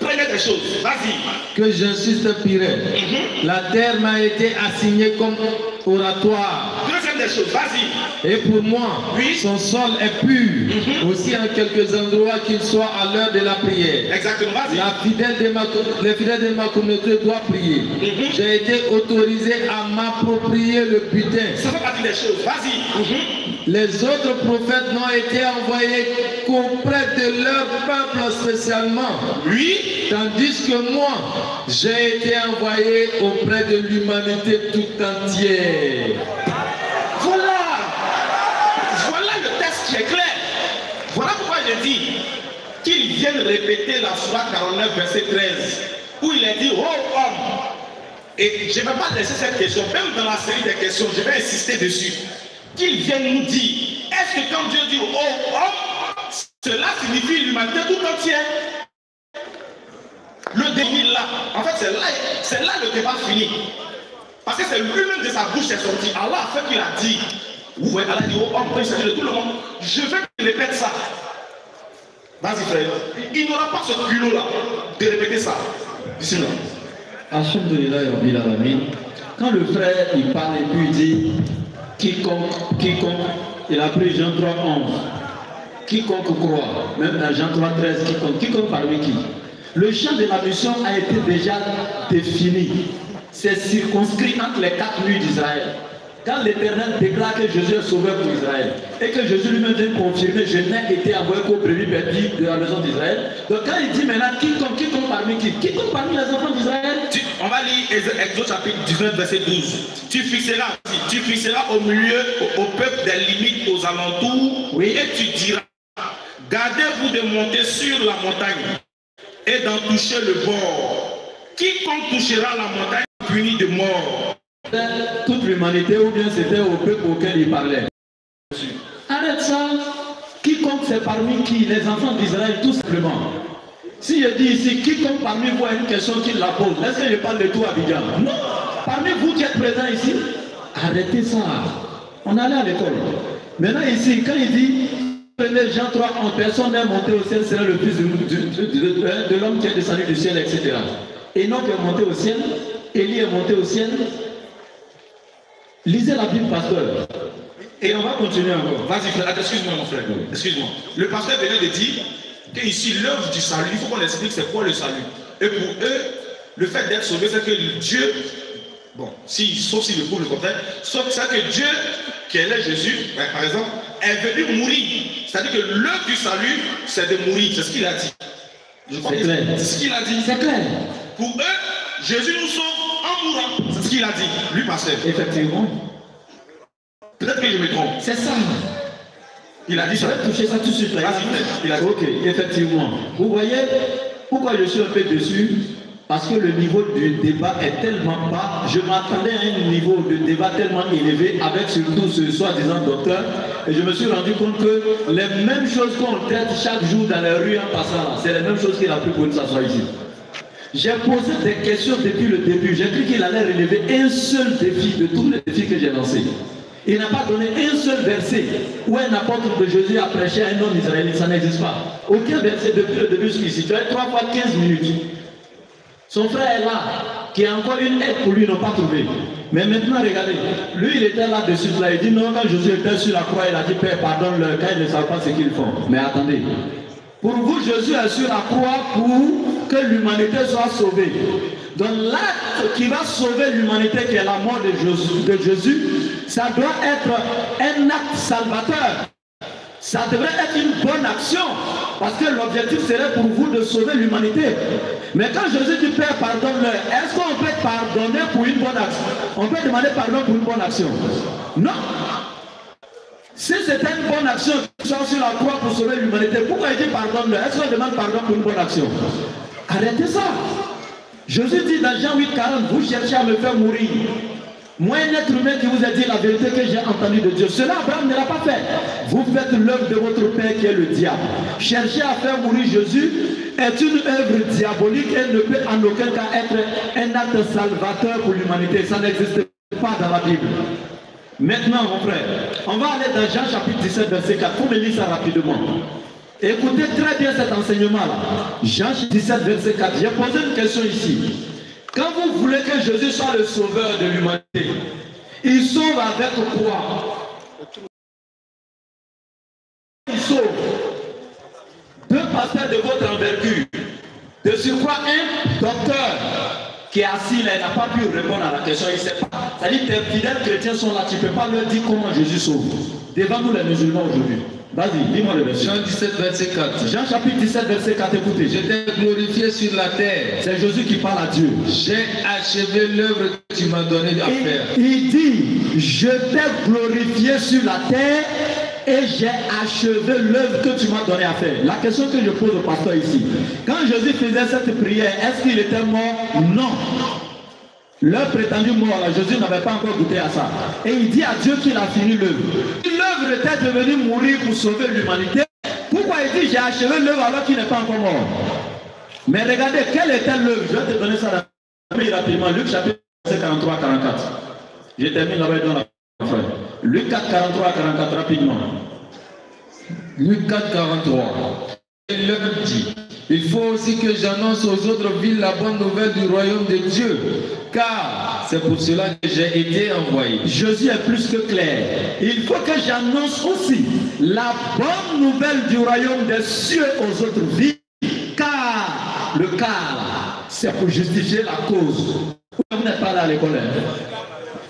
Prenez des choses, vas-y. Que j'insuspirais. Mm-hmm. La terre m'a été assignée comme oratoire. Deuxième des choses, vas-y. Et pour moi, oui. Son sol est pur. Mm-hmm. Aussi en quelques endroits qu'il soit à l'heure de la prière. Exactement, vas-y. La fidèle de ma, les fidèles de ma communauté doivent prier. Mm-hmm. J'ai été autorisé à m'approprier le butin. Ça fait partie des choses, vas-y. Mm-hmm. Les autres prophètes n'ont été envoyés qu'auprès de leur peuple spécialement. Oui. tandis que moi, j'ai été envoyé auprès de l'humanité tout entière. Voilà, voilà le texte qui est clair. Voilà pourquoi je dis qu'ils viennent répéter la Sourate quarante-neuf, verset treize, où il est dit, oh homme, et je ne vais pas laisser cette question, même dans la série des questions, je vais insister dessus, qu'ils viennent nous dire, est-ce que quand Dieu dit oh homme, cela signifie l'humanité tout entière? Le débat là, en fait c'est là, c'est là le débat fini. Parce que c'est lui-même de sa bouche est sorti. Allah a fait qu'il a dit, ouais, Allah dit oh homme, il s'agit de tout le monde. Je veux qu'il répète ça. Vas-y frère, il n'aura pas ce culot là de répéter ça. Bismillah. Alhamdulillah Rabbil Alamin. Quand le frère il parle et puis il dit quiconque, quiconque, il a pris Jean trois onze. Quiconque croit, même dans Jean trois treize, quiconque, quiconque parmi qui. Le champ de la mission a été déjà défini. C'est circonscrit entre les quatre nuits d'Israël. Quand l'Éternel déclare que Jésus est sauveur pour Israël et que Jésus lui-même vient confirmer, je n'ai été envoyé qu'aux brebis perdues de la maison d'Israël. Donc quand il dit maintenant quiconque, quiconque parmi qui, quiconque parmi les enfants d'Israël. On va lire Exode chapitre dix-neuf, verset douze. Tu fixeras, tu fixeras au milieu, au, au peuple des limites, aux alentours, oui. Et tu diras, gardez-vous de monter sur la montagne et d'en toucher le bord. Quiconque touchera la montagne punit de mort. Toute l'humanité ou bien c'était au peuple auquel il parlait. Arrête ça. Quiconque c'est parmi qui? Les enfants d'Israël tout simplement. Si je dis ici, quiconque parmi vous a une question qui la pose, est-ce que je parle de tout Abidjan? Non. Parmi vous qui êtes présents ici, arrêtez ça. On allait à l'école. Maintenant ici, quand il dit, prenez Jean trois, en personne n'est monté au ciel, c'est le fils de l'homme qui est descendu du ciel, et cetera. Et non qui est monté au ciel, Élie est monté au ciel. Lisez la Bible, pasteur. Et on va continuer encore. Vas-y, frère. Excuse-moi, mon frère. Excuse-moi. Le pasteur venait de dire qu'ici, l'œuvre du salut, il faut qu'on explique c'est quoi le salut. Et pour eux, le fait d'être sauvé, c'est que Dieu, bon, si, sauf si le prouve le contraire, sauf ça que Dieu, qui est Jésus, ben, par exemple, est venu mourir. C'est-à-dire que l'œuvre du salut, c'est de mourir. C'est ce qu'il a dit. C'est clair. C'est ce qu'il a dit. C'est clair. Pour eux, Jésus nous sauve. C'est ce qu'il a dit, lui, pasteur. Effectivement. Peut-être que je me trompe. C'est ça. Il a dit ça. Je vais toucher ça tout de suite. Il a dit. Ok, effectivement. Vous voyez pourquoi je suis un peu déçu? Parce que le niveau du débat est tellement bas. Je m'attendais à un niveau de débat tellement élevé avec surtout ce soi-disant docteur. Et je me suis rendu compte que les mêmes choses qu'on traite chaque jour dans les rues en passant, c'est les mêmes choses qu'il a pris pour nous s'asseoir ici. J'ai posé des questions depuis le début. J'ai cru qu'il allait relever un seul défi de tous les défis que j'ai lancés. Il n'a pas donné un seul verset où un apôtre de Jésus a prêché à un homme israélien. Ça n'existe pas. Aucun verset depuis le début jusqu'ici. Tu as trois fois quinze minutes. Son frère est là, qui a encore une aide pour lui, n'ont pas trouvé. Mais maintenant, regardez. Lui, il était là dessus. Là, il dit non, quand Jésus était sur la croix, il a dit Père, pardonne-leur, car ils ne savent pas ce qu'ils font. Mais attendez. Pour vous, Jésus est sur la croix pour que l'humanité soit sauvée. Donc l'acte qui va sauver l'humanité, qui est la mort de Jésus, de Jésus, ça doit être un acte salvateur. Ça devrait être une bonne action. Parce que l'objectif serait pour vous de sauver l'humanité. Mais quand Jésus dit Père, pardonne-leur, est-ce qu'on peut pardonner pour une bonne action? On peut demander pardon pour une bonne action? Non. Si c'était une bonne action qui sort sur la croix pour sauver l'humanité, pourquoi il dit pardonne-le? Est-ce qu'on demande pardon pour une bonne action? Arrêtez ça. Jésus dit dans Jean huit, quarante, vous cherchez à me faire mourir. Moi, un être humain qui vous a dit la vérité que j'ai entendue de Dieu. Cela, Abraham ne l'a pas fait. Vous faites l'œuvre de votre père qui est le diable. Chercher à faire mourir Jésus est une œuvre diabolique et ne peut en aucun cas être un acte salvateur pour l'humanité. Ça n'existe pas dans la Bible. Maintenant, mon frère, on va aller dans Jean chapitre dix-sept, verset quatre. Vous me lisez ça rapidement. Écoutez très bien cet enseignement-là. Jean dix-sept, verset quatre. J'ai posé une question ici. Quand vous voulez que Jésus soit le sauveur de l'humanité, il sauve avec quoi? Il sauve deux pasteurs de votre envergure. De surcroît, un docteur qui est assis là, il n'a pas pu répondre à la question, il ne sait pas. C'est-à-dire que tes fidèles chrétiens sont là, tu ne peux pas leur dire comment Jésus sauve. Devant nous les musulmans aujourd'hui, Vas-y, dis-moi le verset. Jean dix-sept, verset quatre. Jean chapitre dix-sept, verset quatre, écoutez. J'étais glorifié sur la terre. C'est Jésus qui parle à Dieu. J'ai achevé l'œuvre que tu m'as donnée à faire. Il dit, je t'ai glorifié sur la terre et j'ai achevé l'œuvre que tu m'as donnée à faire. La question que je pose au pasteur ici, quand Jésus faisait cette prière, est-ce qu'il était mort? Non. Leur prétendu mort, Jésus n'avait pas encore goûté à ça. Et il dit à Dieu qu'il a fini l'œuvre. L'œuvre était devenue mourir pour sauver l'humanité. Pourquoi il dit j'ai achevé l'œuvre alors qu'il n'est pas encore mort? Mais regardez, quelle était l'œuvre? Je vais te donner ça rapidement. Luc chapitre quarante-trois à quarante-quatre. Je termine là-bas dans la frère. Luc quatre, quarante-trois à quarante-quatre, rapidement. Luc quatre, quarante-trois. Et l'œuvre dit, il faut aussi que j'annonce aux autres villes la bonne nouvelle du royaume de Dieu, car c'est pour cela que j'ai été envoyé. Jésus est plus que clair. Il faut que j'annonce aussi la bonne nouvelle du royaume des cieux aux autres villes, car le car, c'est pour justifier la cause. Vous n'êtes pas là à l'école.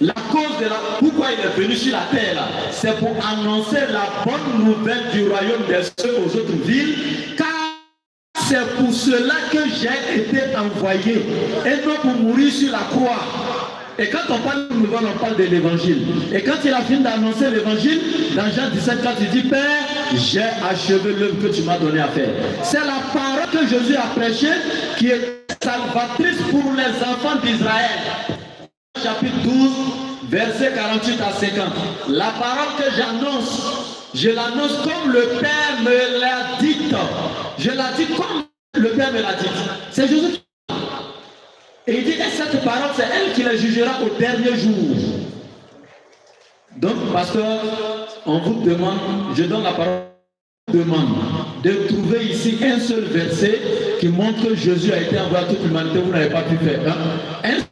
La cause de la... Pourquoi il est venu sur la terre, c'est pour annoncer la bonne nouvelle du royaume des cieux aux autres villes, car c'est pour cela que j'ai été envoyé, et non pour mourir sur la croix. Et quand on parle de nouvelle, on parle de l'évangile. Et quand il a fini d'annoncer l'évangile, dans Jean dix-sept, quand il dit, Père, j'ai achevé l'œuvre que tu m'as donné à faire. C'est la parole que Jésus a prêchée qui est salvatrice pour les enfants d'Israël. Chapitre douze, versets quarante-huit à cinquante. La parole que j'annonce, je l'annonce comme le Père me l'a dite. Je la dis comme le Père me l'a dit. C'est Jésus qui parle. Et il dit que cette parole, c'est elle qui la jugera au dernier jour. Donc, pasteur, on vous demande, je donne la parole, on vous demande de trouver ici un seul verset qui montre que Jésus a été envoyé à toute l'humanité, vous n'avez pas pu faire. Hein? Un seul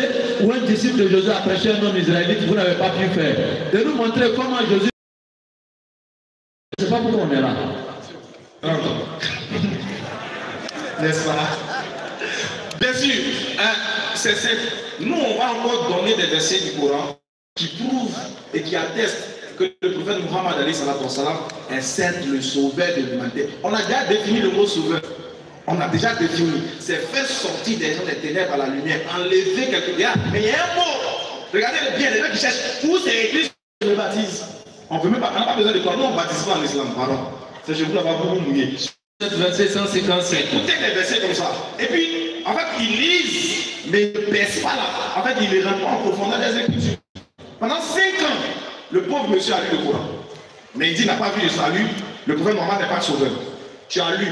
verset où un disciple de Jésus a prêché un homme israélite, vous n'avez pas pu faire. De nous montrer comment Jésus... Je ne sais pas pourquoi on est là. N'est-ce pas? Bien sûr, hein, c'est, c'est, nous on va encore donner des versets du Coran qui prouvent et qui attestent que le prophète Mohammed Ali Sallallahu Alaihi Wasallam est certes le sauveur de l'humanité. On a déjà défini le mot sauveur. On a déjà défini. C'est faire sortir des gens des ténèbres à la lumière, enlever quelqu'un. Regarde, mais il y a un mot. Regardez bien, les gens qui cherchent où c'est écrit sur le baptise. On n'a pas, pas besoin de quoi. Nous on ne baptise pas en islam, pardon. C'est je vous l'avais beaucoup mouillé. verset cent cinquante-sept. Écoutez les versets comme ça. Et puis, en fait, ils lisent, mais ils ne baissent pas là. En fait, ils ne rentrent pas en profondeur des Écritures. Pendant cinq ans, le pauvre monsieur a lu le Coran. Mais il dit qu'il n'a pas vu le salut. Le prophète Mohammed n'est pas sauveur. Tu as lu.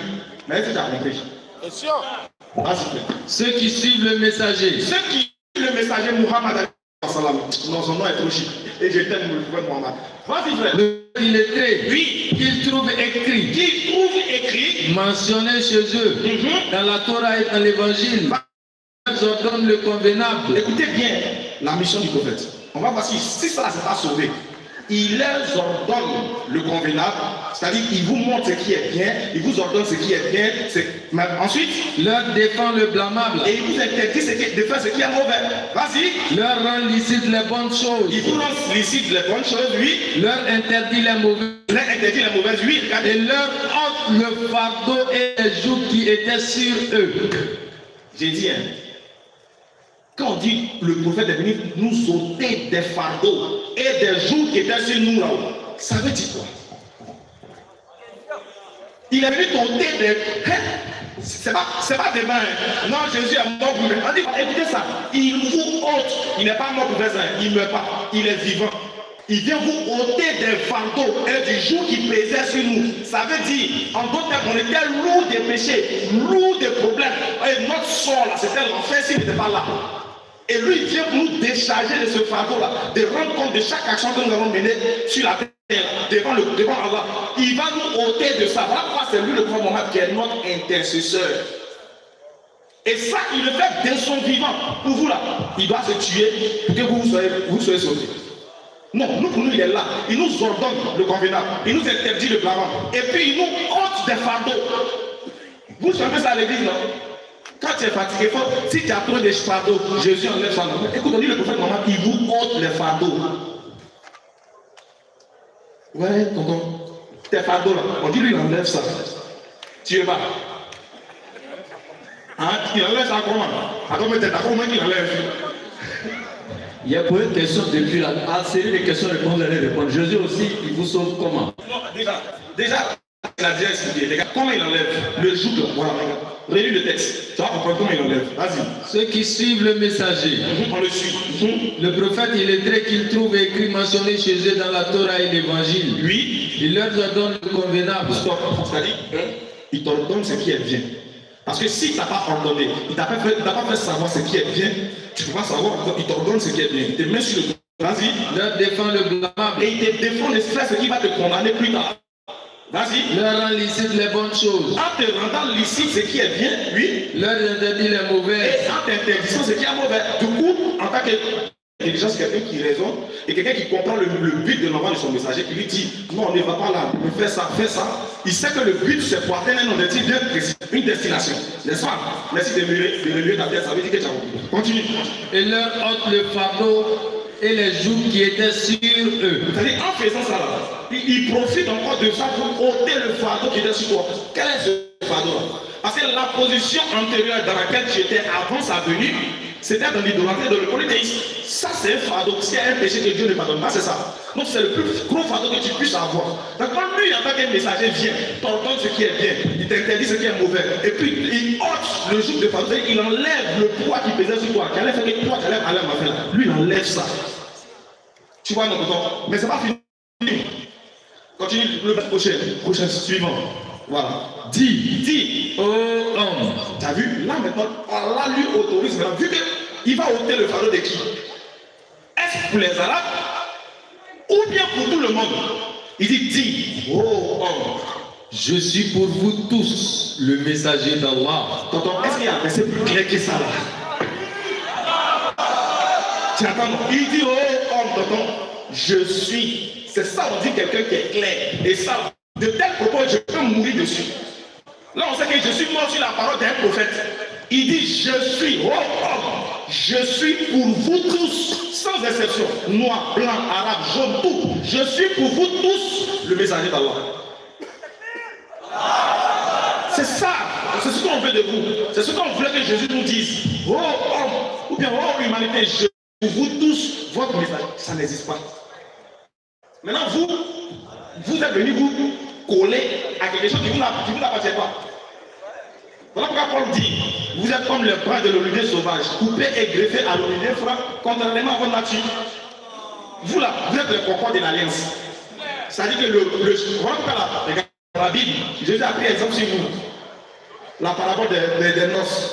Mais est-ce que tu as compris? Bien sûr. Ceux qui suivent le messager. Ceux qui suivent le messager Mohammed, non, son nom est trop chic. Et je t'aime, le prophète Mohammed. Vas-y, frère. Il est très, oui, qu'il trouve écrit, qu'il trouve écrit, mentionné chez eux, mm-hmm, dans la Torah et dans l'évangile, ils ordonnent le convenable. Écoutez bien la mission du prophète. On va voir si, si ça ne s'est pas sauvé. Il les ordonne le convenable, c'est-à-dire il vous montre ce qui est bien, il vous ordonne ce qui est bien, mais ensuite, leur défend le blâmable. Et il vous interdit de faire ce qui est mauvais. Vas-y. Leur rend licite les bonnes choses. Il vous rend licite les bonnes choses, oui. Leur interdit les mauvaises. Leur interdit les mauvaises, oui. Regardez. Et leur ôte le fardeau et les jougs qui étaient sur eux. J'ai dit, hein, quand on dit le prophète est venu nous ôter des fardeaux et des jours qui étaient sur nous là-haut, ça veut dire quoi? Il est venu ôter des... Hein? C'est pas, pas demain. Hein? Non, Jésus est mort pour vous. On dit, écoutez ça, il vous ôte. Il n'est pas mort pour vous, hein? Il ne meurt pas. Il est vivant. Il vient vous ôter des fardeaux et du joug qui pesait sur nous. Ça veut dire, en d'autres termes, on était lourd de péchés, lourd de problèmes. Et notre sort là, c'était l'enfer s'il n'était pas là. Et lui, il vient pour nous décharger de ce fardeau-là, de rendre compte de chaque action que nous avons menée sur la terre, devant, le, devant Allah. Il va nous ôter de ça. Voilà pourquoi c'est lui le grand Mohamed qui est notre intercesseur. Et ça, il le fait dès son vivant. Pour vous là, il doit se tuer pour que vous soyez, vous soyez sauvés. Non, nous pour nous, il est là. Il nous ordonne le convenable. Il nous interdit le blâmant. Et puis, il nous ôte des fardeaux. Vous savez ça à l'église, non? Quand tu es fatigué, faut, si tu as trop de fardeaux, Jésus enlève son nom. Écoute, on dit le prophète Mohammed, il vous ôte les fardeaux. Ouais, tonton. tes fardeaux là, on dit lui, il enlève ça. Tu es pas. Hein, il enlève ça comment? Attends, mais t'es d'accord, comment il enlève? Il y a posé une question depuis là. Ah, c'est une des questions-réponses, vous allez répondre. Jésus aussi, il vous sauve comment? Déjà, déjà, il a déjà expliqué. Regarde, comment il enlève le joug là. Voilà, regarde. Rélis le texte. Tu vas comprendre comment il enlève. Vas-y. Ceux qui suivent le messager. Mmh, on le suit. Mmh. Le prophète, il est très qu'il trouve écrit mentionné chez eux dans la Torah et l'évangile. Oui. Il leur donne le convenable. Stop. C'est-à-dire, il t'ordonne ce qui est bien. Parce que si tu n'as pas ordonné, il t'a pas fait, il t'a pas fait savoir ce qui est bien, tu ne peux pas savoir, il t'ordonne ce qui est bien. Il te met sur le vas-y. Il leur défend le blâmable. Et il te défend le stress qui va te condamner plus tard. Vas-y. Leur rend licite les bonnes choses. En te rendant licite ce qui est bien, oui. Leur interdit les mauvaises. Et en t'interdisant ce qui est mauvais. Du coup, en tant que intelligence, quelqu'un qui raisonne et quelqu'un qui comprend le, le but de l'envoi de son messager, qui lui dit non, on ne va pas là, fais ça, fais ça. Il sait que le but, c'est pour atteindre un objectif bien précis, une destination. N'est-ce pas? Merci de me lever ta tête, ça veut dire que tu as compris. Continue. Et leur ôte le fardeau et les jougs qui étaient sur eux. C'est-à-dire, en faisant ça, là, ils profitent encore de ça pour ôter le fardeau qui était sur toi. Quel est ce fardeau là? Parce que la position antérieure dans laquelle tu étais avant sa venue, c'était dans l'idolâtrie, dans le polythéisme. Ça, c'est un fardeau. S'il y a un péché que Dieu ne pardonne pas, c'est ça. Donc, c'est le plus gros fardeau que tu puisses avoir. Donc, quand lui, en tant qu'un messager, vient, t'ordonne ce qui est bien, il t'interdit ce qui est mauvais, et puis il ôte le joug de fardeau, il enlève le poids qui pesait sur toi. Qui allait faire que toi, qui allait aller à ma fille. Lui, il enlève ça. Tu vois, non, non. Mais c'est pas fini. Continue le prochain. Prochain suivant. Voilà. Dis, dis, oh homme. T'as vu? Là maintenant, Allah lui autorise, maintenant, vu qu'il va ôter le fardeau de qui? Est-ce pour les Arabes ou bien pour tout le monde? Il dit, dis, oh homme. Je suis pour vous tous le messager d'Allah. Tonton, est-ce qu'il y a un verset plus clair que ça là? Tiens, attends, il dit, oh homme, tonton, je suis. C'est ça, on dit quelqu'un qui est clair. Et ça, de tel propos, je peux mourir dessus. Là, on sait que je suis mort sur la parole d'un prophète. Il dit, je suis, oh, oh, je suis pour vous tous, sans exception, noir, blanc, arabe, jaune, tout. Je suis pour vous tous le messager d'Allah. C'est ça, c'est ce qu'on veut de vous. C'est ce qu'on voulait que Jésus nous dise. Oh, oh, ou bien, oh, humanité, je suis pour vous tous, votre message. Ça n'existe pas. Maintenant, vous, vous êtes venus vous coller à quelque chose qui ne vous appartient pas. Voilà pourquoi Paul dit, vous êtes comme le bras de l'olivier sauvage, coupé et greffé à l'olivier franc, contrairement à votre nature. Vous là, vous êtes le concours de l'alliance. C'est-à-dire que le, le, voilà pourquoi la, regarde, la Bible, Jésus a pris exemple sur vous. La parabole des, des, des noces.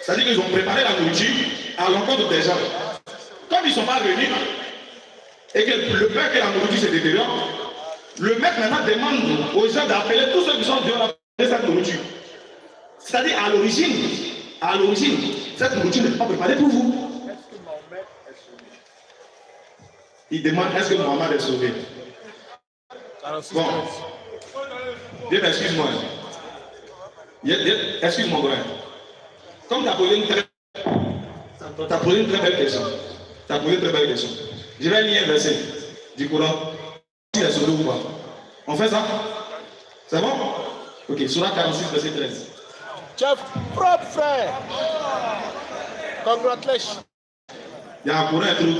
C'est-à-dire qu'ils ont préparé la nourriture à l'encontre des gens. Comme ils ne sont pas venus, et que le pain que la nourriture se détériore, le maître maintenant demande aux gens d'appeler tous ceux qui sont dehors de cette nourriture. C'est-à-dire à l'origine, à l'origine, cette nourriture n'est pas préparée pour vous. Est-ce que Mohamed est sauvé? Il demande est-ce que Mohamed est sauvé? Bon, Dieu m'excuse-moi. Excuse-moi, grand. Comme tu as posé une très, t'as posé une très belle question. Tu as posé une très belle question. Je vais lire un verset du Coran. Il est sauvé ou pas? On fait ça? C'est bon? Ok, Surah quarante-six, verset treize. Tu es propre, frère! Congratulations! Il y a un courant et tout.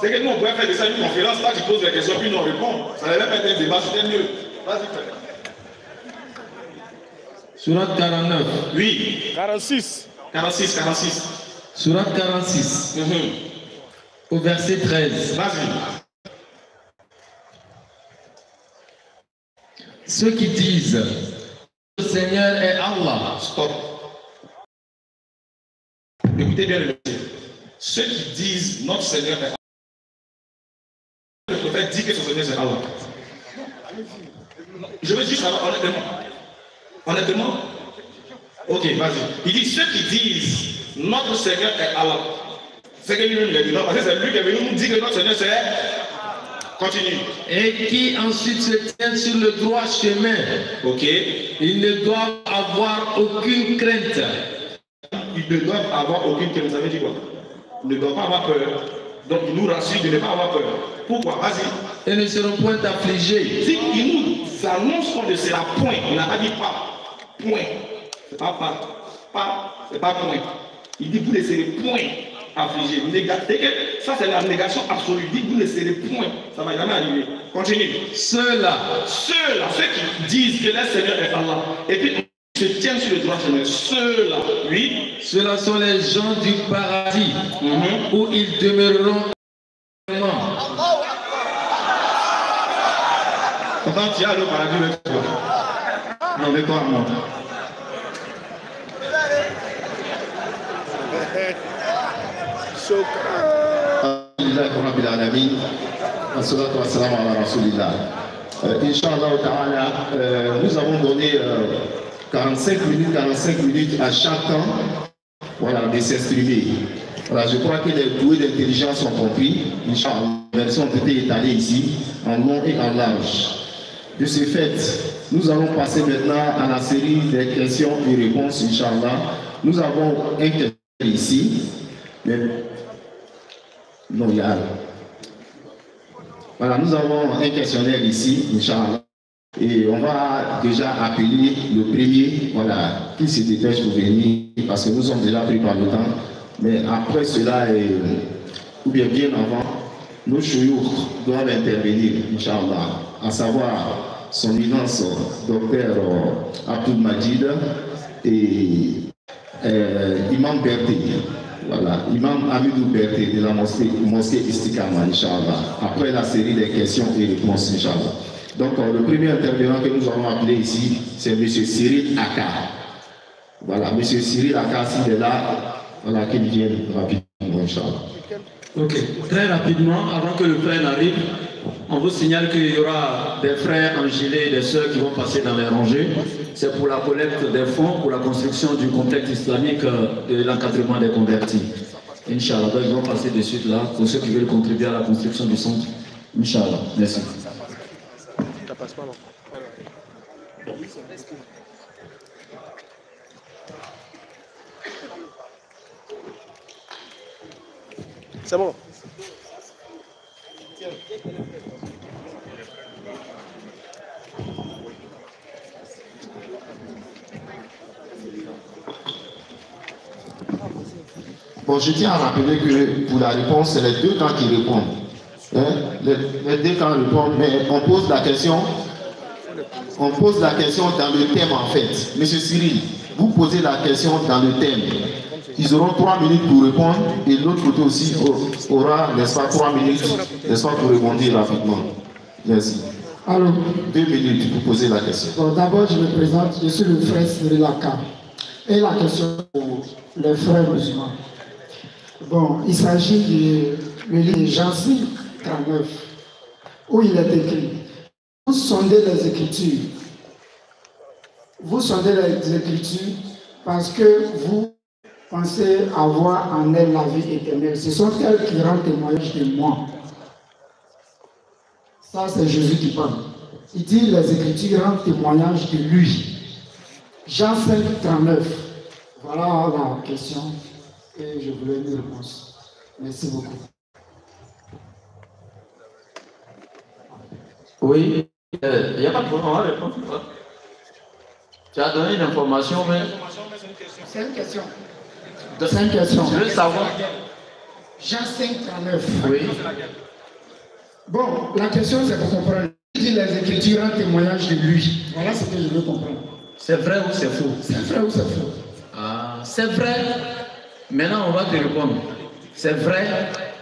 C'est que nous, on pourrait faire de ça une conférence, là, tu poses la question, puis nous, on répond. Ça devait être un débat, c'était mieux. Vas-y, frère. Surah quarante-neuf. Oui. quarante-six. quarante-six, quarante-six. Surah quarante-six. Mm-hmm. Au verset treize. Vas-y. Ceux qui disent le Seigneur est Allah. Stop. Écoutez bien le verset. Ceux qui disent notre Seigneur est Allah. Le prophète dit que son Seigneur c'est Allah. Je veux juste savoir honnêtement. Honnêtement. Ok, vas-y. Il dit ceux qui disent notre Seigneur est Allah. C'est que lui-même l'a dit non, parce que c'est lui qui est venu nous dire que notre Seigneur c'est Allah. Continue. Et qui ensuite se tient sur le droit chemin. Ok. Ils ne doivent avoir aucune crainte. Ils ne doivent avoir aucune crainte. Ça veut dire quoi? Ils ne doivent pas avoir peur. Donc, il nous rassure de ne pas avoir peur. Pourquoi? Vas-y. et ne seront point affligés. Si ils nous annoncent qu'on ne sera point, il n'a pas dit pas, point. C'est pas pas, pas, c'est pas point. Il dit vous ne serez point affligés. Ça c'est la négation absolue. Il dit vous ne serez point. Ça ne va jamais arriver. Continue. Ceux-là, ceux-là, ceux qui disent que le Seigneur est Allah. Et puis se tiennent sur le droit chemin. Ceux-là, oui. Ceux-là sont les gens du paradis mm-hmm. où ils demeureront. Quand tu as le paradis avec toi. Non, mais toi, non. Inch'Allah, nous avons donné quarante-cinq minutes à chacun voilà, de s'exprimer. Voilà, je crois que les doués d'intelligence ont compris. Inch'Allah, elles sont peut-être étalées ici, en long et en large. De ce fait, nous allons passer maintenant à la série des questions et réponses, Inch'Allah. Nous avons un questionnaire ici. Mais... Non, il y a... Voilà, nous avons un questionnaire ici, Inch'Allah. Et on va déjà appeler le premier, voilà, qui se dépêche pour venir, parce que nous sommes déjà pris par le temps. Mais après cela, et, ou bien bien avant, nos chouyours doivent intervenir, Inch'Allah, à savoir son éminence, docteur Abdoul Madjid et euh, Imam Berthé, voilà, Imam Amidou Berté de la mosquée, mosquée Istiqama, Inch'Allah, après la série des questions et réponses, Inch'Allah. Donc, euh, le premier intervenant que nous avons appelé ici, c'est M. Cyril Aka. Voilà, M. Cyril Aka, s'il est là, voilà, qu'il vienne rapidement, Inch'Allah. Ok, très rapidement, avant que le frère n'arrive, on vous signale qu'il y aura des frères en gilet et des sœurs qui vont passer dans les rangées. C'est pour la collecte des fonds pour la construction du contexte islamique de l'encadrement des convertis. Inch'Allah, donc ils vont passer de suite là pour ceux qui veulent contribuer à la construction du centre. Inch'Allah, merci. C'est bon. Bon, je tiens à rappeler que pour la réponse, c'est les deux camps qui répondent. Hein? Les, les deux camps répondent, mais on pose la question, on pose la question dans le thème en fait. Monsieur Cyril, vous posez la question dans le thème. Ils auront trois minutes pour répondre et l'autre côté aussi aura, n'est-ce pas, trois minutes, n'est-ce pas, pour rebondir rapidement. Merci. Alors, deux minutes pour poser la question. Bon, d'abord, je me présente, je suis le frère Cyril Aka. Et la question pour les frères musulmans. Bon, il s'agit du livre de Jean cinq, trente-neuf, où il est écrit « Vous sondez les Écritures. Vous sondez les Écritures parce que vous pensez avoir en elle la vie éternelle. Ce sont elles qui rendent témoignage de moi. » Ça, c'est Jésus qui parle. Il dit les Écritures rendent témoignage de lui. Jean cinq, trente-neuf. Voilà la question et je voulais une réponse. Merci beaucoup. Oui, il euh, n'y a pas de problème, on va répondre. Tu as donné une information, mais... C'est une question. C'est une question. Je veux savoir. Jean cinq, trente-neuf. Oui. Bon, la question c'est pour comprendre. Il dit les Écritures en témoignage de lui. Voilà ce que je veux comprendre. C'est vrai ou c'est faux? C'est vrai ou c'est faux? Ah, c'est vrai. Maintenant, on va te répondre. C'est vrai.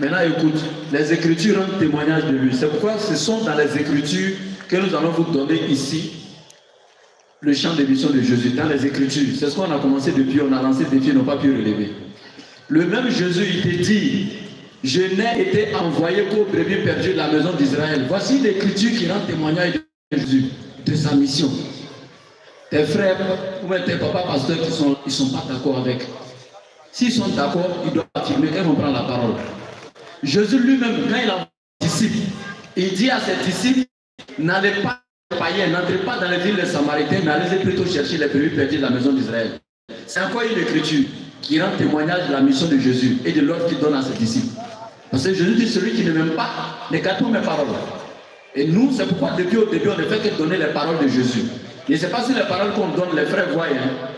Maintenant, écoute. Les Écritures ont témoignage de lui. C'est pourquoi ce sont dans les Écritures que nous allons vous donner ici le champ de mission de Jésus. Dans les Écritures, c'est ce qu'on a commencé depuis, on a lancé des défis, on n'a pas pu relever. Le même Jésus, il te dit, je n'ai été envoyé qu'aux brebis perdues de la maison d'Israël. Voici l'Écriture qui rend témoignage de Jésus, de sa mission. Tes frères ou tes papas pasteurs qui ne sont, ils sont pas d'accord avec. S'ils sont d'accord, ils doivent affirmer qu'ils vont prendre la parole. Jésus lui-même, quand il a disciples, il dit à ses disciples, n'allez pas les païens, n'entrez pas dans les villes des Samaritains, mais allez plutôt chercher les brebis perdues de la maison d'Israël. C'est encore une écriture qui rend témoignage de la mission de Jésus et de l'ordre qu'il donne à ses disciples. Parce que Jésus dit, celui qui ne m'aime pas, n'écoute pas mes paroles. Et nous, c'est pourquoi depuis au début, on ne fait que donner les paroles de Jésus. Je ne sais pas si les paroles qu'on donne, les frères voient. Hein.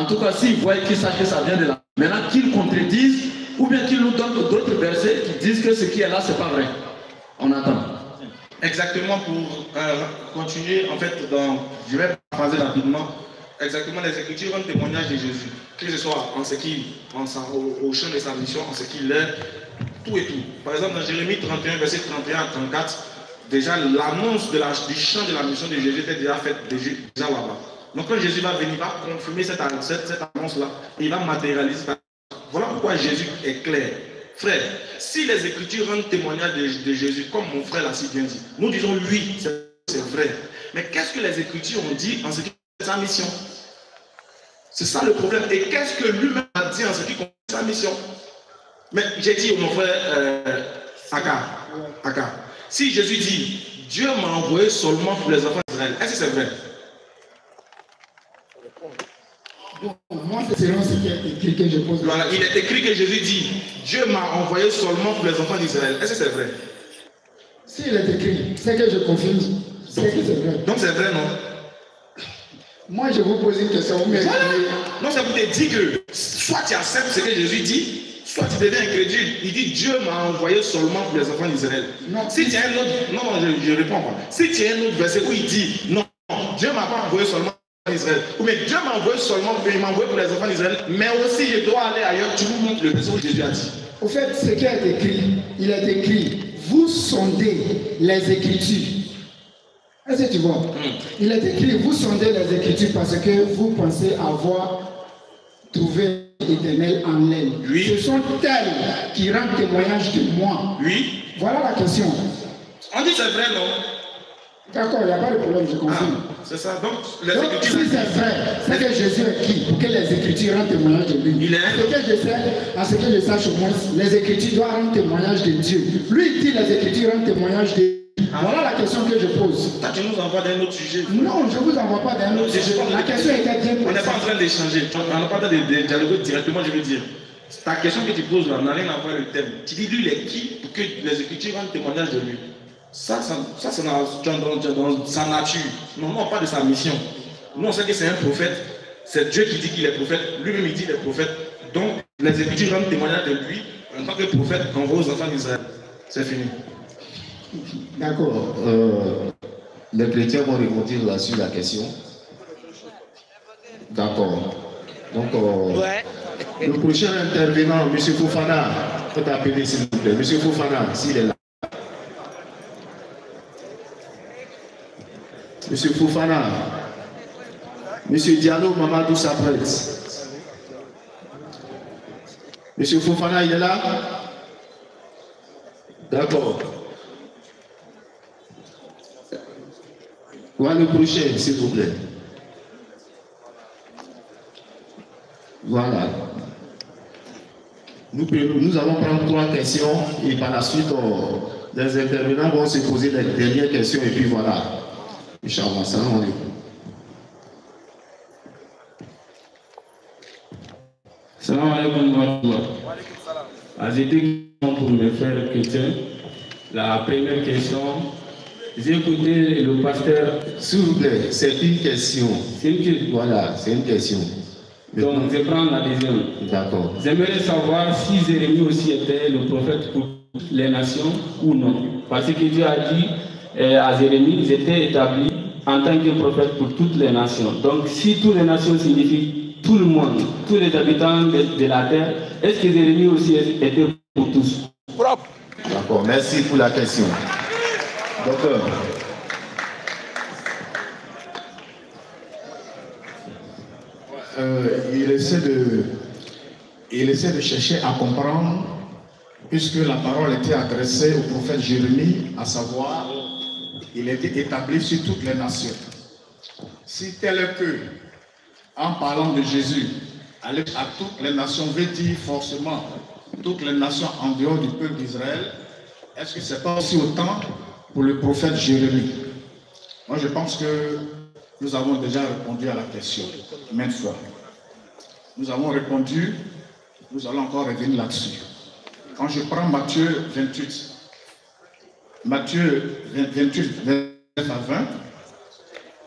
En tout cas, s'ils voient, qu'ils sachent que ça vient de là. Maintenant, qu'ils contredisent, ou bien qu'ils nous donnent d'autres versets qui disent que ce qui est là, ce n'est pas vrai. On attend. Exactement, pour euh, continuer, en fait, dans, je vais paraphraser rapidement. Exactement, les Écritures ont le témoignage de Jésus. Que ce soit en ce qu'il, en sa, au, au champ de sa mission, en ce qu'il est, tout et tout. Par exemple, dans Jérémie trente et un, verset trente et un à trente-quatre, déjà l'annonce du champ de la mission de Jésus était déjà faite déjà là-bas. Donc quand Jésus va venir, il va confirmer cette, cette, cette annonce-là, il va matérialiser. Voilà pourquoi Jésus est clair. Frère, si les Écritures rendent témoignage de, de Jésus, comme mon frère l'a si bien dit, nous disons oui, c'est vrai. Mais qu'est-ce que les Écritures ont dit en ce qui concerne sa mission? C'est ça le problème. Et qu'est-ce que lui-même a dit en ce qui concerne sa mission? Mais j'ai dit, mon frère euh, Aka, Aka, si Jésus dit, Dieu m'a envoyé seulement pour les enfants d'Israël, est-ce que c'est vrai? Bon, moi, c'est selon ce qui est écrit que je pose. Voilà, il est écrit que Jésus dit, Dieu m'a envoyé seulement pour les enfants d'Israël. Est-ce que c'est vrai? S'il est écrit, c'est que je confirme. C'est que c'est vrai. Donc c'est vrai, non? Moi, je vous pose une question. Mais... voilà. Non, ça vous dit que soit tu acceptes ce que Jésus dit, soit tu deviens incrédule. Il dit Dieu m'a envoyé seulement pour les enfants d'Israël. Si tu as un autre, non, je, je réponds moi. Si tu as un autre verset où il dit non, Dieu m'a pas envoyé seulement pour les enfants d'Israël. Ou bien Dieu m'a envoyé seulement, il m'a envoyé pour les enfants d'Israël. Mais aussi je dois aller ailleurs. Tu vous montres le verset où Jésus a dit. Au fait, ce qui est écrit, il est écrit. Vous sondez les Écritures. Est-ce que tu vois? Mm. Il est écrit. Vous sondez les Écritures parce que vous pensez avoir trouvé Éternel en l'aile. Oui. Ce sont elles qui rendent témoignage de moi. Oui. Voilà la question. On dit c'est vrai, non? D'accord, il n'y a pas de problème, je confirme. Ah, c'est ça. Donc, les Donc écritures... si c'est vrai, c'est que Jésus est qui? Pour que les Écritures rendent témoignage de lui. Il est... à ce que je sais, à ce que je sache au moins, les Écritures doivent rendre témoignage de Dieu. Lui, il dit les Écritures rendent témoignage de Dieu. Ah. Voilà la question que je pose. Ah, tu nous envoies d'un autre sujet. Non, je ne vous envoie pas d'un autre sujet. La question était bien posée. On n'est pas en train d'échanger. On n'est pas en train de dialoguer directement, je veux dire. Ta question que tu poses là n'a rien à voir avec le thème. Tu dis lui, il est qui pour que les Écritures rendent témoignage de lui? Ça, ça, ça c'est dans sa nature. Non, non, pas de sa mission. Nous, on sait que c'est un prophète. C'est Dieu qui dit qu'il est prophète. Lui-même, il dit qu'il est prophète. Donc, les Écritures rendent témoignage de lui en tant que prophète qu'on voit aux enfants d'Israël. C'est fini. D'accord. Euh, les chrétiens vont répondre là-dessus la question. D'accord. Donc, euh, ouais. Le prochain intervenant, M. Fofana, peut appeler s'il vous plaît. M. Fofana, s'il est là. M. Fofana. M. Diallo, Mamadou Saprès. M. Fofana, il est là? D'accord. Voilà le prochain, s'il vous plaît. Voilà. Nous, nous allons prendre trois questions et par la suite, oh, les intervenants vont se poser les dernières questions et puis voilà. Inch'Allah, salam alaikum. Salam alaikum wa rahmatullah. Ah, j'ai deux questions pour mes frères chrétiens. La première question. J'ai écouté le pasteur. S'il vous plaît, c'est une question. C'est une question. Voilà, c'est une question. Donc, je prends la deuxième. D'accord. J'aimerais savoir si Jérémie aussi était le prophète pour les nations ou non. Parce que Dieu a dit euh, à Jérémie, j'étais établi en tant que prophète pour toutes les nations. Donc, si toutes les nations signifient tout le monde, tous les habitants de, de la terre, est-ce que Jérémie aussi était pour tous? Propre. D'accord, merci pour la question. Docteur. Euh, il, essaie de, il essaie de chercher à comprendre, puisque la parole était adressée au prophète Jérémie, à savoir, il était établi sur toutes les nations. Si tel que, en parlant de Jésus, aller à toutes les nations veut dire forcément toutes les nations en dehors du peuple d'Israël, est-ce que c'est pas aussi autant pour le prophète Jérémie? Moi, je pense que nous avons déjà répondu à la question, maintes fois. Nous avons répondu, nous allons encore revenir là-dessus. Quand je prends Matthieu vingt-huit, Matthieu vingt-huit, vingt-neuf à vingt,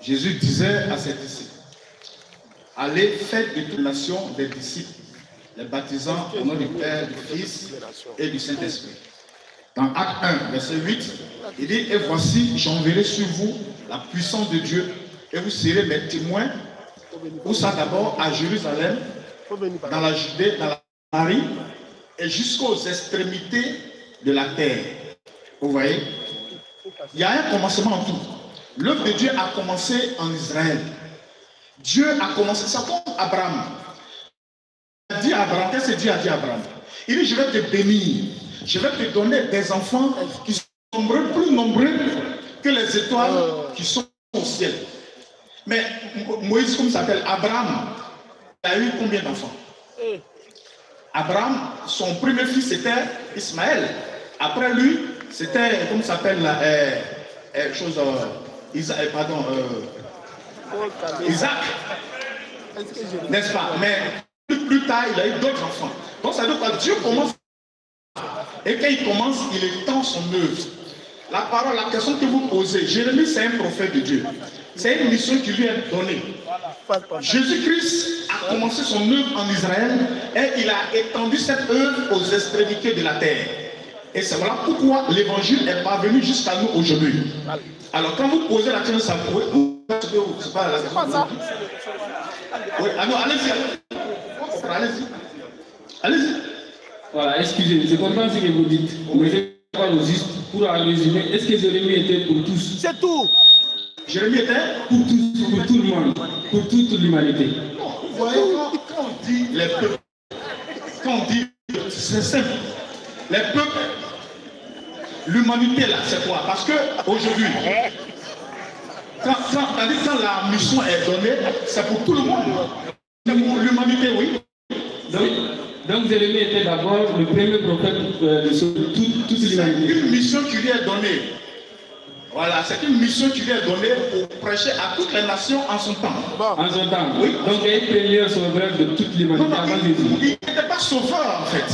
Jésus disait à ses disciples, « Allez, faites de toutes les nations des disciples, les baptisant au nom du Père, du Fils et du Saint-Esprit. » Dans Acte un, verset huit, il dit, « Et voici, j'enverrai sur vous la puissance de Dieu, et vous serez mes témoins, pour ça d'abord à Jérusalem, dans la Judée, dans la Samarie, et jusqu'aux extrémités de la terre. » Vous voyez, il y a un commencement en tout. L'œuvre de Dieu a commencé en Israël. Dieu a commencé ça comme Abraham. Il a dit à Abraham, qu'est-ce que Dieu a dit à Abraham? Il dit, je vais te bénir, je vais te donner des enfants qui sont nombreux, plus nombreux que les étoiles qui sont au ciel. Mais Moïse, comme il s'appelle, Abraham, il a eu combien d'enfants? Abraham, son premier fils c'était Ismaël. Après lui, c'était, comment s'appelle la euh, euh, chose, euh, Isa, euh, pardon, euh, Isaac, n'est-ce pas? Mais plus, plus tard, il a eu d'autres enfants. Donc ça veut dire que Dieu commence, et quand il commence, il étend son œuvre. La parole, la question que vous posez, Jérémie, c'est un prophète de Dieu. C'est une mission qui lui est donnée. Jésus-Christ a commencé son œuvre en Israël et il a étendu cette œuvre aux extrémités de la terre. Et c'est voilà pourquoi l'évangile est parvenu jusqu'à nous aujourd'hui. Alors quand vous posez la question, ça pourrait... C'est pas ça. Oui, alors allez-y. Allez-y. Allez-y. Voilà, excusez, je comprends ce que vous dites. Mais je parle juste pour résumer. Est-ce que Jérémie était pour tous? C'est tout. Jérémie était pour tous, pour tout le monde, pour toute l'humanité. Vous voyez, quand on dit les peuples, quand on dit c'est simple. Les peuples, l'humanité là, c'est quoi? Parce que aujourd'hui, quand, quand, quand la mission est donnée, c'est pour tout le monde. C'est pour l'humanité, oui. Donc, donc Jérémie était d'abord le premier prophète de toute, toute l'humanité. C'est une mission qui lui est donnée. Voilà, c'est une mission qui lui est donnée pour prêcher à toutes les nations en son temps. Bon. En son temps, oui. Donc il est le premier sauveur de toute l'humanité avant Jésus. Il n'était pas sauveur en fait.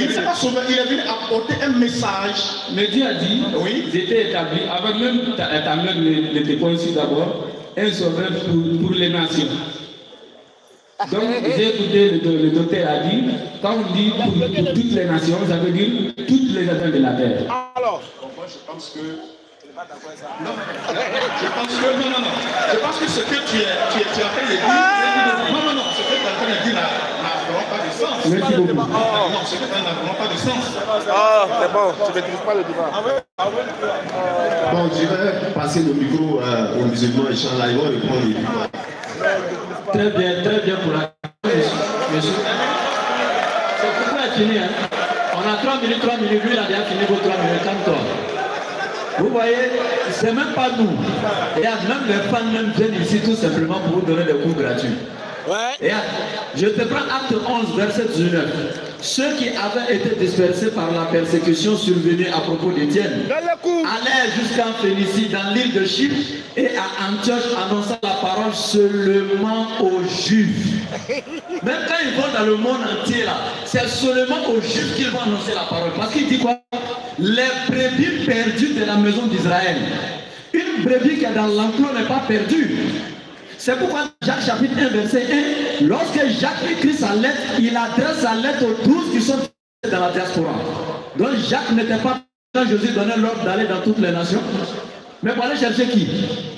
Il n'est pas sauvé, il est venu apporter un message. Mais Dieu a dit, oui, j'étais établi, avant même ta, ta mère n'était pas ici d'abord, un sauveur pour, pour les nations. Donc j'ai écouté le, le docteur a dit, quand on dit pour, pour toutes les nations, ça veut dire toutes les nations de la terre. Alors, moi je pense que... Non, je pense que... Non, non, non. Je pense que ce que tu es en train de dire... Non, non, non. Ce que tu es en train de dire là... Sens. Merci pas beaucoup. Ah, ah, non, c'est que ça n'a vraiment pas de sens. Ah, c'est bon, tu ne maîtrises pas le débat. Bon, je vais passer le micro euh, aux musulmans, Inch'Allah, ils vont répondre. Les... Très bien, très bien pour la question. C'est pourquoi il finit. Hein. On a trois minutes, trois minutes, lui il a déjà fini vos trois minutes, comme toi. Vous voyez, c'est même pas nous. Et même les fans même viennent ici tout simplement pour vous donner des cours gratuits. Ouais. Et je te prends acte onze, verset dix-neuf. Ceux qui avaient été dispersés par la persécution survenue à propos d'Étienne allaient jusqu'en Phénicie, dans l'île de Chypre, et à Antioche annonçant la parole seulement aux Juifs. Même quand ils vont dans le monde entier, là, c'est seulement aux Juifs qu'ils vont annoncer la parole. Parce qu'il dit quoi? Les brebis perdues de la maison d'Israël. Une brebis qui est dans l'enclos n'est pas perdue. C'est pourquoi Jacques chapitre un verset un, lorsque Jacques écrit sa lettre, il adresse sa lettre aux douze qui sont dans la diaspora. Donc Jacques n'était pas quand Jésus donnait l'ordre d'aller dans toutes les nations. Mais pour aller chercher qui?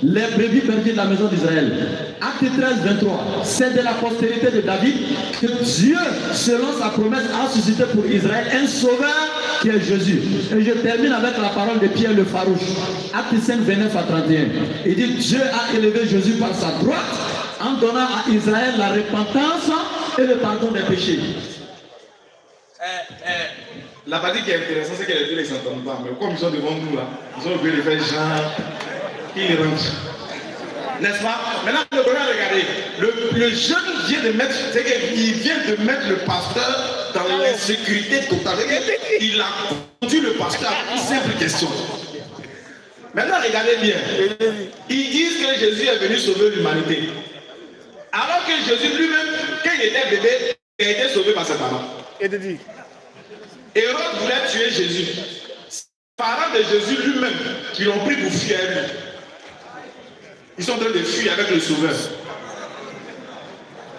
Les brebis perdues de la maison d'Israël. Acte treize, vingt-trois, c'est de la postérité de David que Dieu, selon sa promesse, a suscité pour Israël un sauveur qui est Jésus. Et je termine avec la parole de Pierre le Farouche. Acte cinq, vingt-neuf à trente et un. Il dit, Dieu a élevé Jésus par sa droite en donnant à Israël la repentance et le pardon des péchés. Euh, euh, la partie qui est intéressante, c'est que les deux ne s'entendent pas. Mais comme ils sont devant nous, là, ils ont oublié de faire genre, ils rentrent. N'est-ce pas? Maintenant, le bonheur, regardez. Le, le jeune vient de mettre, c'est qu'il vient de mettre le pasteur dans l'insécurité totale. Il a conduit le pasteur à une simple question. Maintenant, regardez bien. Ils disent que Jésus est venu sauver l'humanité. Alors que Jésus lui-même, quand il était bébé, il a été sauvé par sa maman. Hérode voulait tuer Jésus. parents de Jésus lui-même, qui l'ont pris pour fuir. Ils sont en train de fuir avec le Sauveur.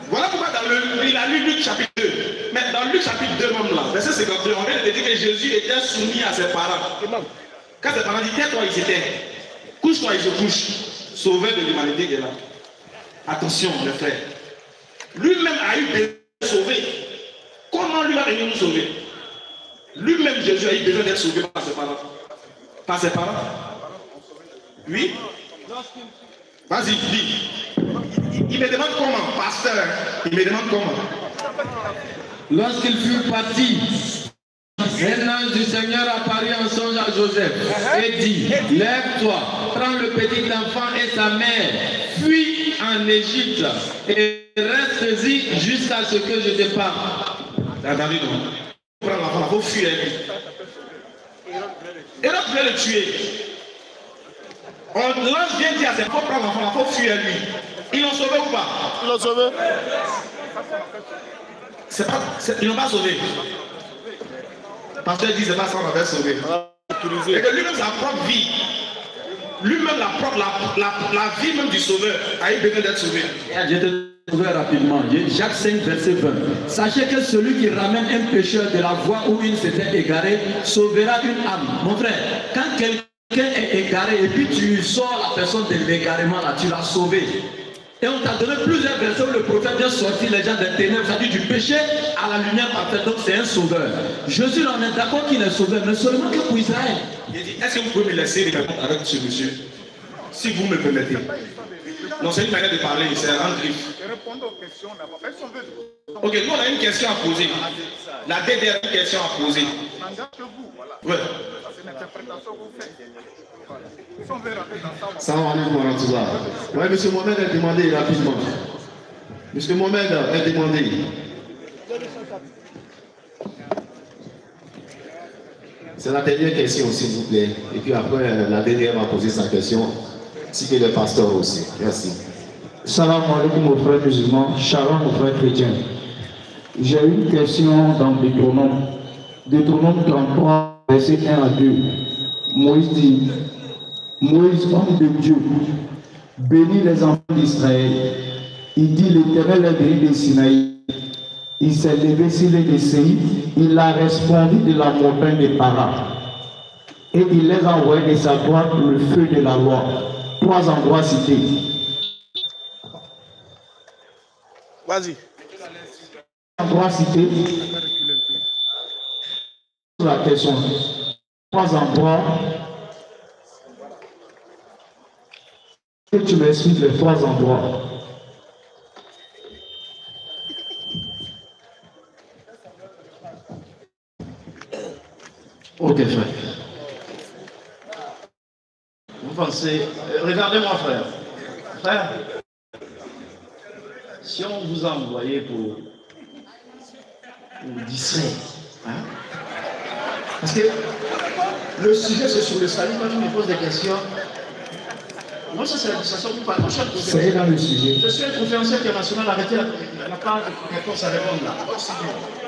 Voilà pourquoi dans le, il a lu Luc chapitre deux. Mais dans Luc chapitre deux même là, verset cinquante-deux, on vient de dire que Jésus était soumis à ses parents. Quand ses parents disent, tais-toi, ils étaient. Couche-toi, ils se couchent. Sauveur de l'humanité qui est là. Attention, mes frères. Lui-même a eu besoin d'être sauvé. Comment lui va venir nous sauver? Lui-même, Jésus a eu besoin d'être sauvé par ses parents. Par ses parents? Oui? Vas-y, dis. Il me demande comment, pasteur. Il me demande comment. Lorsqu'il fut parti, un ange du Seigneur apparut en songe à Joseph et dit, lève-toi, prends le petit enfant et sa mère, fuis en Égypte et reste-y jusqu'à ce que je te parle. David, prends l'enfant, il faut fuir. Et l'autre voulait le tuer. L'ange vient dire à ses propres enfants, il faut fuir lui. Ils l'ont sauvé ou pas? Ils l'ont sauvé. Pas, ils n'ont pas sauvé. Parce qu'il dit que ce n'est pas ça qu'on avait sauvé. Et que lui-même, sa propre vie, lui-même, la, la, la, la vie même du Sauveur, a eu besoin d'être sauvé. Je te trouve rapidement. Jacques cinq, verset vingt. Sachez que celui qui ramène un pécheur de la voie où il s'était égaré sauvera une âme. Mon frère, quand quelqu'un est égaré et puis tu sors la personne de l'égarement, là, tu l'as sauvé. Et on t'a donné plusieurs versets où le prophète vient sortir les gens des ténèbres, c'est-à-dire du péché à la lumière parfaite. Donc c'est un sauveur. Jésus, on est d'accord qu'il est sauveur, mais seulement que pour Israël. Il dit, est-ce que vous pouvez me laisser répondre avec ce monsieur? Si vous me permettez. Non, c'est une manière de parler, c'est un griffe. Ok, nous on a une question à poser. La D D R question à poser. Ouais. Salam alaikum wa rahmatullah. Oui, monsieur Mohamed a demandé rapidement. Monsieur Mohamed a demandé. C'est la dernière question, s'il vous plaît. Et puis après, la dernière va poser sa question. Si que le pasteur aussi. Merci. Salam alaikum aux frères musulmans. Shalom aux frères chrétiens. J'ai une question dans Deutéronome. Deutéronome trente-trois, verset un à deux. Moïse dit, Moïse, homme de Dieu, bénit les enfants d'Israël. Il dit, l'Éternel est béni de Sinaï. Il s'est levé sur les Séir. Il a répondu de la montagne des Paras. Et il les a envoyés de sa droite le feu de la loi. Trois endroits cités. Vas-y. Trois endroits cités. La question. Trois endroits. Que tu m'expliques les trois endroits. Ok, frère. Vous pensez. Regardez-moi, frère. Frère, si on vous a envoyé pour, pour distraire, hein? Parce que le sujet, c'est sur le salut. Quand je me pose des questions, moi, ça, c'est la discussion pour parler. C'est dans le sujet. Je suis un conférencier international. Arrêtez la part de réponse à répondre là.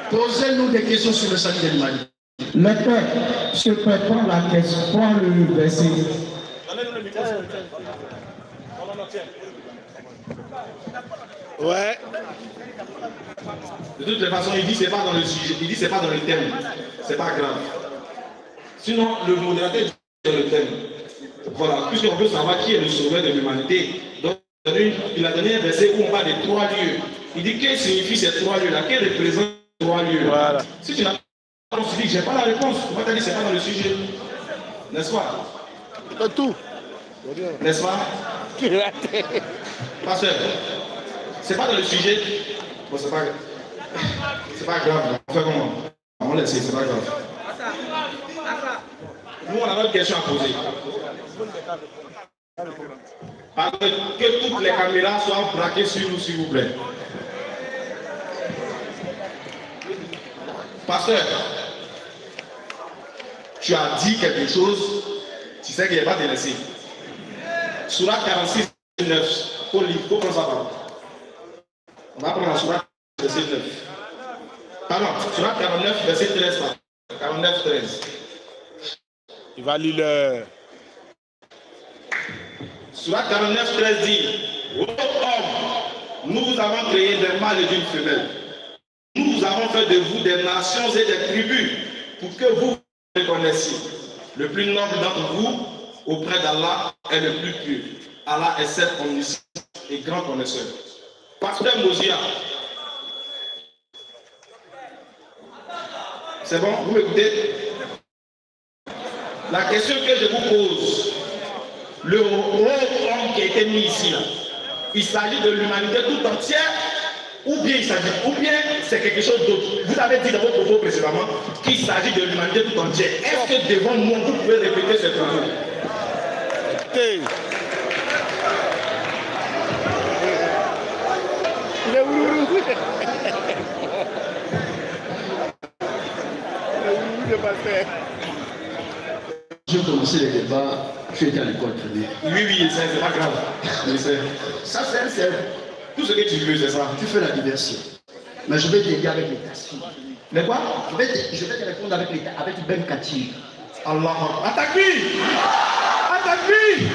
Posez-nous des questions sur le salut de l'humanité. Le père, je prépare la question. Prends le verset. Ouais. De toutes les façons, il dit c'est pas dans le sujet. Il dit c'est pas dans le thème. C'est pas grave. Sinon, le modérateur dit dans le thème. Voilà, puisqu'on veut savoir qui est le sauveur de l'humanité. Donc, il a donné un verset où on parle des trois lieux. Il dit, qu'est-ce que signifie ces trois lieux-là? Qu'est-ce que représentent ces trois lieux? Voilà. Si tu n'as pas la réponse, tu dis, je n'ai pas la réponse. On va te dire, ce n'est pas dans le sujet. N'est-ce pas? Pas tout. N'est-ce pas? Pasteur, c'est pas dans le sujet. Bon, c'est pas... pas grave. On fait comment? On laisse, c'est pas grave. Nous, on a une question à poser. Alors, que toutes les caméras soient braquées sur nous, s'il vous plaît. Pasteur, tu as dit quelque chose, tu sais qu'il n'est pas délaissé. Sourate quarante-six, neuf, au livre, faut qu'on s'en parle. On va prendre la sourate quarante-six, neuf. Pardon, sourate quarante-neuf, verset treize. quarante-neuf, treize. Il va lire le... Sourate quarante-neuf, treize dit: ô homme, nous vous avons créé d'un mâle et d'une femelle. Nous vous avons fait de vous des nations et des tribus pour que vous vous reconnaissiez. Le plus noble d'entre vous auprès d'Allah est le plus pur. Allah est cet omniscient et grand connaisseur. Pasteur Mouzouya. C'est bon, vous m'écoutez? La question que je vous pose, le haut homme qui a été mis ici, là, il s'agit de l'humanité tout entière, ou bien il s'agit, ou bien c'est quelque chose d'autre. Vous avez dit dans votre propos précédemment qu'il s'agit de l'humanité tout entière. Est-ce que devant nous, vous pouvez répéter cette phrase? Je commençais le débat, tu étais à l'école primaire. Oui, oui, c'est pas grave. Mais ça, c'est tout ce que tu veux, c'est ça. Tu fais la diversion. Mais je vais t'aider avec les tassis. Mais quoi? Je vais te, je vais te répondre avec les avec Ben Kati. Allah. Attaque lui! Attaque lui!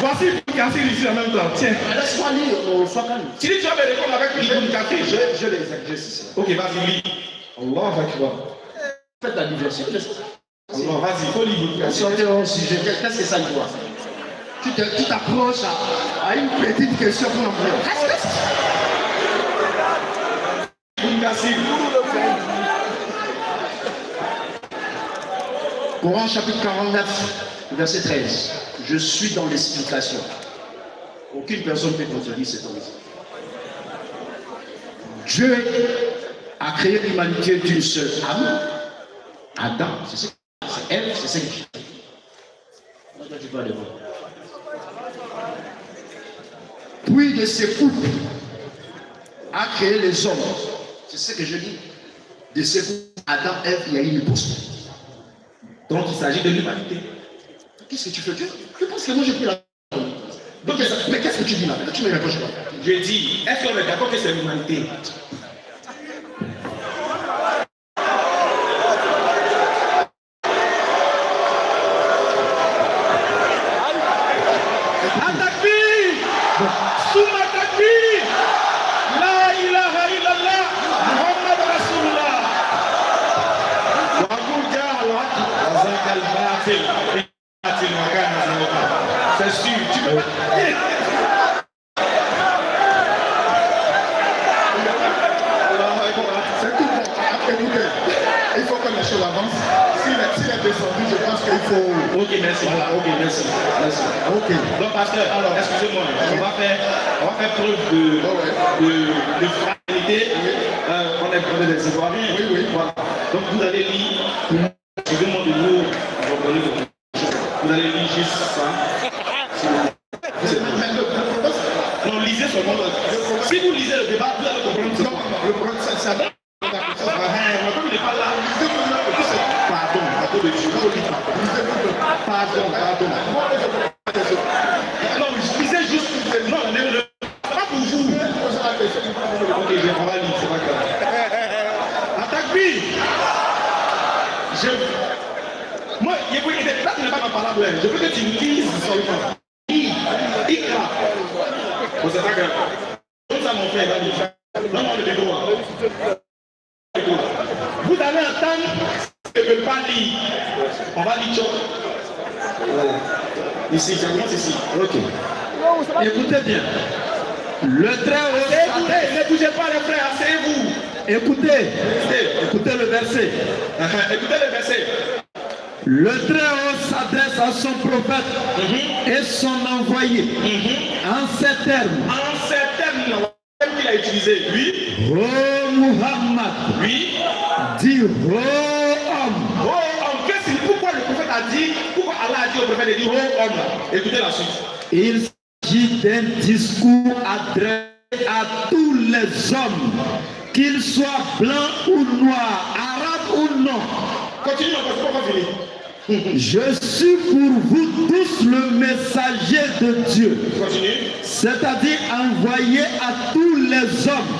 Voici Bounkassi ici en même temps. Tiens. Laisse-moi lire, on soit calme. Si tu vas me répondre avec Ben Kati, je les exerce. Ok, vas-y, lis. Allah, tu vois. Faites la diversion. Alors vas-y, faut l'imiter. Sortez au sujet. Qu'est-ce que ça doit? Tu t'approches à, à une petite question qu'on en fait. Qu'est-ce que c'est? Coran chapitre quarante-neuf, verset treize. Je suis dans l'explication. Aucune personne ne peut contredire cette origine. Dieu a créé l'humanité d'une seule âme. Adam, c'est ce c'est elle, c'est celle qui. Toi, tu vas devant. Puis de ses couples a créé les hommes. C'est ce que je dis. De ses couples, Adam, Ève, il y a une postée. Donc il s'agit de l'humanité. Qu'est-ce que tu fais? Tu penses que moi j'ai pris la. Donc, mais qu'est-ce que tu dis là? Tu me réponds pas. Je dis, est-ce qu'on est d'accord que c'est l'humanité? Je suis pour vous tous le messager de Dieu, c'est-à-dire envoyé à tous les hommes.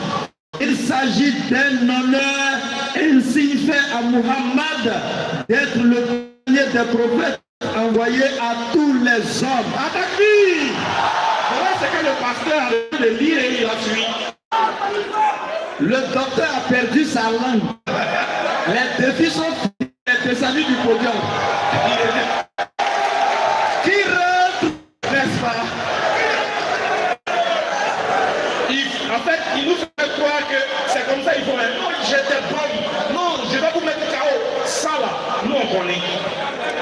Il s'agit d'un honneur ainsi fait à Mohamed d'être le dernier des prophètes envoyé à tous les hommes. Attaquez! Voilà ce que le pasteur a de lire et il a suivi. Le docteur a perdu sa langue. Les défis sont finis. Les descendus du podium. Qui rentre, n'est-ce pas? il, En fait, il nous fait croire que c'est comme ça qu'il faut mettre. Non, j'étais bon. Non, je vais vous mettre K O. Ça là, nous on connaît.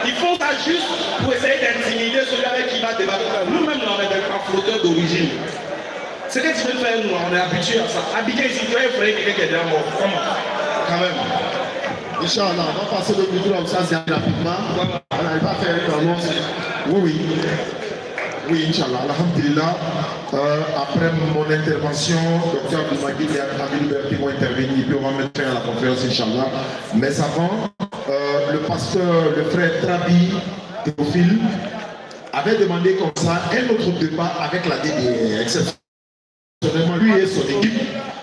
Il faut ça juste pour essayer d'intimider celui avec qui va débattre. Nous-mêmes, on est un flotteur d'origine. Ce que tu veux faire, nous, on est habitué à ça. Habiter ici, toi, il faudrait quelqu'un qui est déjà mort. Comment? Quand même. Inch'Allah, on va passer le micro comme ça, c'est rapidement. On n'arrive pas à faire une annonce. Oui, oui. Oui, Inch'Allah. Alhamdulillah. Euh, après mon intervention, docteur Abdoul Madjid et Amidou Berté vont intervenir. Puis on va mettre fin à la conférence, Inch'Allah. Mais avant, euh, le pasteur, le frère Trabi, Théophile, avait demandé comme ça un autre débat avec la D D R, et cetera. Lui et son équipe,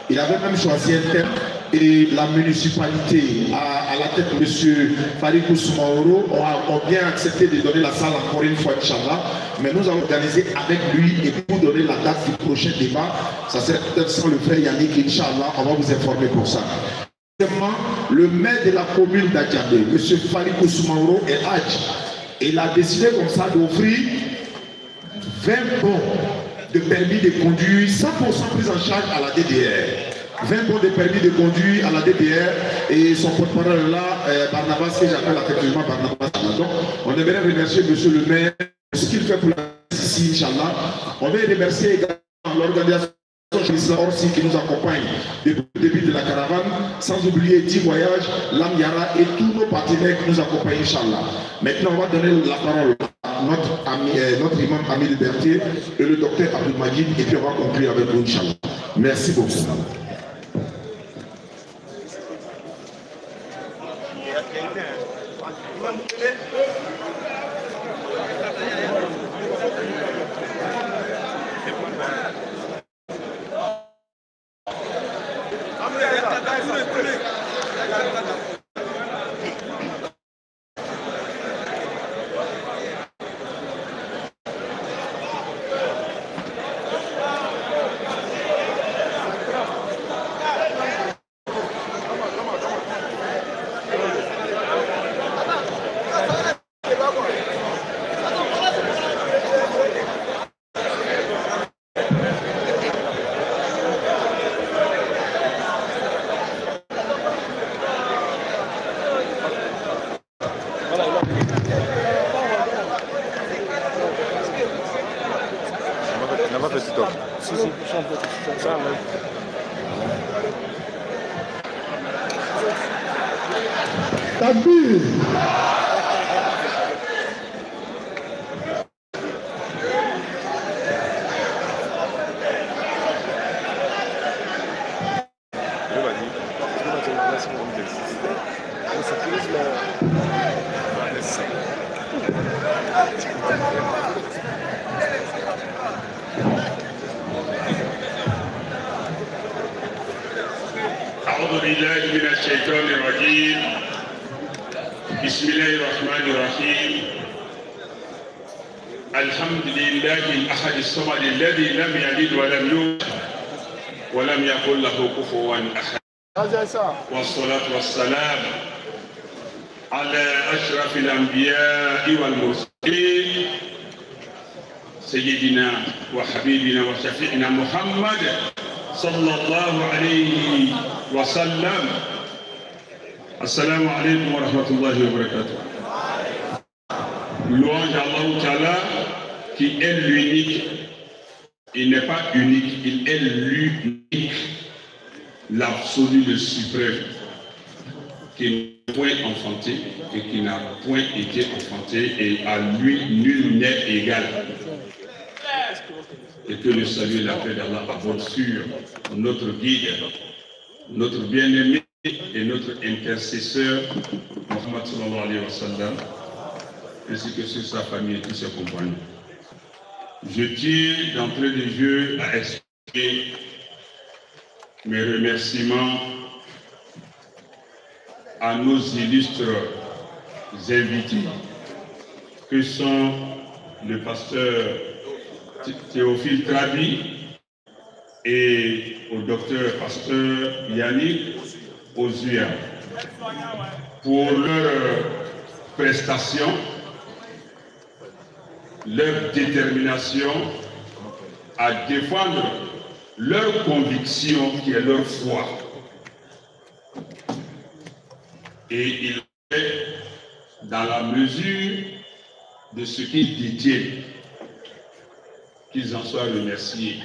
il avait même choisi un thème et la municipalité à, à la tête de M. Farikou Soumaoro ont on bien accepté de donner la salle encore une fois, Inch'Allah, mais nous allons organiser avec lui et vous donner la date du prochain débat. Ça serait peut-être sans le frère Yannick, Inch'Allah, on va vous informer pour ça. Deuxièmement, le maire de la commune d'Adjabé, M. Farikou Soumaoro et Hadj, il a décidé comme ça d'offrir vingt bons de permis de conduire cent pour cent prise en charge à la D D R. vingt bons de permis de conduire à la D D R et son porte-parole là, eh, Barnabas, que j'appelle affectueusement Barnabas. Donc, on aimerait remercier monsieur le maire pour ce qu'il fait pour la ici, Inch'Allah. On veut remercier également l'organisation Orsi qui nous accompagne depuis le début de la caravane, sans oublier dix voyages, l'Amyara et tous nos partenaires qui nous accompagnent, Inch'Allah. Maintenant, on va donner la parole à notre, ami, euh, notre imam Amidou Berté et le docteur Abdoul Madjid, et puis on va conclure avec vous, Inch'Allah. Merci beaucoup. والصلاة والسلام على أشرف الأنبياء والمرسلين سيدنا وحبيبنا وشفيعنا محمد صلى الله عليه وسلم. السلام عليكم ورحمة الله وبركاته. Louange à Allah Ta'ala qui est l'unique. Il n'est pas unique, il est l'unique, l'absolu, le suprême, qui n'a point enfanté et qui n'a point été enfanté, et à lui nul n'est égal. Et que le salut et la paix d'Allah abondent sur notre guide, notre bien-aimé et notre intercesseur, Mohamed sallallahu alayhi wa sallam, ainsi que sur sa famille et tous ses compagnons. Je tiens d'entrée de jeu à expliquer mes remerciements à nos illustres invités que sont le pasteur Théophile Pradi et au docteur pasteur Yannick Mouzouya pour leur prestation, leur détermination à défendre leur conviction qui est leur foi. Et il est dans la mesure de ce qu'ils détiennent, qu'ils en soient remerciés.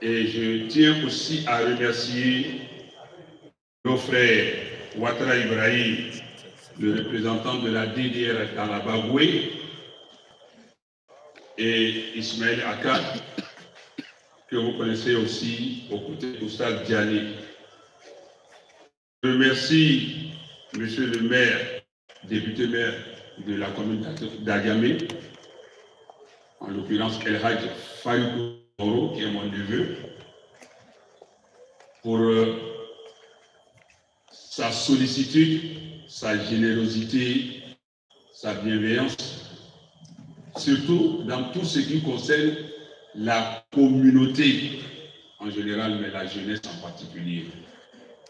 Et je tiens aussi à remercier nos frères Ouattara Ibrahim, le représentant de la D D R à Kalabawi, et Ismaël Aka, que vous connaissez aussi aux côtés de Oustad Diané. Je remercie monsieur le maire, député maire de la commune d'Agamé, en l'occurrence Elhadj Fayoukou Moro, qui est mon neveu, pour euh, sa sollicitude, sa générosité, sa bienveillance, surtout dans tout ce qui concerne la communauté en général, mais la jeunesse en particulier.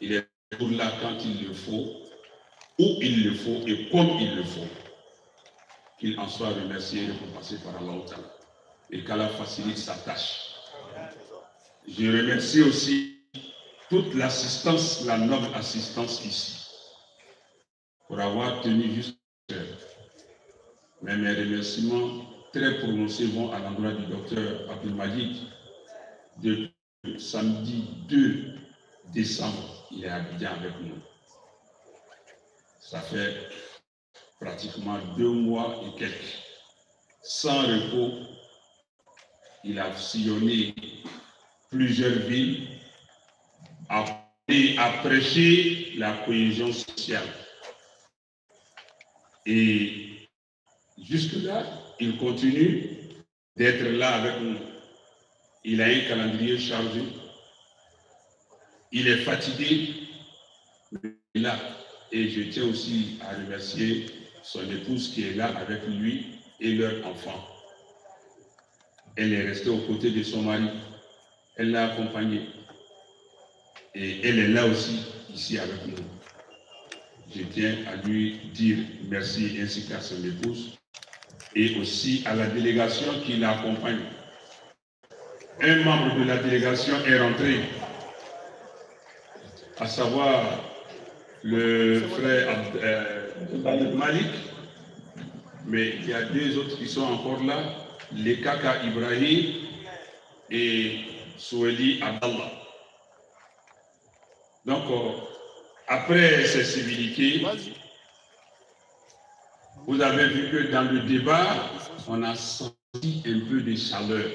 Il est pour là quand il le faut, où il le faut et comme il le faut. Qu'il en soit remercié et récompensé par Allah et qu'Allah facilite sa tâche. Je remercie aussi toute l'assistance, la noble assistance ici, pour avoir tenu juste. Mais mes remerciements très prononcés vont à l'endroit du docteur Abdoul Madjid. Depuis le samedi deux décembre, il est à Abidjan avec nous. Ça fait pratiquement deux mois et quelques. Sans repos, il a sillonné plusieurs villes, a prêché la cohésion sociale. Et jusque-là, il continue d'être là avec nous. Il a un calendrier chargé. Il est fatigué. Il est là. Et je tiens aussi à remercier son épouse qui est là avec lui et leur enfant. Elle est restée aux côtés de son mari. Elle l'a accompagné. Et elle est là aussi, ici avec nous. Je tiens à lui dire merci ainsi qu'à son épouse. Et aussi à la délégation qui l'accompagne. Un membre de la délégation est rentré, à savoir le frère Abd, euh, Abdel-Malik, mais il y a deux autres qui sont encore là, les Kaka Ibrahim et Soueli Abdallah. Donc, euh, après ces civilités, vous avez vu que dans le débat, on a senti un peu de chaleur.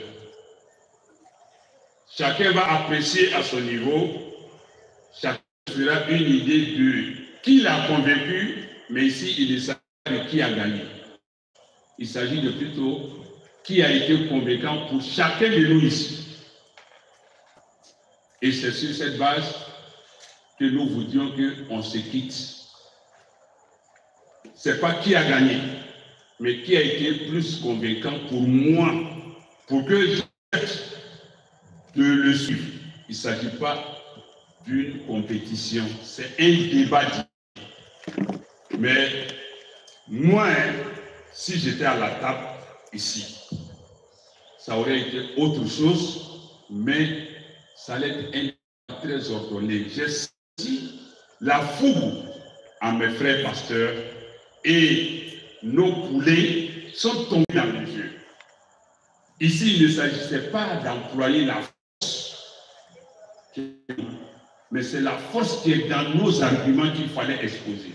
Chacun va apprécier à son niveau, chacun fera une idée de qui l'a convaincu, mais ici, il ne s'agit pas de qui a gagné. Il s'agit de plutôt qui a été convaincant pour chacun de nous ici. Et c'est sur cette base que nous voudrions qu'on se quitte. Ce n'est pas qui a gagné, mais qui a été plus convaincant pour moi, pour que j'accepte de le suivre. Il ne s'agit pas d'une compétition, c'est un débat. Mais moi, si j'étais à la table ici, ça aurait été autre chose, mais ça allait être un débat très ordonné. J'ai senti la fougue à mes frères pasteurs. Et nos poulets sont tombés dans le jeu. Ici, il ne s'agissait pas d'employer la force, mais c'est la force qui est dans nos arguments qu'il fallait exposer.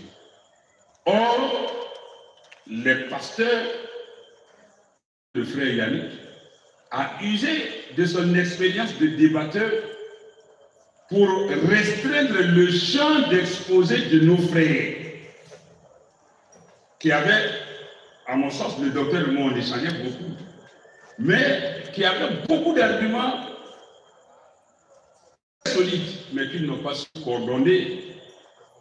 Or, les pasteurs, le frère Yannick, a usé de son expérience de débatteur pour restreindre le champ d'exposé de nos frères. Qui avait, à mon sens, le docteur et moi, on échangeait beaucoup, mais qui avait beaucoup d'arguments solides, mais qui n'ont pas su coordonner.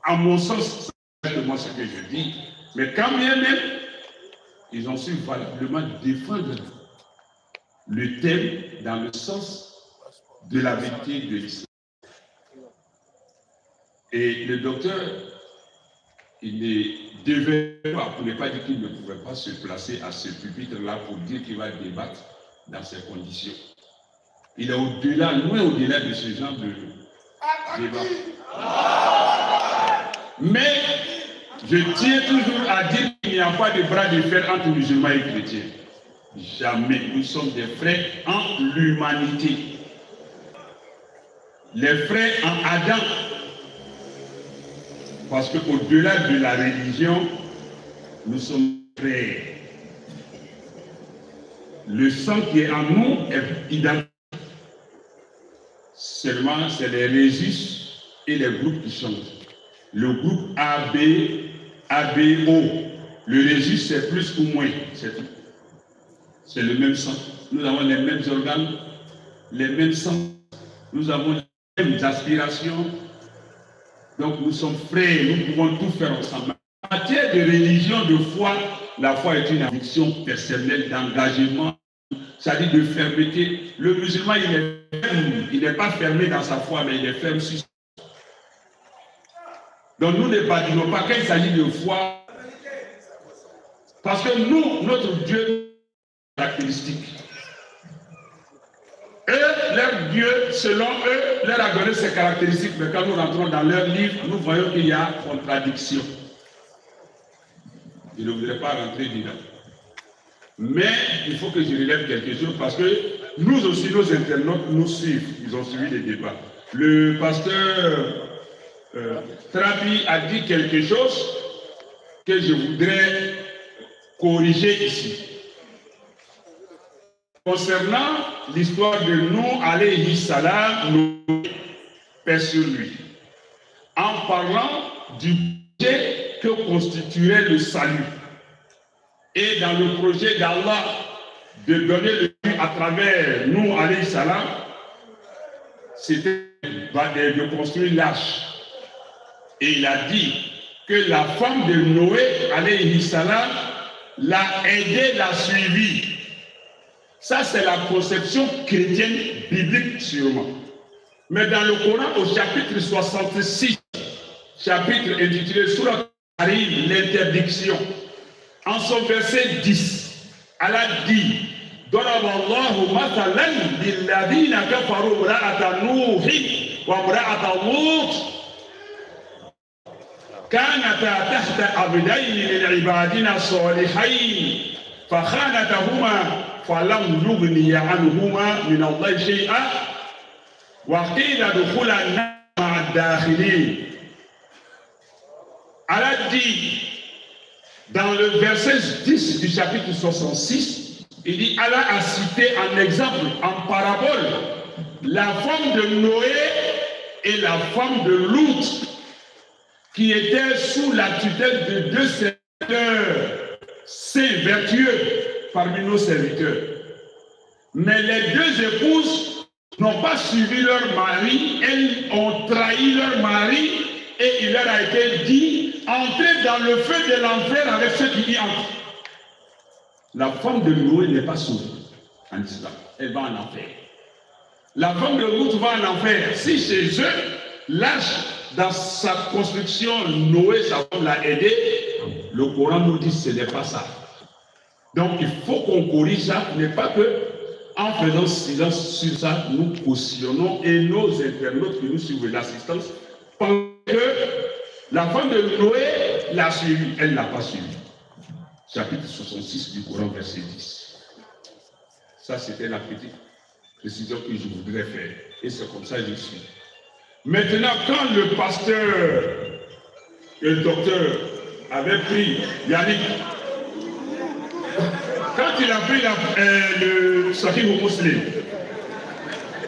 À mon sens, de moi ce que je dis, mais quand bien même, ils ont su valablement défendre le thème dans le sens de la vérité de l'islam. Et le docteur, il ne devait pas, pour ne pas dire qu'il ne pouvait pas se placer à ce pupitre-là pour dire qu'il va débattre dans ces conditions. Il est au-delà, loin au-delà de ce genre de débat. Mais je tiens toujours à dire qu'il n'y a pas de bras de fer entre musulmans et chrétiens. Jamais. Nous sommes des frères en l'humanité. Les frères en Adam. Parce qu'au-delà de la religion, nous sommes frères. Le sang qui est en nous est identique. Seulement, c'est les registres et les groupes qui changent. Le groupe A B, A B O, le registre c'est plus ou moins, c'est tout. C'est le même sang. Nous avons les mêmes organes, les mêmes sens. Nous avons les mêmes aspirations. Donc nous sommes frères, nous pouvons tout faire ensemble. En matière de religion, de foi, la foi est une action personnelle, d'engagement, c'est-à-dire de fermeté. Le musulman, il est ferme, il n'est pas fermé dans sa foi, mais il est ferme sur sa foi. Donc nous ne bâtirons pas quand il s'agit de foi, parce que nous, notre Dieu, est caractéristique. Eux, leur Dieu, selon eux, leur a donné ses caractéristiques, mais quand nous rentrons dans leur livre, nous voyons qu'il y a contradiction. Je ne voudrais pas rentrer dedans. Mais il faut que je relève quelque chose parce que nous aussi, nos internautes nous suivent. Ils ont suivi les débats. Le pasteur euh, Trabi a dit quelque chose que je voudrais corriger ici. Concernant l'histoire de nous, alayhi salam, paix sur lui. En parlant du projet que constituait le salut. Et dans le projet d'Allah de donner le salut à travers nous, alayhi salam, c'était de construire l'arche. Et il a dit que la femme de Noé, alayhi salam, l'a aidé, l'a suivi. Ça, c'est la conception chrétienne biblique sûrement. Mais dans le Coran, au chapitre soixante-six, chapitre intitulé Sourate Al-Karim, l'interdiction, en son verset dix, Allah dit Daraballahu matalan lilladhina kafaru imra'ata Nuhin wa imra'ata Lut kanata tahta abdayni min ibadina salihayn fakhanatahuma فَلَمْ يُغْنِيَ عَنْهُمَا مِنَ اللَّهِ شَيْئًا وَقِيلَ ادْخُلَا النَّارَ مَعَ الدَّاخِلِينَ. Allah dit dans le verset dix du chapitre soixante-six, il dit Allah a cité en exemple, en parabole, la femme de Noé et la femme de Lut qui étaient sous la tutelle de deux serviteurs saints, vertueux, parmi nos serviteurs. Mais les deux épouses n'ont pas suivi leur mari, elles ont trahi leur mari et il leur a été dit entrez dans le feu de l'enfer avec ceux qui y entrent. La femme de Noé n'est pas sauvée en islam, elle va en enfer. La femme de Lut va en enfer. Si chez eux, l'arche dans sa construction, Noé, sa femme l'a aidé, le Coran nous dit ce n'est pas ça. Donc il faut qu'on corrige ça, mais pas que en faisant silence sur ça, nous cautionnons et nos internautes qui nous suivent l'assistance pensent que la femme de Noé l'a suivi, elle ne l'a pas suivi. Chapitre soixante-six du Coran, verset dix. Ça, c'était la petite précision que je voudrais faire. Et c'est comme ça que je suis. Maintenant, quand le pasteur et le docteur avaient pris Yannick, quand il a pris la, euh, le Sahih au Muslim,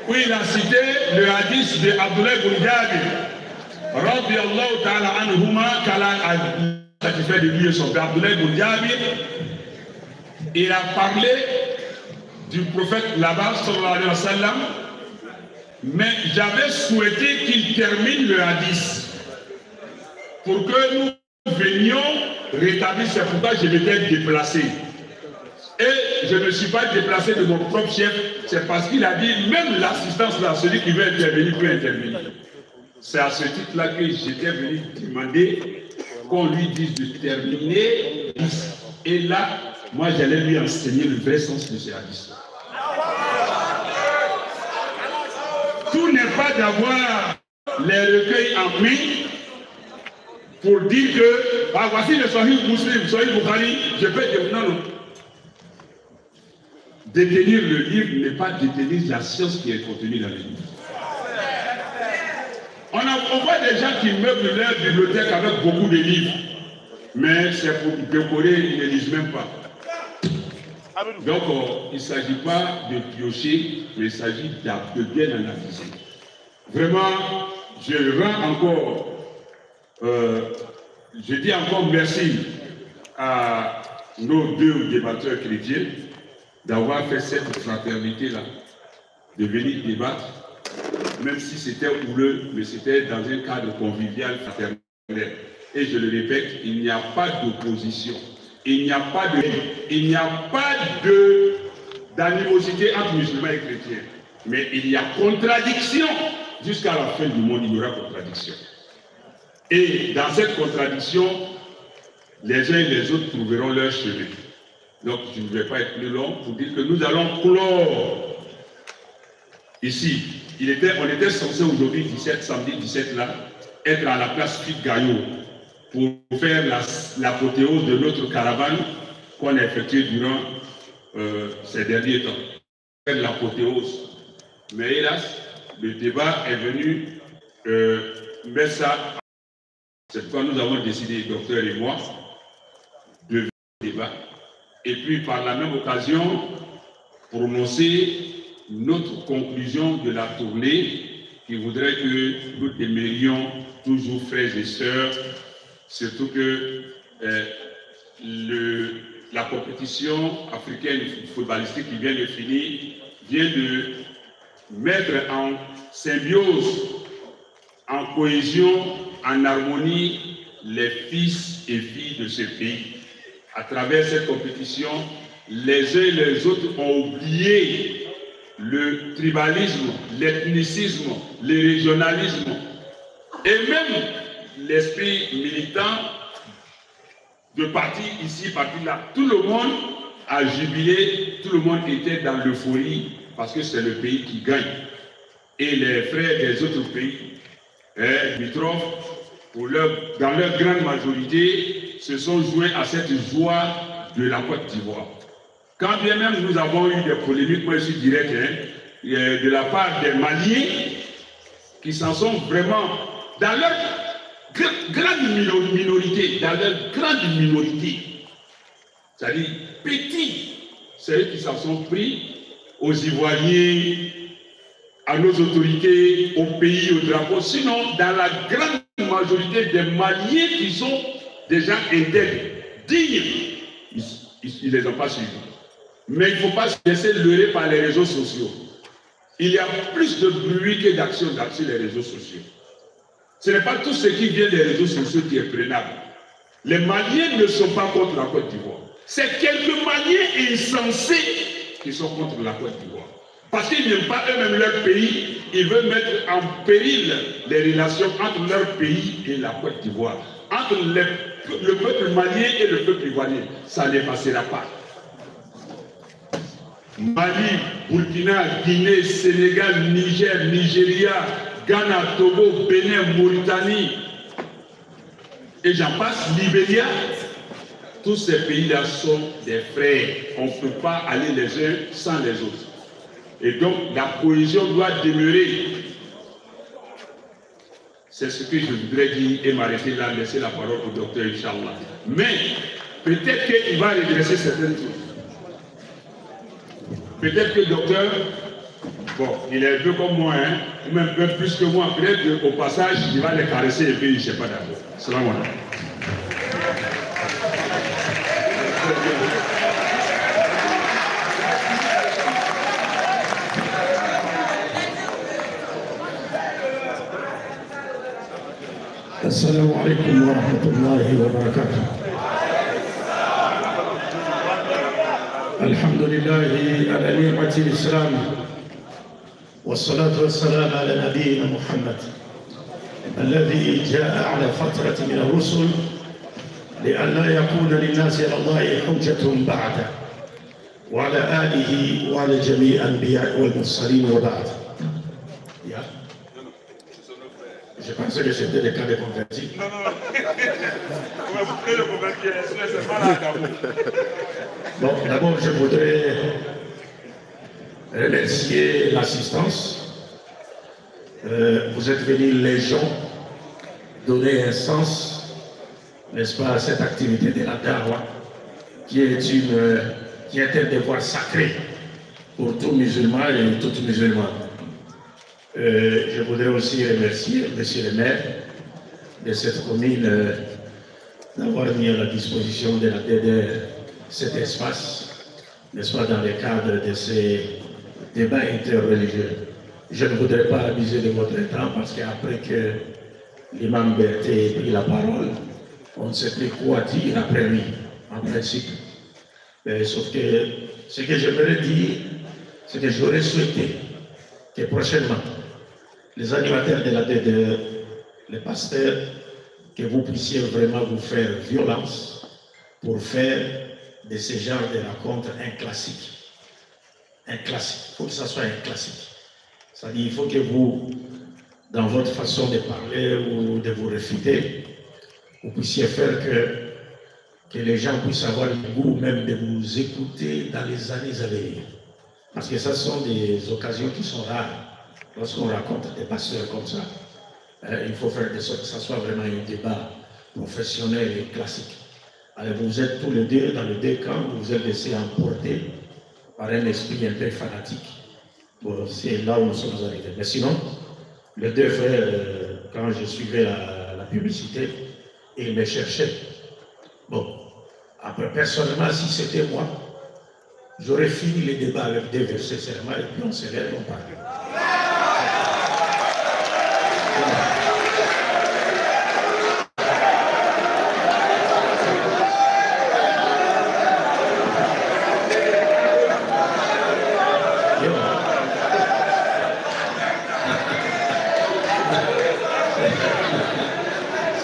où il a cité le hadith de Abdoulaye Goudjave, radiyallahu ta'ala anhuma, qu'Allah a satisfait de lui et son père. Abdoulaye Goudjave, il a parlé du prophète là-bas, sallallahu alayhi wa sallam, mais j'avais souhaité qu'il termine le hadith pour que nous venions rétablir, c'est pourquoi je m'étais déplacé. Et je ne suis pas déplacé de mon propre chef, c'est parce qu'il a dit, même l'assistance là, celui qui veut intervenir peut intervenir. C'est à ce titre-là que j'étais venu demander qu'on lui dise de terminer. Et là, moi j'allais lui enseigner le vrai sens de ce hadith. Tout n'est pas d'avoir les recueils en prix pour dire que, ah, voici le Sahih Muslim, Sahih Bukhari, je peux dire, non, non. Détenir le livre n'est pas détenir la science qui est contenue dans le livre. On, a, on voit des gens qui meublent leur bibliothèque avec beaucoup de livres, mais c'est pour décorer, ils ne lisent même pas. Donc, oh, il ne s'agit pas de piocher, mais il s'agit de bien analyser. Vraiment, je rends encore, euh, je dis encore merci à nos deux débatteurs chrétiens d'avoir fait cette fraternité-là, de venir débattre, même si c'était houleux, mais c'était dans un cadre convivial, fraternel. Et je le répète, il n'y a pas d'opposition. Il n'y a pas de, il n'y a pas de d'animosité entre musulmans et chrétiens. Mais il y a contradiction. Jusqu'à la fin du monde, il y aura contradiction. Et dans cette contradiction, les uns et les autres trouveront leur chemin. Donc, je ne vais pas être plus long pour dire que nous allons clore. Ici, il était, on était censé aujourd'hui, dix-sept, samedi dix-sept, là, être à la place Pic Gaillot, pour faire l'apothéose de notre caravane qu'on a effectuée durant euh, ces derniers temps. Faire l'apothéose. Mais hélas, le débat est venu euh, mettre ça. C'est pourquoi nous avons décidé, le docteur et moi, de faire le débat. Et puis, par la même occasion, prononcer notre conclusion de la tournée qui voudrait que nous demeurions toujours frères et sœurs. Surtout que euh, le, la compétition africaine footballistique qui vient de finir vient de mettre en symbiose, en cohésion, en harmonie les fils et filles de ce pays. À travers cette compétition, les uns et les autres ont oublié le tribalisme, l'ethnicisme, le régionalisme et même l'esprit militant de parti ici, parti là. Tout le monde a jubilé, tout le monde était dans l'euphorie parce que c'est le pays qui gagne. Et les frères des autres pays, Mitrov, pour leur, dans leur grande majorité, se sont joués à cette joie de la Côte d'Ivoire. Quand bien même nous avons eu des polémiques, moi je suis direct, hein, de la part des Maliens qui s'en sont vraiment dans leur grande minorité, dans leur grande minorité, c'est-à-dire petits, c'est eux qui s'en sont pris aux Ivoiriens, à nos autorités, au pays, au drapeau. Sinon, dans la grande majorité des Maliens qui sont des gens intègres, dignes, ils ne les ont pas suivis. Mais il ne faut pas se laisser leurrer par les réseaux sociaux. Il y a plus de bruit que d'action sur les réseaux sociaux. Ce n'est pas tout ce qui vient des réseaux sociaux qui est prenable. Les Maliens ne sont pas contre la Côte d'Ivoire. C'est quelques Maliens insensés qui sont contre la Côte d'Ivoire. Parce qu'ils n'aiment pas eux-mêmes leur pays, ils veulent mettre en péril les relations entre leur pays et la Côte d'Ivoire. Entre les, le peuple malien et le peuple ivoirien, ça ne passera pas. Mali, Burkina, Guinée, Sénégal, Niger, Nigeria, Ghana, Togo, Bénin, Mauritanie, et j'en passe, Libéria, tous ces pays-là sont des frères. On ne peut pas aller les uns sans les autres. Et donc, la cohésion doit demeurer. C'est ce que je voudrais dire et m'arrêter là, laisser la parole au docteur, Inch'Allah. Mais, peut-être qu'il va redresser certaines choses. Peut-être que le docteur... Bon, il est un peu comme moi, hein, ou même un peu plus que moi. Peut-être qu'au passage, il va les caresser et puis je ne sais pas d'accord. Salam alaikum. السلام عليكم ورحمة الله وبركاته. الحمد لله على نعمة الإسلام والصلاة والسلام على نبينا محمد الذي جاء على فترة من الرسل لئلا يكون للناس على الله حجة بعده وعلى آله وعلى جميع الأنبياء والمرسلين وبعد. Je pensais que c'était le cas des convertis. Non, non, non. On va vous créer le converti, c'est pas là, bon, d'abord, je voudrais remercier l'assistance. Euh, vous êtes venus les gens donner un sens, n'est-ce pas, à cette activité de la Dawa, qui est une, qui est un devoir sacré pour tout musulman et toute musulmane. Euh, je voudrais aussi remercier Monsieur le maire de cette commune euh, d'avoir mis à la disposition de la D D R cet espace, n'est-ce pas, dans le cadre de ces débats interreligieux. Je ne voudrais pas abuser de votre temps parce qu'après que l'imam Berthé ait pris la parole, on ne sait plus quoi dire après lui, en principe. Euh, sauf que ce que j'aimerais dire, c'est que j'aurais souhaité que prochainement, les animateurs de la D D R, les pasteurs, que vous puissiez vraiment vous faire violence pour faire de ce genre de racontes un classique. Un classique. Il faut que ça soit un classique. C'est-à-dire, il faut que vous, dans votre façon de parler ou de vous réfuter, vous puissiez faire que, que les gens puissent avoir le goût même de vous écouter dans les années à venir. Parce que ce sont des occasions qui sont rares. Lorsqu'on raconte des pasteurs comme ça, euh, il faut faire de sorte que ça soit vraiment un débat professionnel et classique. Alors vous êtes tous les deux dans les deux camps, vous vous êtes laissés emporter par un esprit un peu fanatique. Bon, c'est là où nous sommes arrivés. Mais sinon, les deux frères, euh, quand je suivais la, la publicité, ils me cherchaient. Bon, après, personnellement, si c'était moi, j'aurais fini les débats avec des versets seulement et puis on se lève, on parle.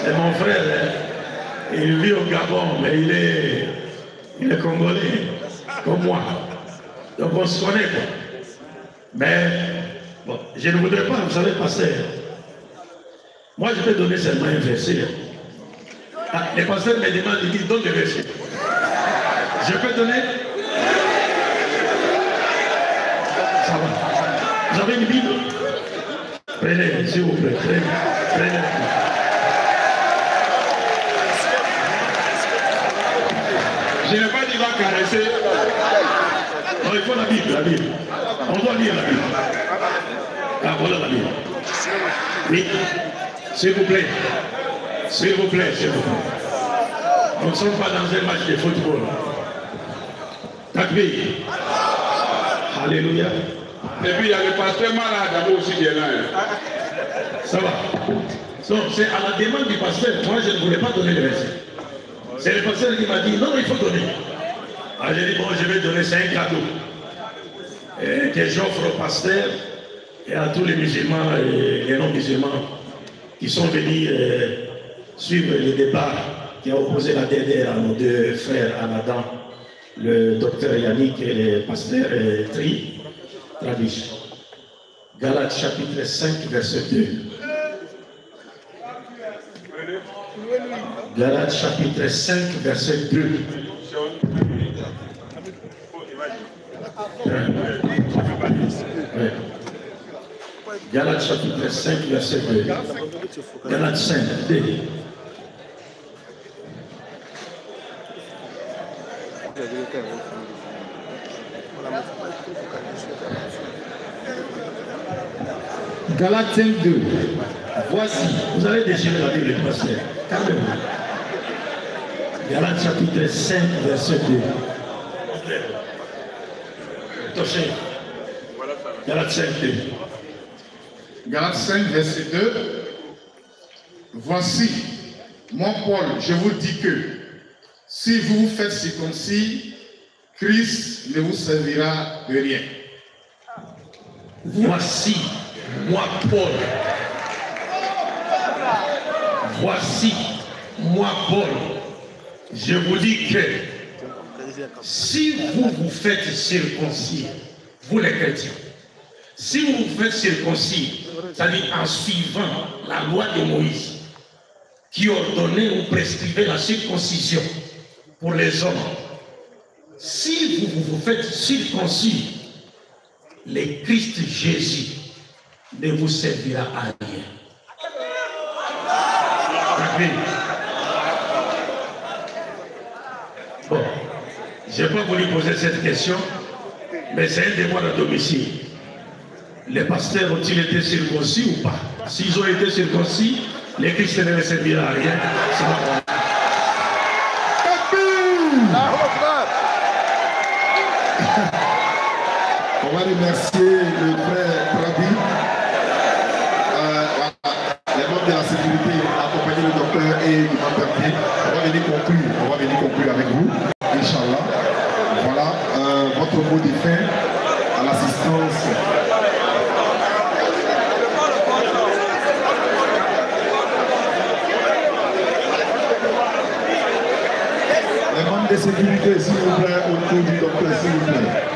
C'est mon frère, hein? Il vit au Gabon, mais il est, il est congolais, comme moi. Donc on se connaît. Mais bon, je ne voudrais pas, vous savez, passer. Moi, je vais donner seulement un verset. Ah, les pasteurs me demandent, ils disent, donne des versets. Je peux donner? Ça va. Vous avez une Bible? Prenez, s'il vous plaît. Prenez. Prenez. Je n'ai pas dit va caresser. Non, il faut la Bible, la Bible. On doit lire la Bible. Ah, voilà la Bible. Oui. S'il vous plaît. S'il vous plaît, s'il vous plaît. On ne sommes pas dans un match de football. Takbir. Alléluia. Et puis il y a le pasteur malade à aussi qui est là. Ça va. Donc c'est à la demande du pasteur. Moi, je ne voulais pas donner le verset. C'est le pasteur qui m'a dit, non, il faut donner. Alors j'ai dit, bon, je vais donner, c'est un cadeau. Et que j'offre au pasteur et à tous les musulmans et les non-musulmans qui sont venus euh, suivre le débat qui a opposé la D D R à nos deux frères en Adam, le docteur Yannick et le pasteur euh, Tri, Trabi. Galates chapitre cinq, verset deux. Galates chapitre cinq, verset deux. Galates chapitre cinq, verset deux. Galates cinq, deux. Galates cinq, deux. Voici, vous avez déchiré la Bible, le pasteur. Calmez-vous. Galates chapitre cinq, verset deux. Touché. Galates cinq, deux. Galates cinq, verset deux. Voici, mon Paul, je vous dis que si vous vous faites circoncis, Christ ne vous servira de rien. Voici, moi Paul. Voici, moi Paul. Je vous dis que si vous vous faites circoncis, vous les chrétiens, si vous vous faites circoncis, c'est-à-dire en suivant la loi de Moïse, qui ordonnait ou prescrivait la circoncision pour les hommes, si vous vous faites circoncis, le Christ Jésus ne vous servira à rien. Bon, je n'ai pas voulu poser cette question, mais c'est un devoir à domicile. Les pasteurs ont-ils été circoncis ou pas? S'ils ont été circoncis, le Christ ne les servira à rien. C'est pas grave. On va remercier le frère Trabi, euh, les membres de la sécurité, accompagnés du docteur et du Imam Berthé. On va venir conclure, on va venir conclure avec vous, Inch'Allah. Voilà, euh, votre mot de fin à l'assistance. Les membres de sécurité, s'il vous plaît, autour du docteur, s'il vous plaît.